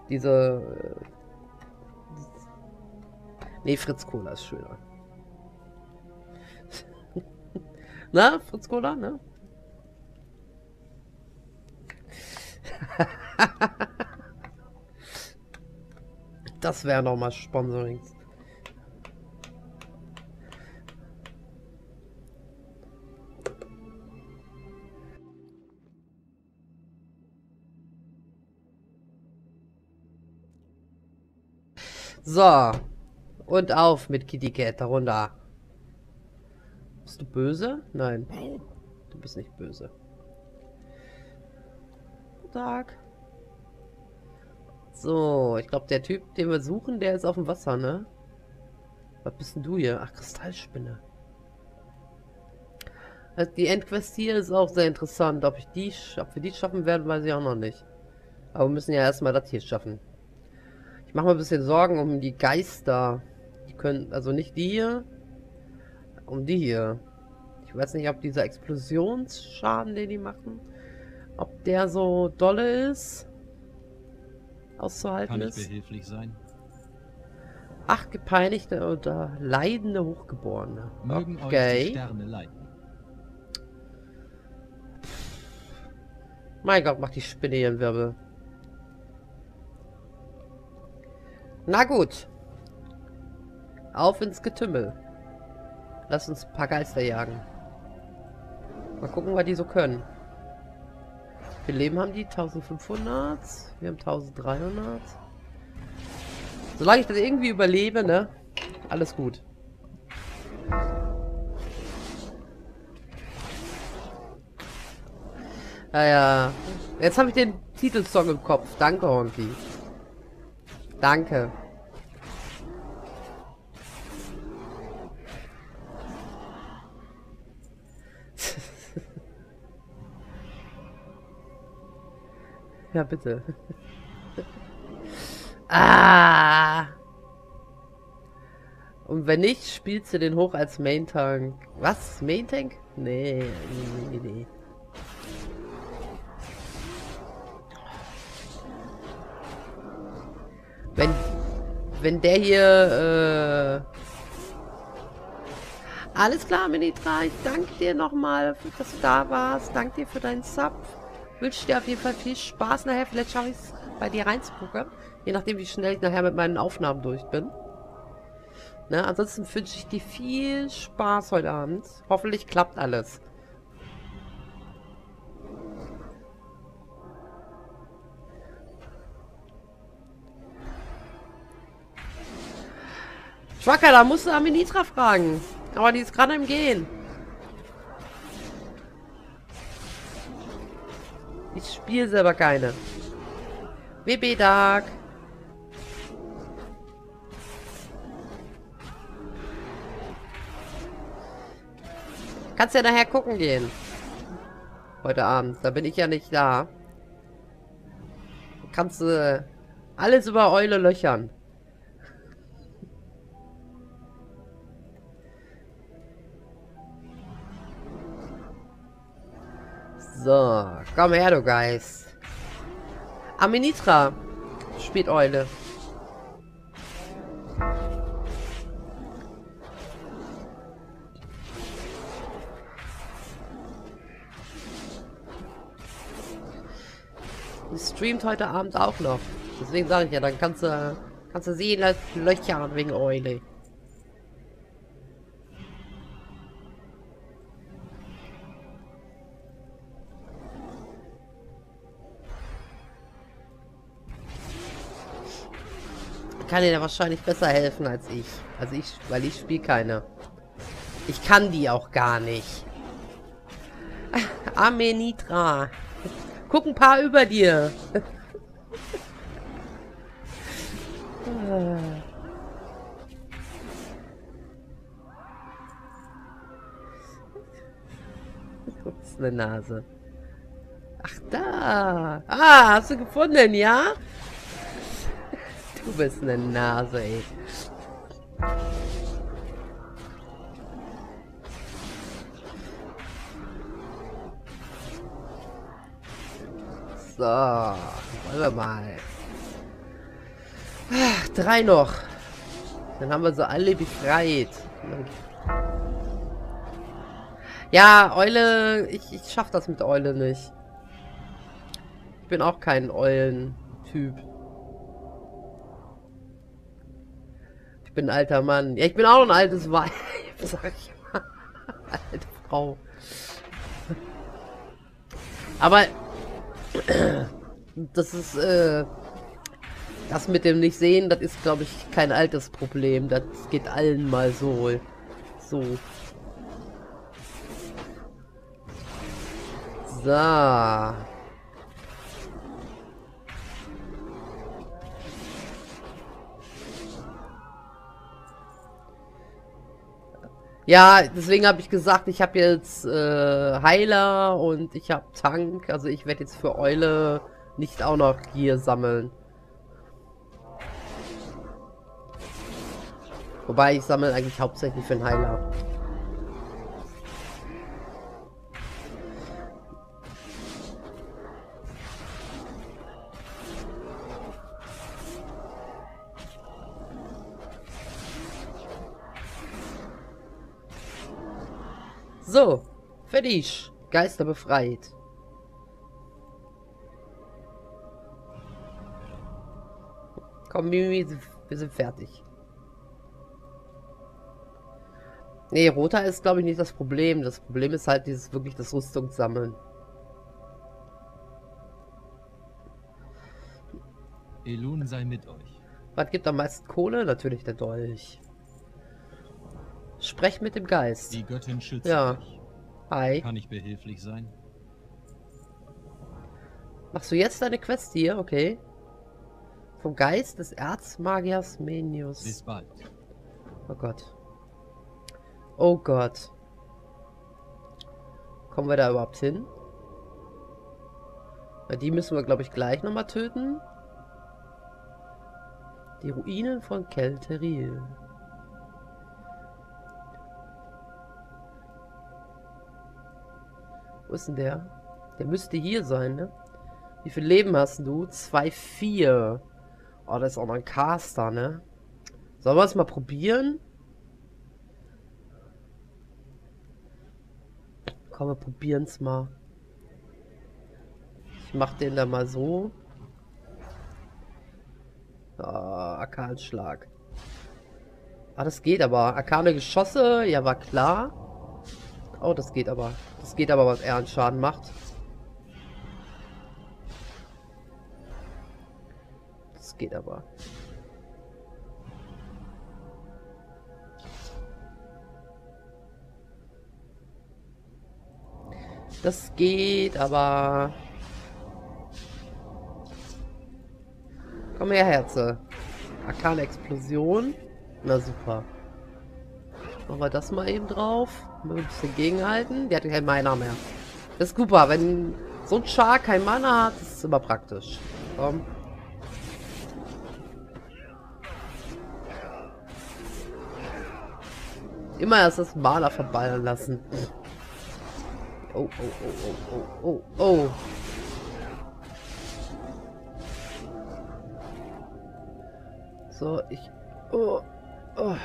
Diese. Nee, Fritz Cola ist schöner. Na, Fritz Cola, ne? Das wäre nochmal Sponsorings. So. Und auf mit Kitty Cat, runter. Bist du böse? Nein. Du bist nicht böse. Guten Tag. So, ich glaube, der Typ, den wir suchen, der ist auf dem Wasser, ne? Was bist denn du hier? Ach, Kristallspinne. Also die Endquest hier ist auch sehr interessant. Ob ich die, ob wir die schaffen werden, weiß ich auch noch nicht. Aber wir müssen ja erstmal das hier schaffen. Ich mache mir ein bisschen Sorgen um die Geister. Die können, also nicht die hier, um die hier. Ich weiß nicht, ob dieser Explosionsschaden, den die machen, ob der so dolle ist. Auszuhalten ist. Kann ich behilflich sein? Ach, gepeinigte oder leidende Hochgeborene. Mögen okay. Euch die Sterne leiden. Mein Gott, macht die Spinne ihren Wirbel. Na gut. Auf ins Getümmel. Lass uns ein paar Geister jagen. Mal gucken, was die so können. Wie viel Leben haben die? eintausendfünfhundert. Wir haben eintausenddreihundert. Solange ich das irgendwie überlebe, ne? Alles gut. Naja. Jetzt habe ich den Titelsong im Kopf. Danke, Honky. Danke. Ja, bitte. Ah! Und wenn nicht, spielst du den hoch als Main Tank. Was? Main Tank? Nee, nee, nee. Wenn, wenn der hier, äh... Alles klar, Mini drei. Ich danke dir nochmal, dass du da warst. Danke dir für deinen Sub. Wünsche dir auf jeden Fall viel Spaß nachher. Vielleicht schaffe ich es, bei dir reinzugucken. Je nachdem, wie schnell ich nachher mit meinen Aufnahmen durch bin. Ne? Ansonsten wünsche ich dir viel Spaß heute Abend. Hoffentlich klappt alles. Schwacker, da musst du Aminitra fragen. Aber die ist gerade im Gehen. Ich spiele selber keine. W B Dark. Kannst ja nachher gucken gehen. Heute Abend. Da bin ich ja nicht da. Kannst du äh, alles über Eule löchern. So, komm her, du Geist. Aminitra spielt Eule. Die streamt heute Abend auch noch. Deswegen sage ich ja, dann kannst du, kannst du sehen, dass Löcher wegen Eule. kann dir da wahrscheinlich besser helfen als ich. Also ich, weil ich spiele keine. Ich kann die auch gar nicht. Amenitra. Guck ein paar über dir. Ups, eine Nase. Ach, da. Ah, hast du gefunden, ja? Du bist eine Nase, ey. So, wollen wir mal. Ach, drei noch. Dann haben wir so alle befreit. Ja, Eule. Ich, ich schaff das mit Eule nicht. Ich bin auch kein Eulen-Typ. Ich bin ein alter Mann. Ja, ich bin auch ein altes Weib, sag ich mal. Alte Frau. Aber das ist, äh, das mit dem Nicht-Sehen, das ist, glaube ich, kein altes Problem. Das geht allen mal so. So. So. Ja, deswegen habe ich gesagt, ich habe jetzt äh, Heiler und ich habe Tank. Also ich werde jetzt für Eule nicht auch noch hier sammeln. Wobei ich sammle eigentlich hauptsächlich für einen Heiler. So, fertig. Geister befreit. Komm, Mimi, wir sind fertig. Nee, roter ist, glaube ich, nicht das Problem. Das Problem ist halt dieses wirklich das Rüstungssammeln. Elun sei mit euch. Was gibt am meisten Kohle? Natürlich der Dolch. Sprech mit dem Geist. Die Göttin schützt ja. Dich. Hi. Kann ich behilflich sein? Machst du jetzt deine Quest hier? Okay. Vom Geist des Erzmagiers Menius. Bis bald. Oh Gott. Oh Gott. Kommen wir da überhaupt hin? Na, die müssen wir, glaube ich, gleich nochmal töten. Die Ruinen von Kel'Theril. Wo ist denn der? Der müsste hier sein, ne? Wie viel Leben hast du? zwei, vier. Oh, das ist auch noch ein Caster, ne? Sollen wir es mal probieren? Komm, wir probieren es mal. Ich mach den da mal so. Ah, Arkanschlag. Ah, das geht aber. Arkane Geschosse, ja, war klar. Oh, das geht aber. Das geht aber, was er an Schaden macht. Das geht aber. Das geht aber. Komm her, Herze. Arkane Explosion. Na super. Machen wir das mal eben drauf. Ein bisschen gegenhalten. Der hat kein Mana mehr. Das ist super. Wenn so ein Char kein Mana hat, das ist immer praktisch. Komm. Immer erst das Mana verballern lassen. Oh, oh, oh, oh, oh, oh, oh. So, ich... Oh, oh.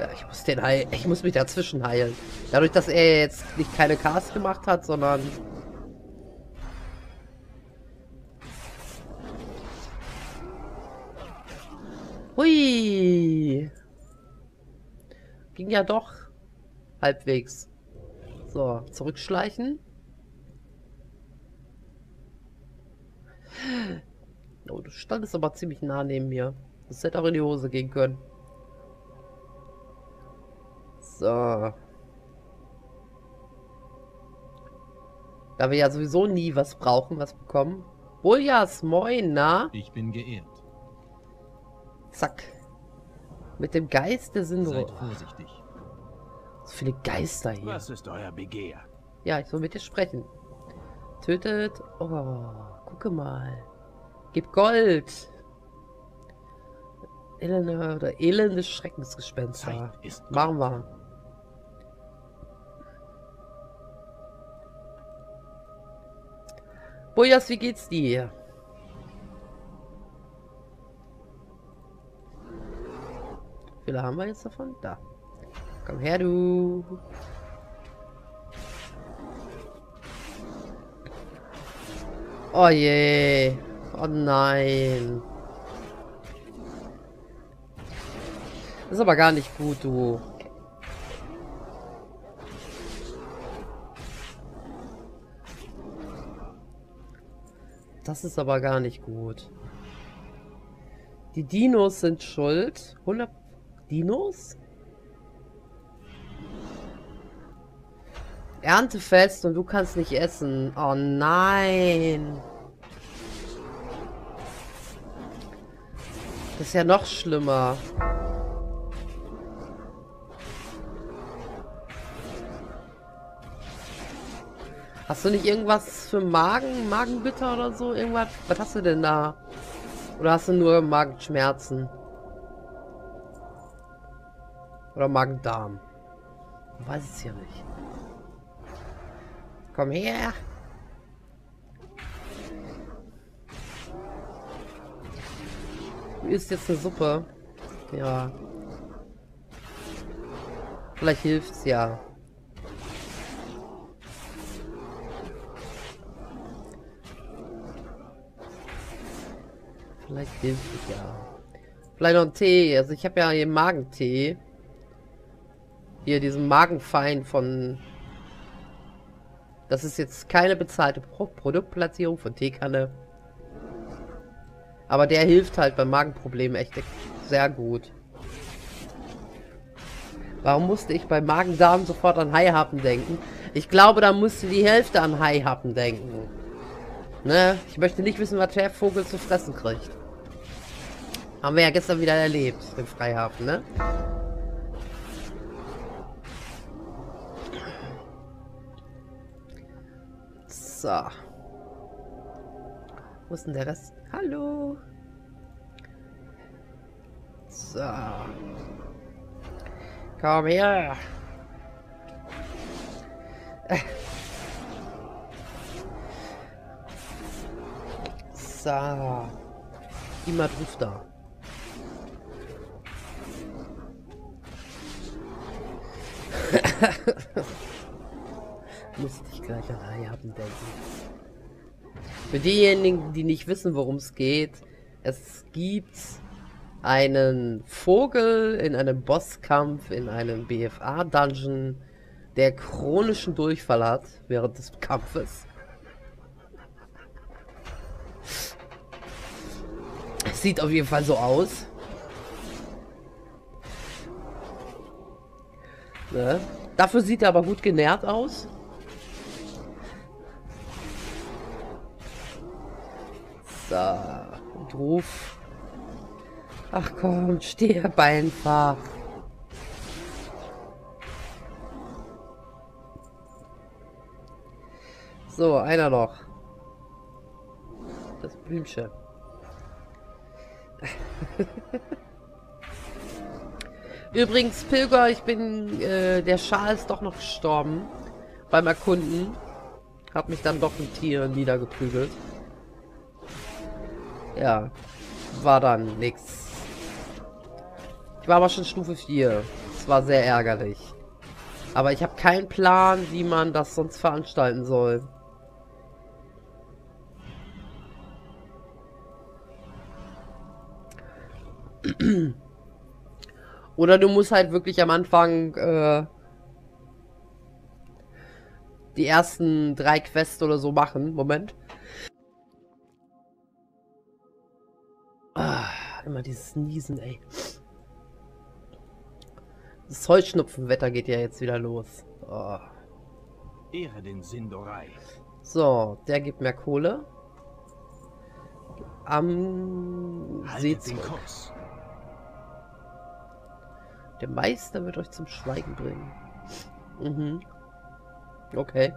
Ja, ich muss den heilen. Ich muss mich dazwischen heilen. Dadurch, dass er jetzt nicht keine Cast gemacht hat, sondern... Hui! Ging ja doch. Halbwegs. So, zurückschleichen. Oh, Du standest aber ziemlich nah neben mir. Das hätte auch in die Hose gehen können. So. Da wir ja sowieso nie was brauchen, was bekommen. Buljas, moin, na? Ich bin geehrt. Zack. Mit dem Geist der Sindro. Seid vorsichtig. So viele Geister hier. Was ist euer Begehr? Ja, ich soll mit dir sprechen. Tötet. Oh, gucke mal. Gib Gold. Elende oder elende Schreckensgespenster. Machen wir. Bojas, wie geht's dir? Wie viele haben wir jetzt davon? Da. Komm her, du. Oh je. Oh nein. Das ist aber gar nicht gut, du. Das ist aber gar nicht gut. Die Dinos sind schuld. hundert Dinos? Erntefest und du kannst nicht essen. Oh nein. Das ist ja noch schlimmer. Hast du nicht irgendwas für Magen, Magenbitter oder so? Irgendwas? Was hast du denn da? Oder hast du nur Magenschmerzen? Oder Magen-Darm? Ich weiß es ja nicht. Komm her! Du isst jetzt eine Suppe. Ja. Vielleicht hilft's ja. Vielleicht hilft es ja. Vielleicht noch ein Tee. Also ich habe ja hier Magentee. Hier diesen Magenfein von... Das ist jetzt keine bezahlte Pro Produktplatzierung von Teekanne. Aber der hilft halt bei Magenproblemen echt sehr gut. Warum musste ich bei Magen-Darm sofort an Haihappen denken? Ich glaube, da musste die Hälfte an Haihappen denken. Ne? Ich möchte nicht wissen, was der Vogel zu fressen kriegt. Haben wir ja gestern wieder erlebt, im Freihafen, ne? So. Wo ist denn der Rest? Hallo! So. Komm her! Äh. So. Immer ruft da. Musste ich gleich an Hai haben denken. Für diejenigen, die nicht wissen, worum es geht, es gibt einen Vogel in einem Bosskampf, in einem B F A-Dungeon, der chronischen Durchfall hat während des Kampfes. Sieht auf jeden Fall so aus. Ne? Dafür sieht er aber gut genährt aus. Da, und ruf. Ach komm, stirb einfach. So, einer noch. Das Blümchen. Übrigens, Pilger, ich bin... Äh, der Schal ist doch noch gestorben. Beim Erkunden. Hat mich dann doch ein Tier niedergeprügelt. Ja, war dann nix. Ich war aber schon Stufe vier. Das war sehr ärgerlich. Aber ich habe keinen Plan, wie man das sonst veranstalten soll. Oder du musst halt wirklich am Anfang äh, die ersten drei Quests oder so machen. Moment. immer dieses Niesen, ey. Das Heuschnupfenwetter geht ja jetzt wieder los. Oh. Ehre den Sindorei. So, der gibt mehr Kohle. Am See zurück. Der Meister wird euch zum Schweigen bringen. Mhm. Okay.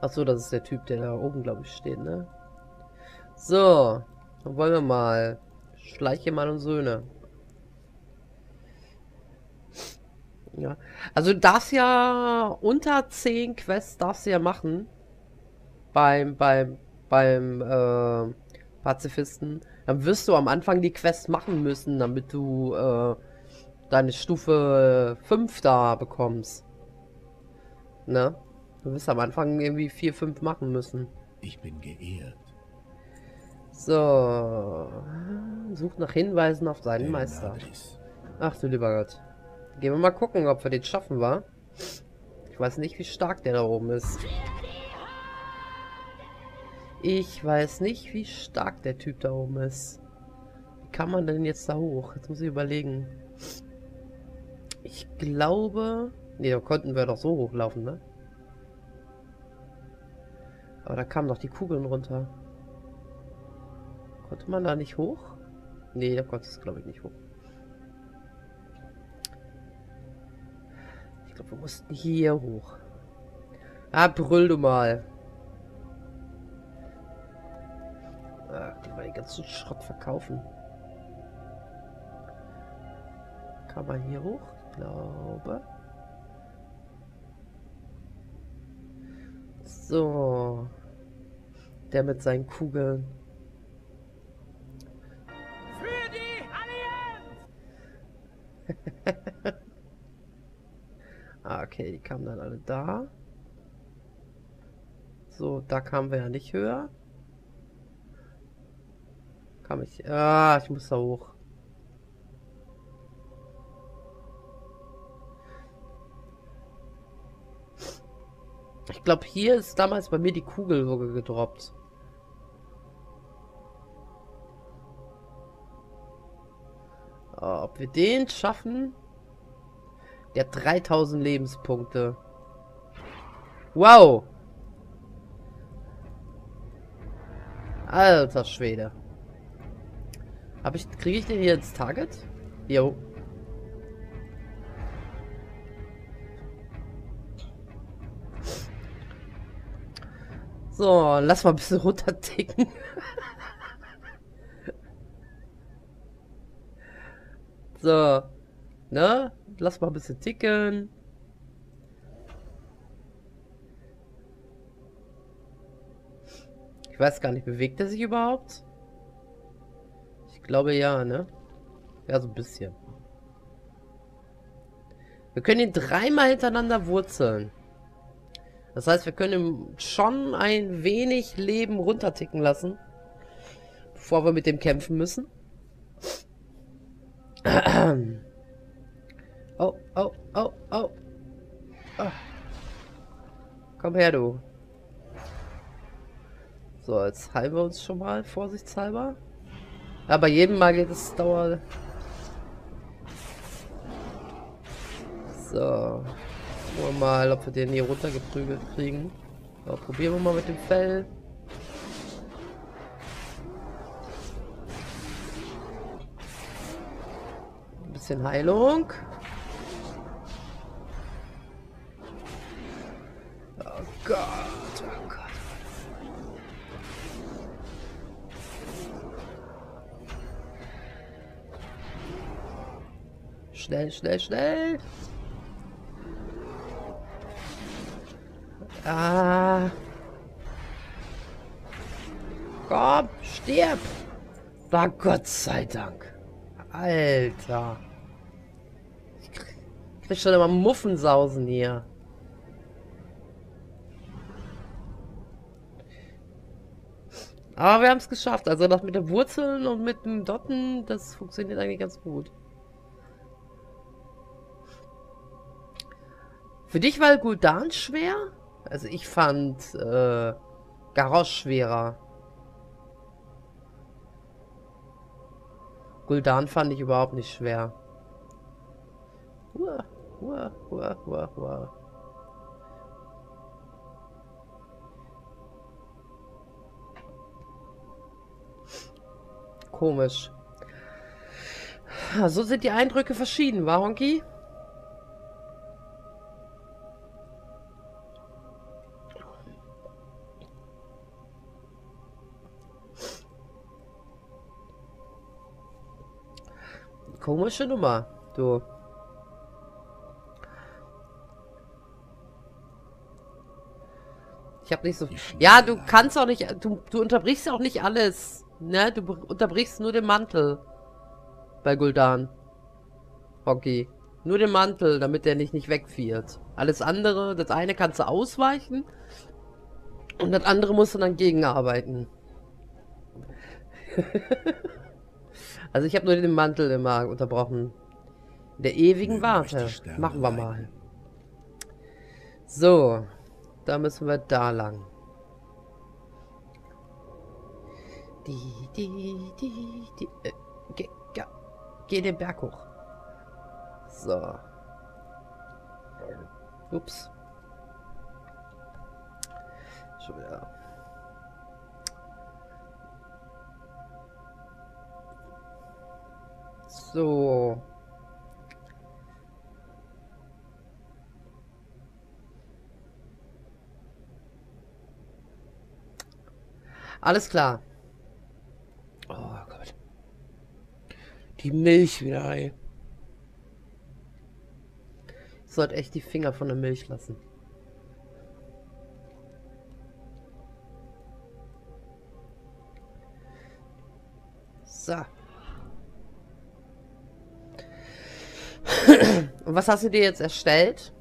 Achso, das ist der Typ, der da oben, glaube ich, steht, ne? So, dann wollen wir mal. Schleiche Mann und Söhne. Ja, also du darfst ja unter zehn Quests darfst du ja machen. Beim, beim, beim, äh, Pazifisten. Dann wirst du am Anfang die Quests machen müssen, damit du, äh, deine Stufe fünf da bekommst. Ne? Du wirst am Anfang irgendwie vier, fünf machen müssen. Ich bin geehrt. So. Sucht nach Hinweisen auf seinen Meister. Ach du lieber Gott. Gehen wir mal gucken, ob wir den schaffen, wa? Ich weiß nicht, wie stark der da oben ist. Ich weiß nicht, wie stark der Typ da oben ist. Wie kann man denn jetzt da hoch? Jetzt muss ich überlegen. Ich glaube... Ne, da konnten wir doch so hochlaufen, ne? Aber da kamen doch die Kugeln runter. Konnte man da nicht hoch? Ne, da konnte es, glaube ich, nicht hoch. Ich glaube, wir mussten hier hoch. Ah, brüll du mal. Ah, die mal den ganzen Schrott verkaufen. Kann man hier hoch? Ich glaube... So. Der mit seinen Kugeln. Für die Allianz! Ah, okay, die kamen dann alle da. So, da kamen wir ja nicht höher. Kam ich. Ah, ich muss da hoch. Ich glaube, hier ist damals bei mir die Kugel sogar gedroppt. Oh, ob wir den schaffen? Der hat dreitausend Lebenspunkte. Wow! Alter Schwede. Hab ich, kriege ich den hier ins Target? Jo. So, lass mal ein bisschen runterticken. So. Ne? Lass mal ein bisschen ticken. Ich weiß gar nicht, bewegt er sich überhaupt? Ich glaube ja, ne? Ja, so ein bisschen. Wir können ihn dreimal hintereinander wurzeln. Das heißt, wir können ihm schon ein wenig Leben runterticken lassen, bevor wir mit dem kämpfen müssen. Oh, oh, oh, oh. Oh. Komm her, du. So, jetzt heilen wir uns schon mal, vorsichtshalber. Aber jedem Mal geht es dauer. So. Mal, ob wir den hier runtergeprügelt kriegen. So, probieren wir mal mit dem Fell. Ein bisschen Heilung. Oh Gott, oh Gott. Schnell, schnell, schnell. Ah. Komm, stirb! Da Gott sei Dank. Alter. Ich krieg, krieg schon immer Muffensausen hier. Aber wir haben es geschafft. Also das mit den Wurzeln und mit dem Dotten, das funktioniert eigentlich ganz gut. Für dich war Gul'dan schwer? Also ich fand äh, Garrosch schwerer. Gul'dan fand ich überhaupt nicht schwer. Uah, uah, uah, uah, uah. Komisch. So sind die Eindrücke verschieden, war Honky? Komische Nummer, du. Ich habe nicht so. Ja, du kannst auch nicht. Du, du unterbrichst auch nicht alles. Ne? Du unterbrichst nur den Mantel. Bei Gul'dan. Okay. Nur den Mantel, damit der nicht, nicht wegfiert. Alles andere, das eine kannst du ausweichen. Und das andere musst du dann gegenarbeiten. Also ich habe nur den Mantel immer unterbrochen. In der ewigen Warte. Machen wir mal. So. Da müssen wir da lang. Die, die, die, die. Äh, geh, geh, geh den Berg hoch. So. Ups. Schon wieder. So. Alles klar. Oh Gott. Die Milch wieder, ey. Ich sollte echt die Finger von der Milch lassen. So. Und was hast du dir jetzt erstellt?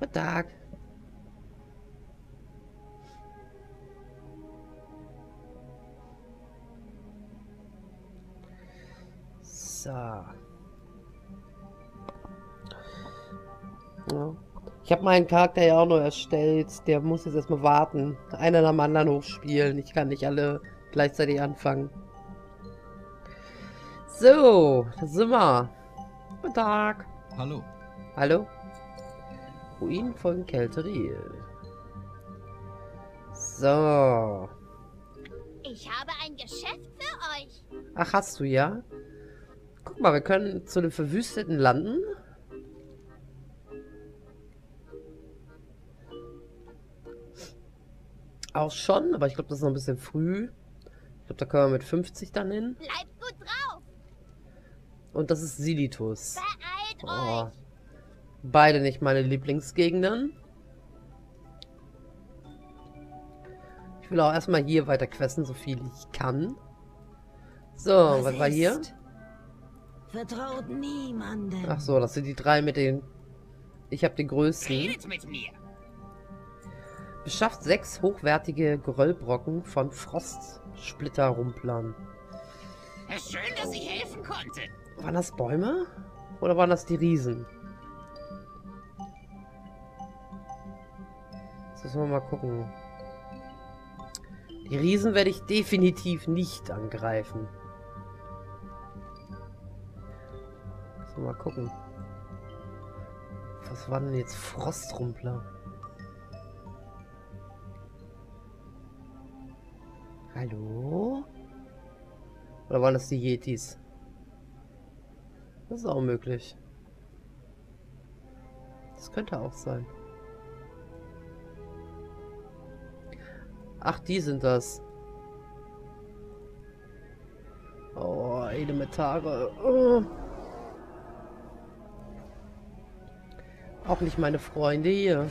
Guten Tag. So. Ja. Ich habe meinen Charakter ja auch noch erstellt. Der muss jetzt erstmal warten. Einer nach dem anderen hochspielen. Ich kann nicht alle gleichzeitig anfangen. So, da sind wir. Guten Tag. Hallo. Hallo. Ruinen von Kel'Theril. So. Ich habe ein Geschäft für euch. Ach, hast du ja? Guck mal, wir können zu den verwüsteten Landen. Auch schon, aber ich glaube, das ist noch ein bisschen früh. Ich glaube, da können wir mit fünfzig dann hin. Bleibt gut drauf. Und das ist Silitus. Beeilt euch. Beide nicht meine Lieblingsgegenden. Ich will auch erstmal hier weiter questen, so viel ich kann. So, was, was war hier? Vertraut niemanden. Ach so, das sind die drei mit den... Ich habe den größten. Redet mit mir. Beschafft sechs hochwertige Geröllbrocken von Frostsplitterrumplern. Schön, dass ich helfen konnte. Waren das Bäume? Oder waren das die Riesen? Das müssen wir mal gucken. Die Riesen werde ich definitiv nicht angreifen. So, mal gucken. Was waren denn jetzt Frostrumpler? Hallo? Oder waren das die Yetis? Das ist auch möglich. Das könnte auch sein. Ach, die sind das. Oh, Elementare. Oh. Auch nicht meine Freunde hier.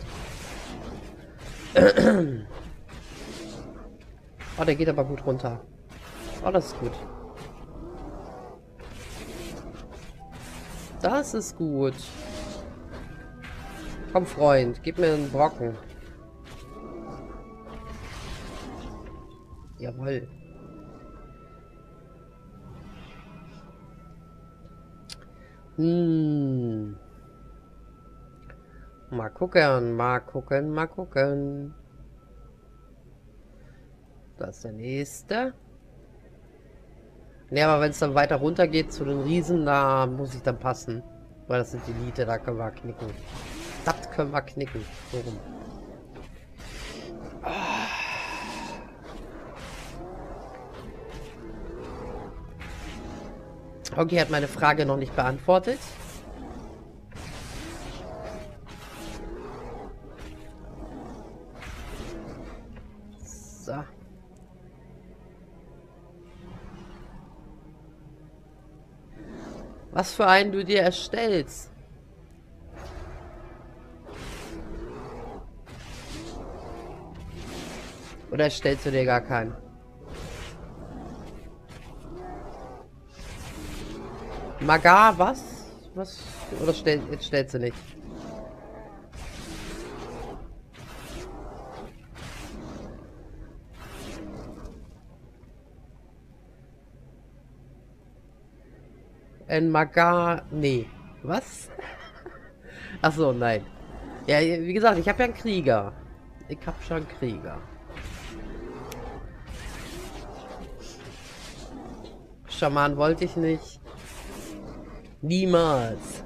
Oh, der geht aber gut runter. Oh, das ist gut. Das ist gut. Komm, Freund, gib mir einen Brocken. Jawohl. Hm. Mal gucken, mal gucken, mal gucken. Das ist der nächste. Ne, aber wenn es dann weiter runter geht zu den Riesen, da muss ich dann passen. Weil das sind die Elite, da können wir knicken. Das können wir knicken. So rum. Hockey hat meine Frage noch nicht beantwortet. So. Was für einen du dir erstellst? Oder erstellst du dir gar keinen? Magar, was? Was? Oder stell, jetzt stellst du nicht. Ein Magar. Nee. Was? Achso, nein. Ja, wie gesagt, ich habe ja einen Krieger. Ich habe schon einen Krieger. Schaman wollte ich nicht. Niemals.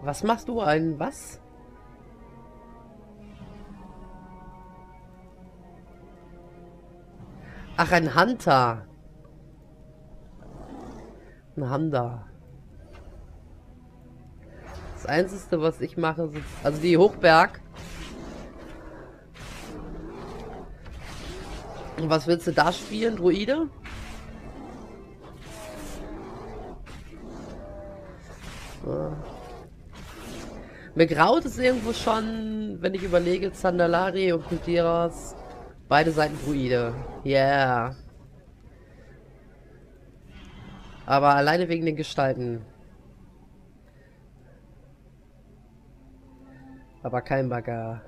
Was machst du? Ein was? Ach, ein Hunter. Ein Hunter. Das Einzige, was ich mache, sind, also die Hochberg. Und was willst du da spielen, Druide? Ah. Mir graut es irgendwo schon, wenn ich überlege, Zandalari und Kultiras. Beide Seiten Druide. Yeah. Aber alleine wegen den Gestalten. Aber kein Bagger.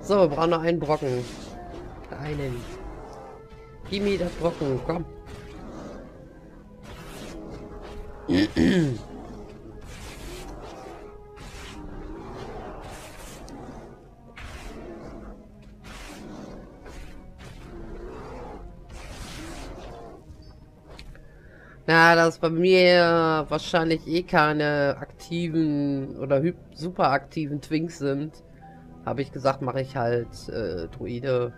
So, wir brauchen noch einen Brocken. Einen. Gib mir das Brocken, komm. Na, das ist bei mir wahrscheinlich eh keine aktiven oder super aktiven Twinks sind. Habe ich gesagt, mache ich halt äh, Druide.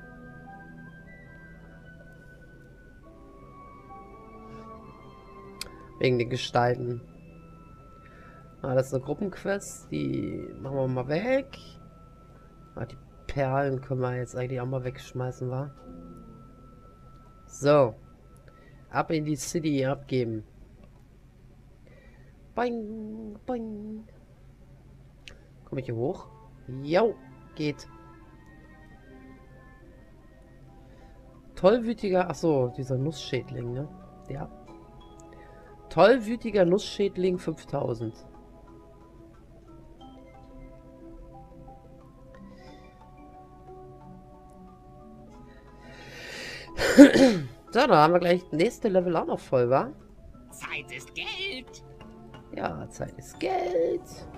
Wegen den Gestalten. Ah, das ist eine Gruppenquest. Die machen wir mal weg. Ah, die Perlen können wir jetzt eigentlich auch mal wegschmeißen, wa? So. Ab in die City abgeben. Boing, boing. Komme ich hier hoch? Jo. Geht. Tollwütiger, achso, dieser Nussschädling, ne? Ja. Tollwütiger Nussschädling fünftausend. So, da haben wir gleich nächste Level auch noch voll, wa? Zeit ist Geld! Ja, Zeit ist Geld!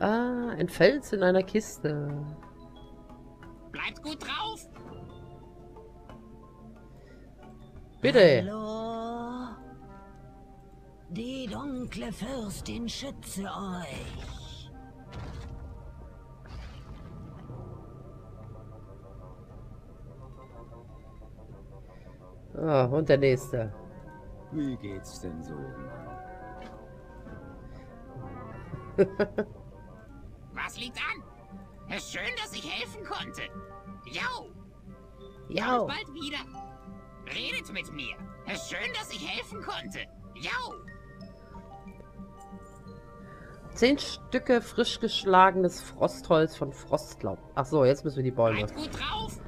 Ah, ein Fels in einer Kiste. Bleibt gut drauf. Bitte. Hallo. Die dunkle Fürstin schütze euch. Ah, und der nächste. Wie geht's denn so? Was liegt an? Es schön, dass ich helfen konnte. Yo! Yo! Bald wieder. Redet mit mir. Es schön, dass ich helfen konnte. Yo! Zehn Stücke frisch geschlagenes Frostholz von Frostlaub. Ach so, jetzt müssen wir die Bäume. Seid gut drauf.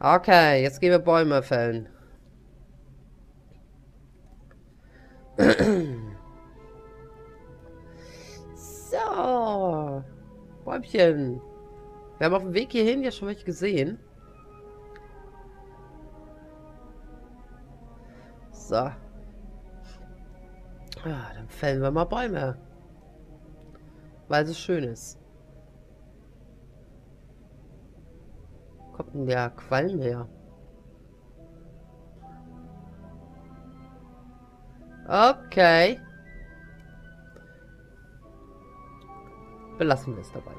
Okay, jetzt gehen wir Bäume fällen. Oh, Bäumchen. Wir haben auf dem Weg hierhin ja schon welche gesehen. So. Ja, dann fällen wir mal Bäume. Weil es schön ist. Kommt denn der Qualm her? Okay. Belassen wir es dabei.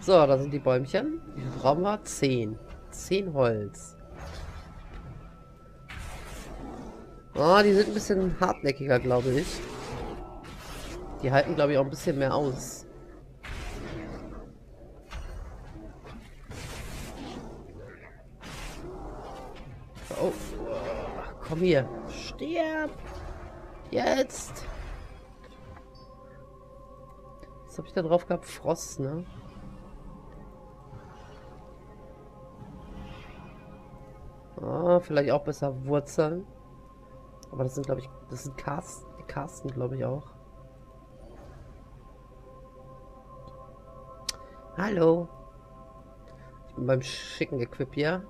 So, da sind die Bäumchen. Wir brauchen mal zehn. zehn Holz. Oh, die sind ein bisschen hartnäckiger, glaube ich. Die halten, glaube ich, auch ein bisschen mehr aus. Oh. Komm hier. Stirb. Jetzt. Was habe ich da drauf gehabt? Frost, ne? Ah, vielleicht auch besser Wurzeln. Aber das sind, glaube ich, das sind Karsten, Karsten glaube ich auch. Hallo. Ich bin beim schicken Equip hier.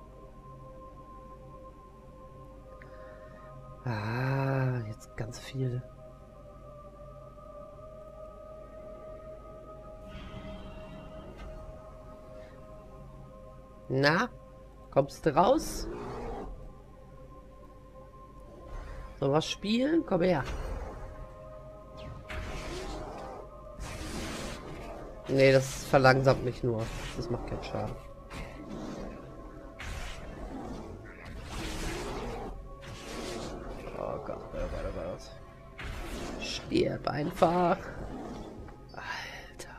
Ah, jetzt ganz viel. Na, kommst du raus? So, was spielen? Komm her. Nee, das verlangsamt mich nur. Das macht keinen Schaden. Oh Gott, oh Gott, oh Gott. Stirb einfach. Alter.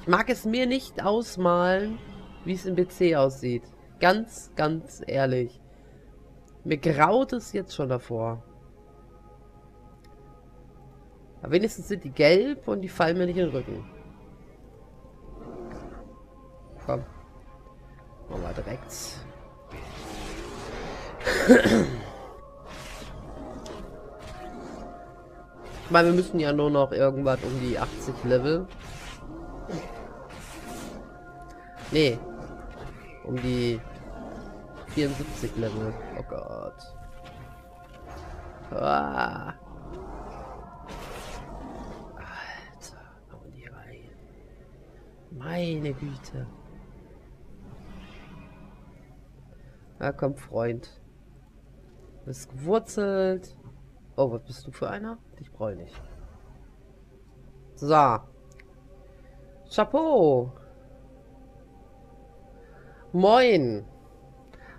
Ich mag es mir nicht ausmalen, wie es im P C aussieht. Ganz, ganz ehrlich. Mir graut es jetzt schon davor. Aber wenigstens sind die gelb und die fallen mir nicht in den Rücken. Komm. Machen wir direkt. Ich meine, wir müssen ja nur noch irgendwas um die achtzig Level. Nee. Um die vierundsiebzig Level. Oh Gott. Ah. Meine Güte. Na komm, Freund. Du bist gewurzelt. Oh, was bist du für einer? Dich brauche ich nicht. So. Chapeau. Moin.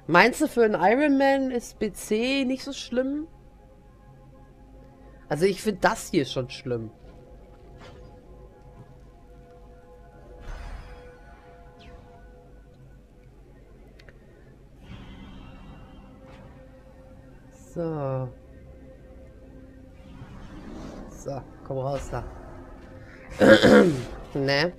Meinst du, für einen Iron Man ist P C nicht so schlimm? Also ich finde das hier schon schlimm. So. So, komm raus da. Ne?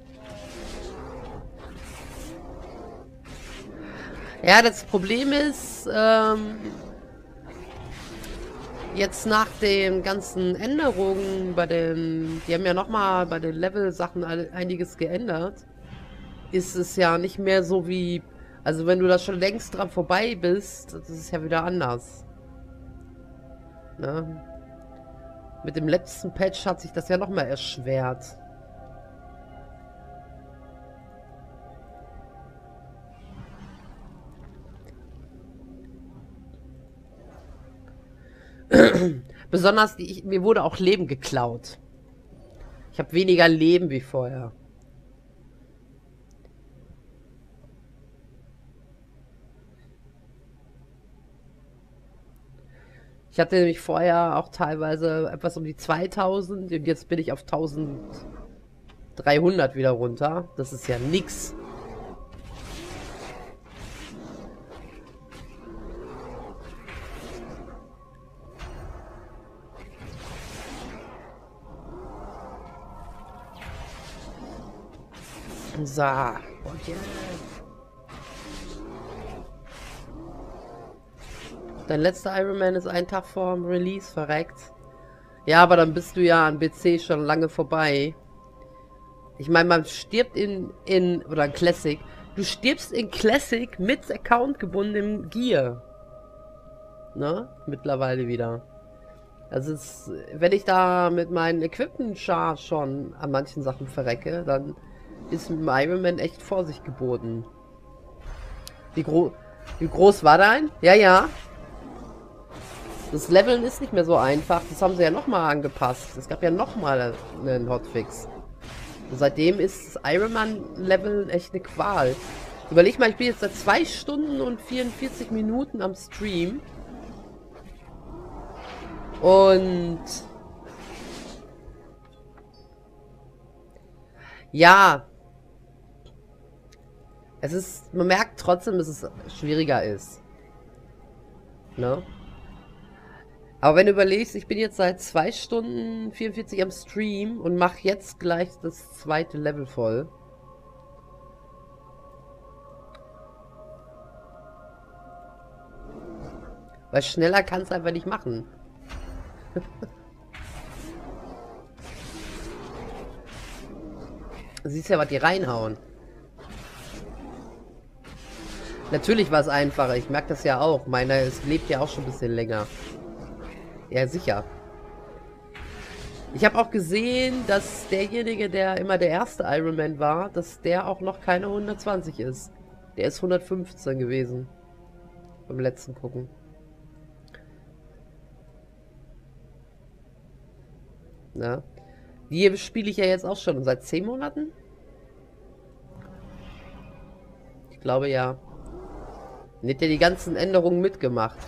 Ja, das Problem ist, ähm, jetzt nach den ganzen Änderungen bei den, die haben ja nochmal bei den Level-Sachen einiges geändert, ist es ja nicht mehr so wie, also wenn du da schon längst dran vorbei bist, das ist ja wieder anders. Ne? Mit dem letzten Patch hat sich das ja nochmal erschwert. Besonders, die, ich, mir wurde auch Leben geklaut. Ich habe weniger Leben wie vorher. Ich hatte nämlich vorher auch teilweise etwas um die zweitausend und jetzt bin ich auf dreizehnhundert wieder runter. Das ist ja nix. So, okay. Dein letzter Iron Man ist einen Tag vor dem Release verreckt. Ja, aber dann bist du ja an B C schon lange vorbei. Ich meine, man stirbt in, in, oder in Classic. Du stirbst in Classic mit Account gebundenem Gear. Ne? Mittlerweile wieder. Also es, wenn ich da mit meinen Equipment-Char schon an manchen Sachen verrecke, dann ist mit dem Iron Man echt Vorsicht geboten. Wie, gro wie groß war dein? Ja, ja. Das Leveln ist nicht mehr so einfach. Das haben sie ja nochmal angepasst. Es gab ja nochmal einen Hotfix. Und seitdem ist das Iron Man Leveln echt eine Qual. Überleg mal, ich bin jetzt seit zwei Stunden und vierundvierzig Minuten am Stream. Und ja, es ist, man merkt trotzdem, dass es schwieriger ist, ne? Aber wenn du überlegst, ich bin jetzt seit zwei Stunden vierundvierzig am Stream und mache jetzt gleich das zweite Level voll. Weil schneller kann es einfach nicht machen. Siehst ja, was die reinhauen. Natürlich war es einfacher. Ich merke das ja auch. Meiner, es lebt ja auch schon ein bisschen länger. Ja, sicher. Ich habe auch gesehen, dass derjenige, der immer der erste Iron Man war, dass der auch noch keine hundertzwanzig ist. Der ist hundertfünfzehn gewesen. Beim letzten Gucken. Na? Die spiele ich ja jetzt auch schon seit zehn Monaten. Ich glaube ja. Dann hat ja die ganzen Änderungen mitgemacht.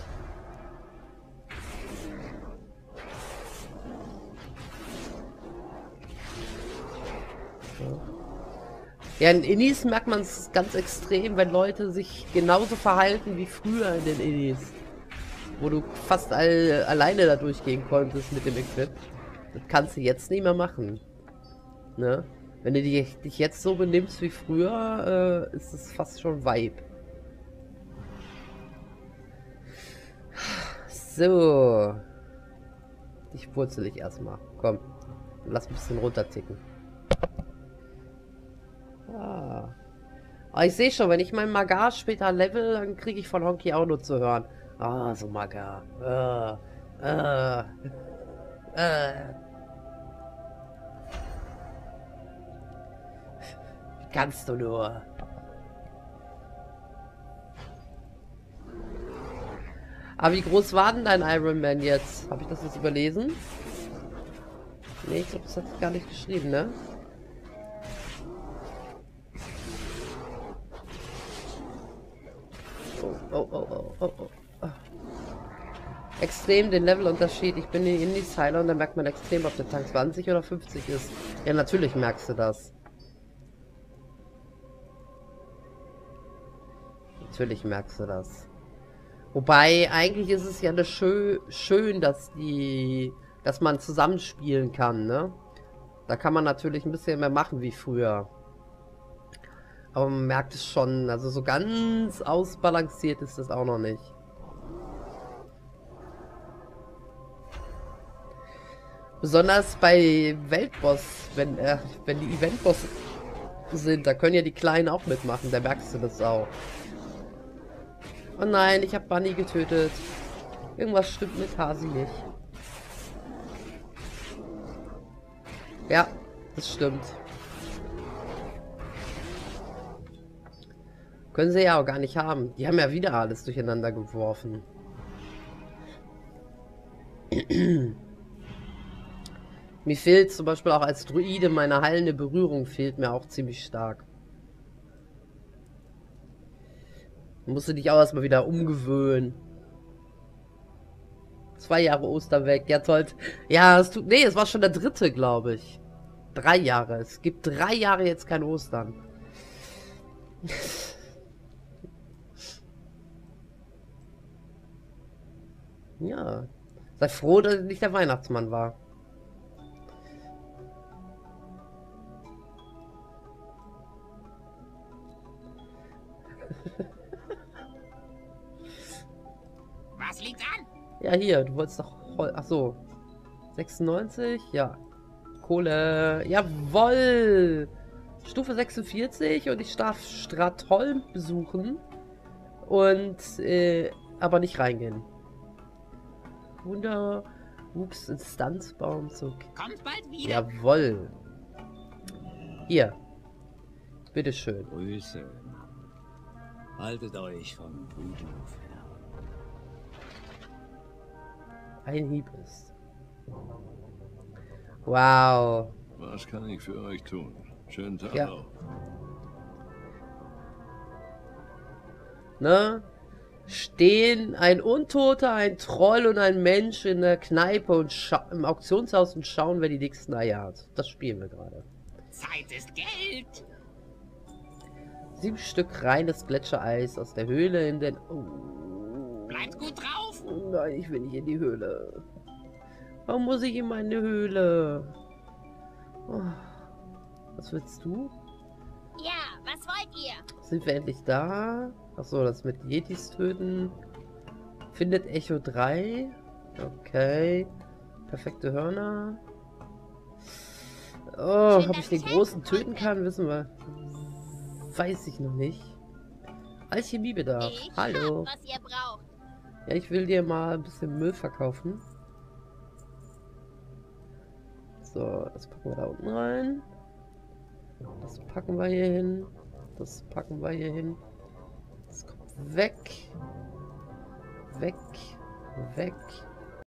Ja, in Innis merkt man es ganz extrem, wenn Leute sich genauso verhalten wie früher in den Innis. Wo du fast all, alleine da durchgehen konntest mit dem Equip. Das kannst du jetzt nicht mehr machen. Ne? Wenn du dich, dich jetzt so benimmst wie früher, äh, ist es fast schon Vibe. So. Ich wurzel dich erstmal. Komm. Lass ein bisschen runterticken. Ah. Aber ich sehe schon, wenn ich meinen Magar später level, dann kriege ich von Honky auch nur zu hören. Ah, so Magar. Ah. Ah. Ah. Wie kannst du nur? Aber wie groß war denn dein Iron Man jetzt? Habe ich das jetzt überlesen? Ne, ich glaube, das hat es gar nicht geschrieben, ne? Oh, oh, oh, oh, oh, oh. Extrem den Levelunterschied. Ich bin in den Indies-Heiler und da merkt man extrem, ob der Tank zwanzig oder fünfzig ist. Ja, natürlich merkst du das. Natürlich merkst du das. Wobei, eigentlich ist es ja eine schön, schön, dass die, dass man zusammenspielen kann, ne? Da kann man natürlich ein bisschen mehr machen wie früher. Aber man merkt es schon, also so ganz ausbalanciert ist das auch noch nicht. Besonders bei Weltboss, wenn, äh, wenn die Eventbosse sind, da können ja die Kleinen auch mitmachen, da merkst du das auch. Oh nein, ich habe Bunny getötet. Irgendwas stimmt mit Hasi nicht. Ja, das stimmt. Können sie ja auch gar nicht haben. Die haben ja wieder alles durcheinander geworfen. Mir fehlt zum Beispiel auch als Druide meine heilende Berührung, fehlt mir auch ziemlich stark. Musst du dich auch erstmal wieder umgewöhnen. Zwei Jahre Ostern weg, ja toll. Ja, es tut. Nee, es war schon der dritte, glaube ich. Drei Jahre. Es gibt drei Jahre jetzt kein Ostern. Ja. Sei froh, dass ich nicht der Weihnachtsmann war. Was liegt an? Ja, hier, du wolltest doch. Ach so. sechsundneunzig, ja. Kohle, jawoll! Stufe sechsundvierzig und ich darf Stratholm besuchen und äh, aber nicht reingehen. Wunder, ups, Instanzbaum zurück. Kommt bald wieder. Jawoll. Hier, bitteschön. Grüße. Haltet euch vom Bruthof her. Ein Hieb ist. Wow. Was kann ich für euch tun? Schönen Tag ja. Noch. Ne? Stehen ein Untoter, ein Troll und ein Mensch in der Kneipe und im Auktionshaus und schauen, wer die dicksten Eier hat. Das spielen wir gerade. Zeit ist Geld! Sieben Stück reines Gletschereis aus der Höhle in den... Oh. Bleibt gut drauf! Nein, ich will nicht in die Höhle. Warum muss ich in meine Höhle? Oh. Was willst du? Ja, was wollt ihr? Sind wir endlich da? Achso, das mit Yetis töten. Findet Echo drei. Okay. Perfekte Hörner. Oh, ob ich den großen töten kann, wissen wir. Weiß ich noch nicht. Alchemiebedarf. Hallo. Was ihr braucht. Ja, ich will dir mal ein bisschen Müll verkaufen. So, das packen wir da unten rein. Das packen wir hier hin. Das packen wir hier hin. Das kommt weg. Weg. Weg.